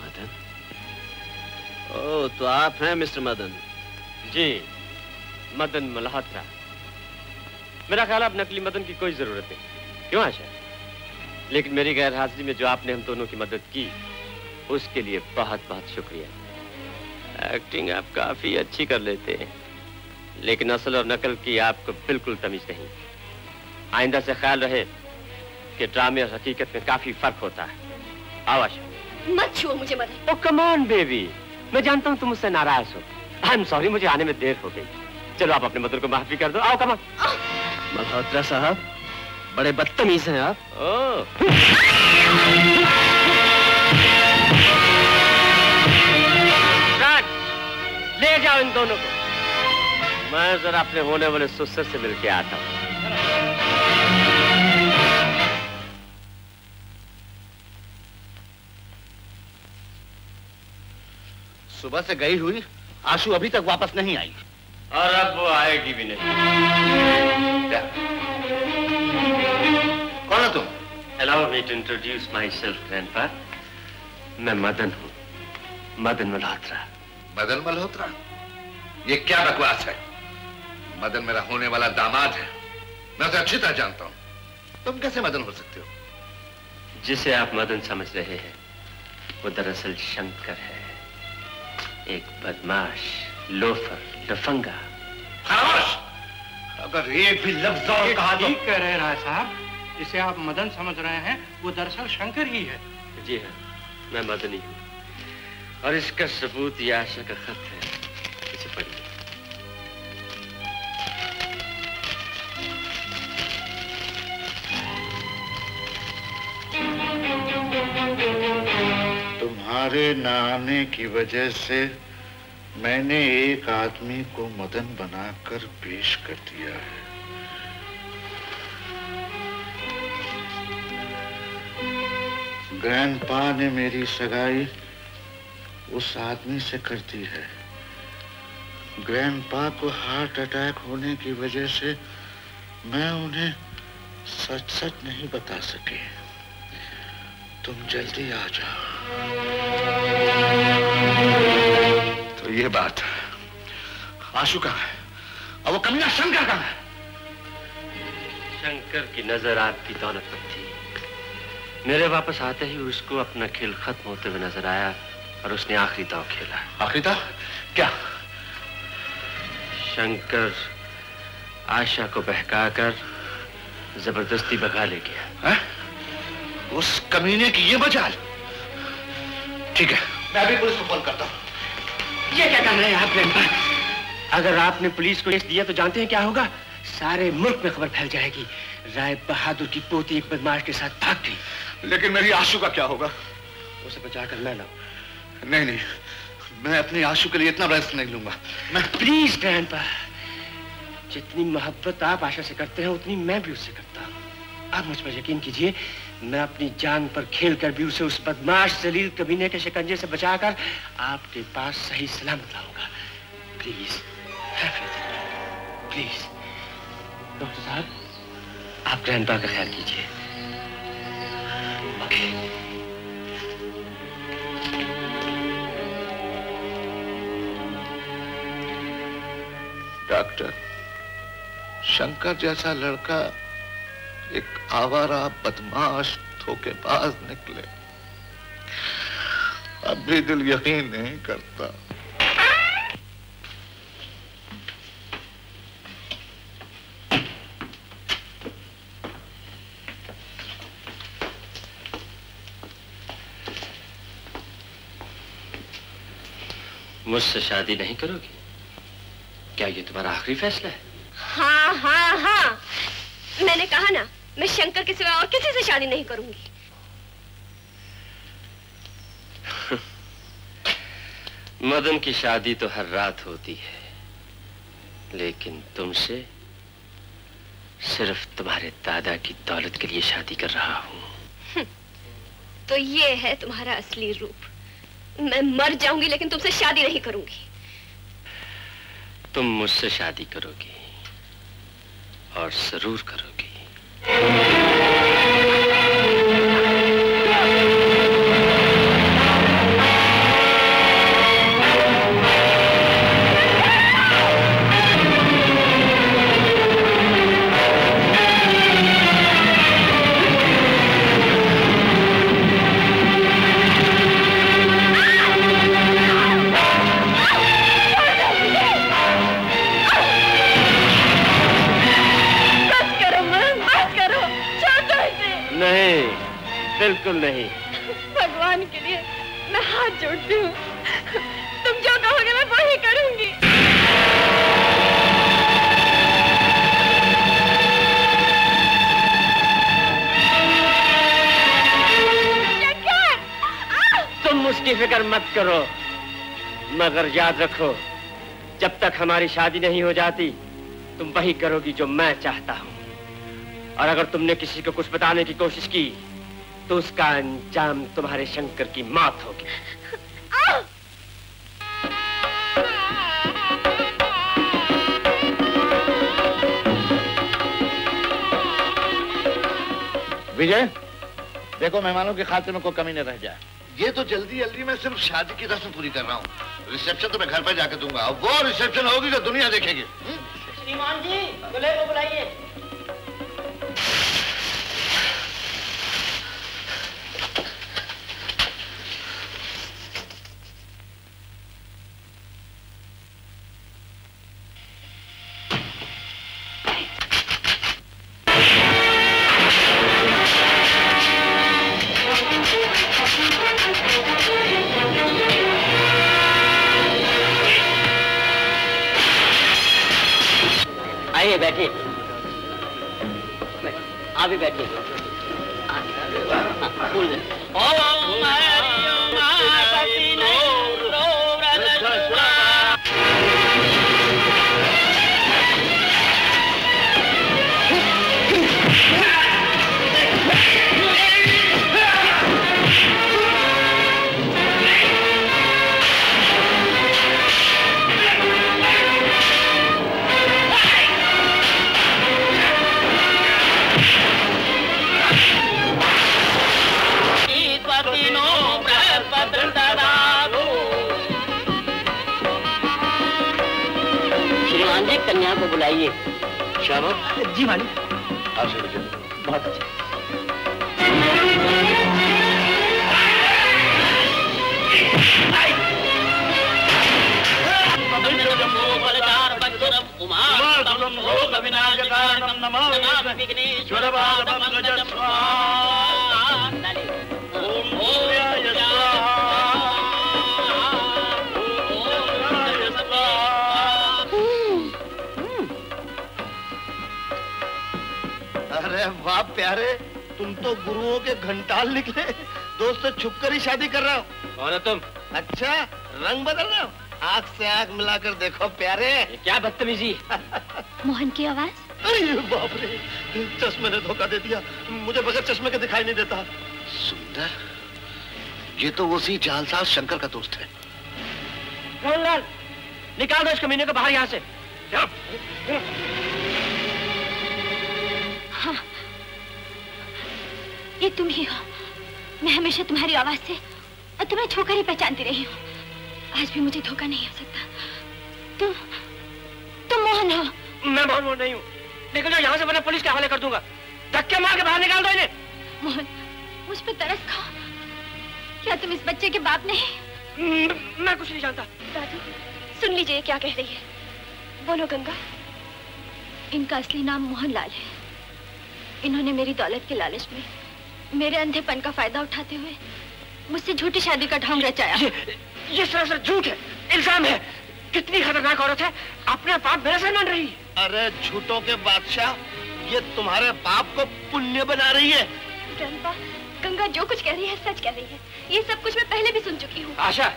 मदन? ओह, तो आप हैं मिस्टर मदन? जी, मदन मल्होत्रा। मेरा ख्याल आप नकली मदन की कोई जरूरत नहीं, क्यों आशा? लेकिन मेरी गैर हाजिरी में जो आपने हम दोनों की मदद की, उसके लिए बहुत बहुत शुक्रिया। एक्टिंग आप काफी अच्छी कर लेते हैं, लेकिन असल और नकल की आपको बिल्कुल तमीज नहीं। आइंदा से ख्याल रहे कि ड्रामे और हकीकत में काफी फर्क होता है। आवाज मत छुओ मुझे mother. Oh come on baby, मैं जानता हूँ तुम मुझसे नाराज हो। आई एम सॉरी, मुझे आने में देर हो गई। चलो आप अपने मदर को माफी कर दो। आओ कम ऑन। मल्होत्रा साहब बड़े बदतमीज हैं आप। ले जाओ इन दोनों को, मैं जरा अपने होने वाले सुसर से मिलके आता हूँ। सुबह से गई हुई आशु अभी तक वापस नहीं आई, और अब वो आएगी भी नहीं। क्या? कौन हो तुम? Allow me to introduce myself, grandpa. मैं मदन हूँ, मदन मल्होत्रा। मदन मल्होत्रा? ये क्या बकवास है? मदन मेरा होने वाला दामाद है, मैं उसे अच्छी तरह जानता हूँ। तुम कैसे मदन हो सकते हो? जिसे आप मदन समझ रहे हैं वो दरअसल शंकर है, एक बदमाश, लोफर, लफंगा, खराश। अगर एक भी लफ्ज और कहा तो। ठीक कह रहे राय साहब, जिसे आप मदन समझ रहे हैं वो दरअसल शंकर ही है। जी हाँ, मैं मदन ही हूँ, और इसका सबूत ये आशा का खत है। इसे पढ़िए। तुम्हारे ना आने की वजह से मैंने एक आदमी को मदन बनाकर पेश कर दिया है। ग्रैंडपा ने मेरी सगाई उस आदमी से कर दी है। ग्रैंडपा को हार्ट अटैक होने की वजह से मैं उन्हें सच सच नहीं बता सकी। तुम जल्दी आ जाओ। तो ये बात, आशु कहाँ है और वो कमीना शंकर कहाँ है? शंकर की नजर आपकी दौलत पर थी। मेरे वापस आते ही उसको अपना खेल खत्म होते हुए नजर आया और उसने आखिरी दाव खेला। आखिरी दाव? क्या? शंकर आशा को बहकाकर जबरदस्ती भगा ले गया। है? उस कमीने की ये मजाल? ठीक है, मैं अभी पुलिस को फोन करता हूँ। ये क्या कर रहे हैं आप ग्रैंडपा? अगर आपने पुलिस को केस दिया तो जानते हैं क्या होगा? सारे मुल्क में खबर फैल जाएगी। राय बहादुर की पोती एक बदमाश के साथ भाग गई। लेकिन मेरी आशू का क्या होगा? उसे बचा कर मैं लाऊं। नहीं नहीं, मैं अपनी आशु के लिए इतना रिस्क नहीं लूंगा। मैं प्लीज ग्रैंडपा, जितनी मोहब्बत आप आशा से करते हैं उतनी मैं भी उससे करता हूँ। आप मुझ पर यकीन कीजिए, मैं अपनी जान पर खेलकर भी उसे उस बदमाश जलील कमीने के शिकंजे से बचाकर आपके पास सही सलामत लाऊंगा। प्लीज प्लीज डॉक्टर साहब, आप ग्रैंडपा का ख्याल कीजिए। डॉक्टर, शंकर जैसा लड़का एक आवारा, बदमाश, धोखेबाज निकले। अब भी दिल यकीन नहीं करता। मुझसे शादी नहीं करोगी क्या? ये तुम्हारा आखिरी फैसला है? हाँ हाँ हाँ, मैंने कहा ना, मैं शंकर के सिवा और किसी से शादी नहीं करूंगी। मदन की शादी तो हर रात होती है, लेकिन तुमसे सिर्फ तुम्हारे दादा की दौलत के लिए शादी कर रहा हूँ। तो ये है तुम्हारा असली रूप। मैं मर जाऊंगी लेकिन तुमसे शादी नहीं करूंगी। तुम मुझसे शादी करोगी, और जरूर करोगी। बिल्कुल नहीं। भगवान के लिए मैं हाथ जोड़ती हूँ, तुम जो कहोगे मैं वही करूँगी। तुम उसकी फिक्र मत करो, मगर याद रखो जब तक हमारी शादी नहीं हो जाती तुम वही करोगी जो मैं चाहता हूँ, और अगर तुमने किसी को कुछ बताने की कोशिश की तो उसका अंजाम तुम्हारे शंकर की मौत होगी। विजय देखो मेहमानों के खाते में कोई कमी न रह जाए। ये तो जल्दी जल्दी मैं सिर्फ शादी की रस्म पूरी कर रहा हूँ, रिसेप्शन तो मैं घर पर जाकर दूंगा, और वो रिसेप्शन होगी जो दुनिया देखेगी। श्रीमान जी दूल्हे को बुलाइए। देखो प्यारे ये क्या बदतमीजी। मोहन की आवाज। अरे बाप रे, चश्मे ने धोखा दे दिया, मुझे बगैर चश्मे के दिखाई नहीं देता। सुंदर ये तो उसी जालसाज शंकर का दोस्त है। गंगलाल निकाल दो इस कमीने को बाहर यहाँ से। हाँ ये तुम ही हो, मैं हमेशा तुम्हारी आवाज से और तुम्हें छोकर ही पहचानती रही हूँ, आज भी मुझे धोखा नहीं हो सकता। तुम मोहन हो। मैं मोहन नहीं हूँ, निकल जाओ यहाँ से वरना पुलिस के हवाले कर दूंगा। धक्के मार के बाहर निकाल दो इन्हें। मोहन मुझ पे तरस खाओ, क्या तुम इस बच्चे के बाप नहीं? मैं कुछ नहीं जानता। दादू सुन लीजिए क्या कह रही है। बोलो गंगा। इनका असली नाम मोहन लाल है, इन्होंने मेरी दौलत के लालच में मेरे अंधेपन का फायदा उठाते हुए मुझसे झूठी शादी का ढोंग रचाया। ये सरासर झूठ है, इल्जाम है। कितनी खतरनाक औरत है, अपने पाप मेरे से लड़ रही है। अरे झूठों के बादशाह ये तुम्हारे पाप को पुण्य बना रही है। रंपा गंगा जो कुछ कह रही है सच कह रही है, ये सब कुछ मैं पहले भी सुन चुकी हूँ। आशा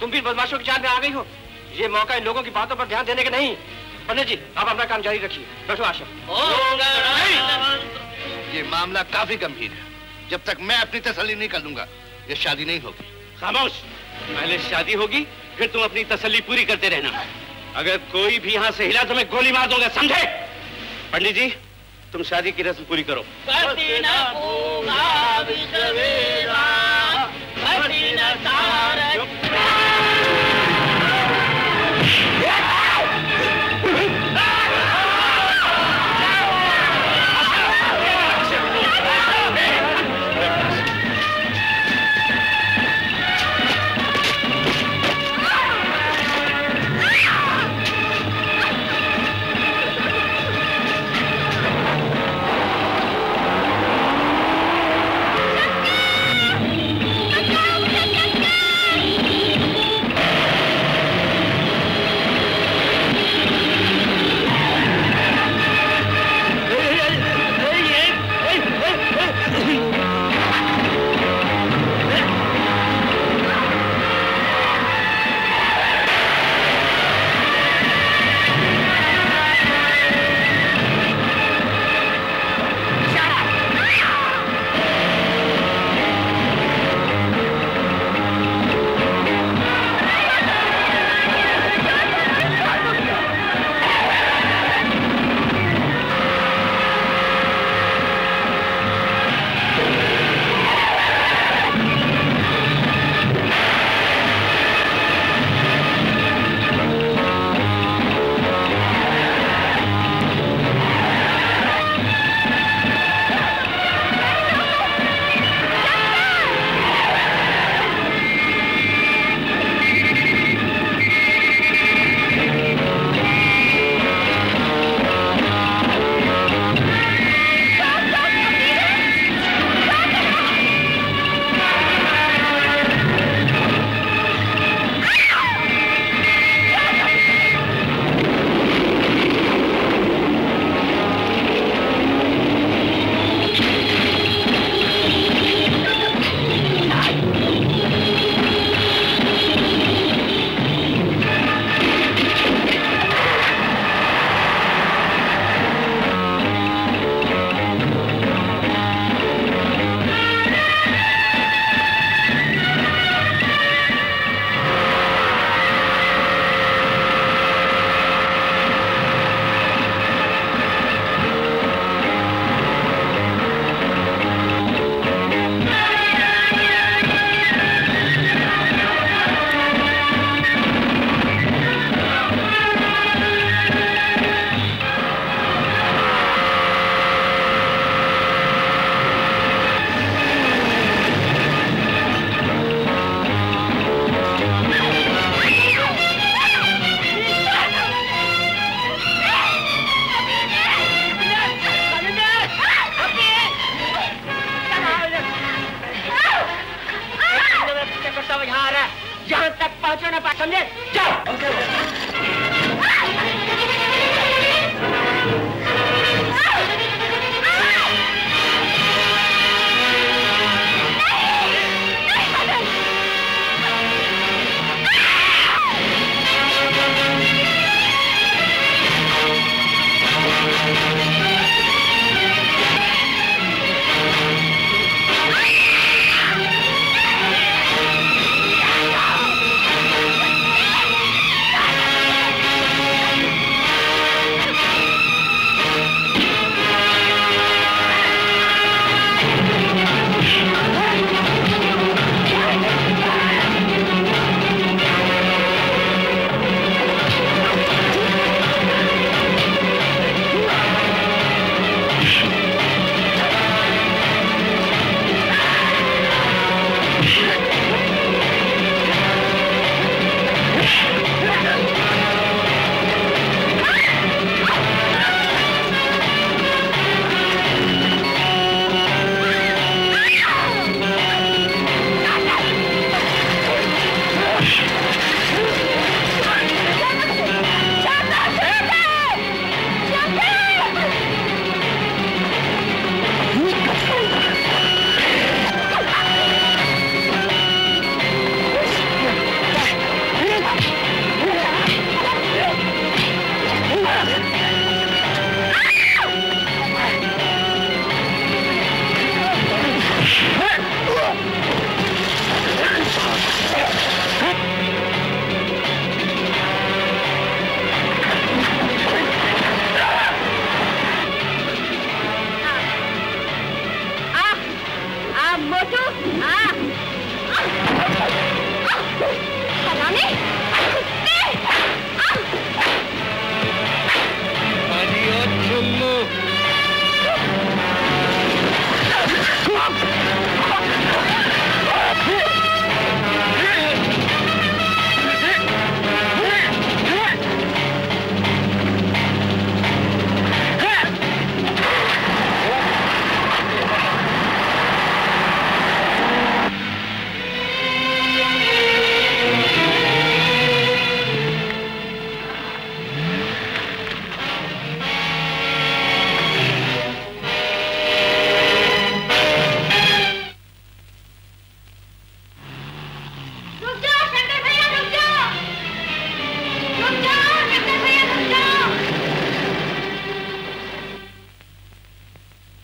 तुम भी बदमाशों की जान में आ गई हो, ये मौका इन लोगों की बातों पर ध्यान देने का नहीं। पंडित जी आप अपना काम जारी रखिए। बैठो आशा। ये मामला काफी गंभीर है, जब तक मैं अपनी तसल्ली नहीं कर लूंगा ये शादी नहीं होगी। खामोश, पहले शादी होगी फिर तुम अपनी तसल्ली पूरी करते रहना। अगर कोई भी यहाँ से हिला तो मैं गोली मार दूंगा, समझे? पंडित जी तुम शादी की रस्म पूरी करो।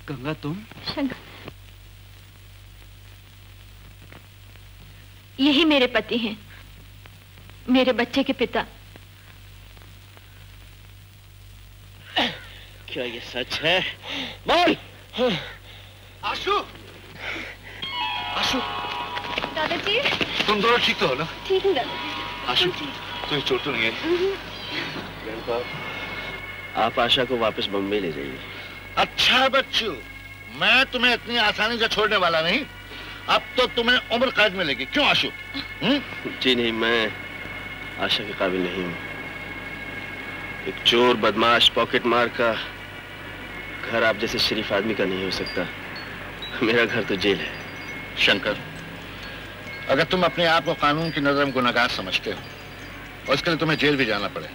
गंगा तुम? शंकर, यही मेरे पति हैं, मेरे बच्चे के पिता। क्या ये सच है? बोल। आशु, आशु। दादाजी, तुम दोनों ठीक तो हो ना? ठीक हूँ दादाजी। आशु, तुम्हें चोट तो नहीं है? बहन, आप आशा को वापस बम्बई ले जाइए। अच्छा बच्चू, मैं तुम्हें इतनी आसानी से छोड़ने वाला नहीं। अब तो तुम्हें उम्र कैद मिलेगी। क्यों आशु? जी नहीं, मैं आशा के काबिल नहीं हूँ। एक चोर, बदमाश, पॉकेट मार का घर आप जैसे शरीफ आदमी का नहीं हो सकता। मेरा घर तो जेल है। शंकर, अगर तुम अपने आप को कानून की नजर में गुनहगार समझते हो और इसके लिए तुम्हें जेल भी जाना पड़े,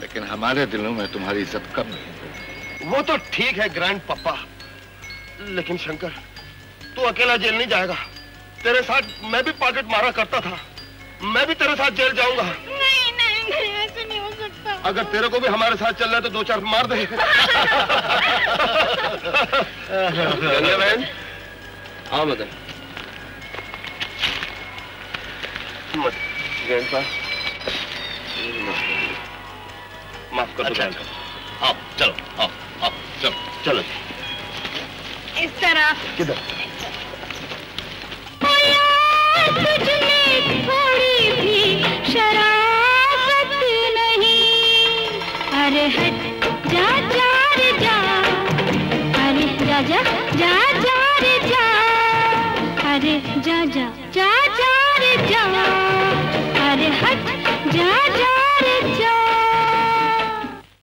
लेकिन हमारे दिलों में तुम्हारी इज्जत कम नहीं। वो तो ठीक है ग्रैंड पापा, लेकिन शंकर तू अकेला जेल नहीं जाएगा। तेरे साथ मैं भी पॉकेट मारा करता था, मैं भी तेरे साथ जेल जाऊंगा। नहीं नहीं नहीं, ऐसे नहीं हो सकता। अगर तेरे को भी हमारे साथ चलना है तो दो चार मार दे। हाँ मदन, ग्रैंड पापा माफ कर। अच्छा, आप चलो, आप चलो चलो इस तरफ। किधर? थोड़ी भी शराफत नहीं। अरे हट जा जा रे जा, अरे जा जा जा जा रे जा, अरे जा जा जा जा रे जा।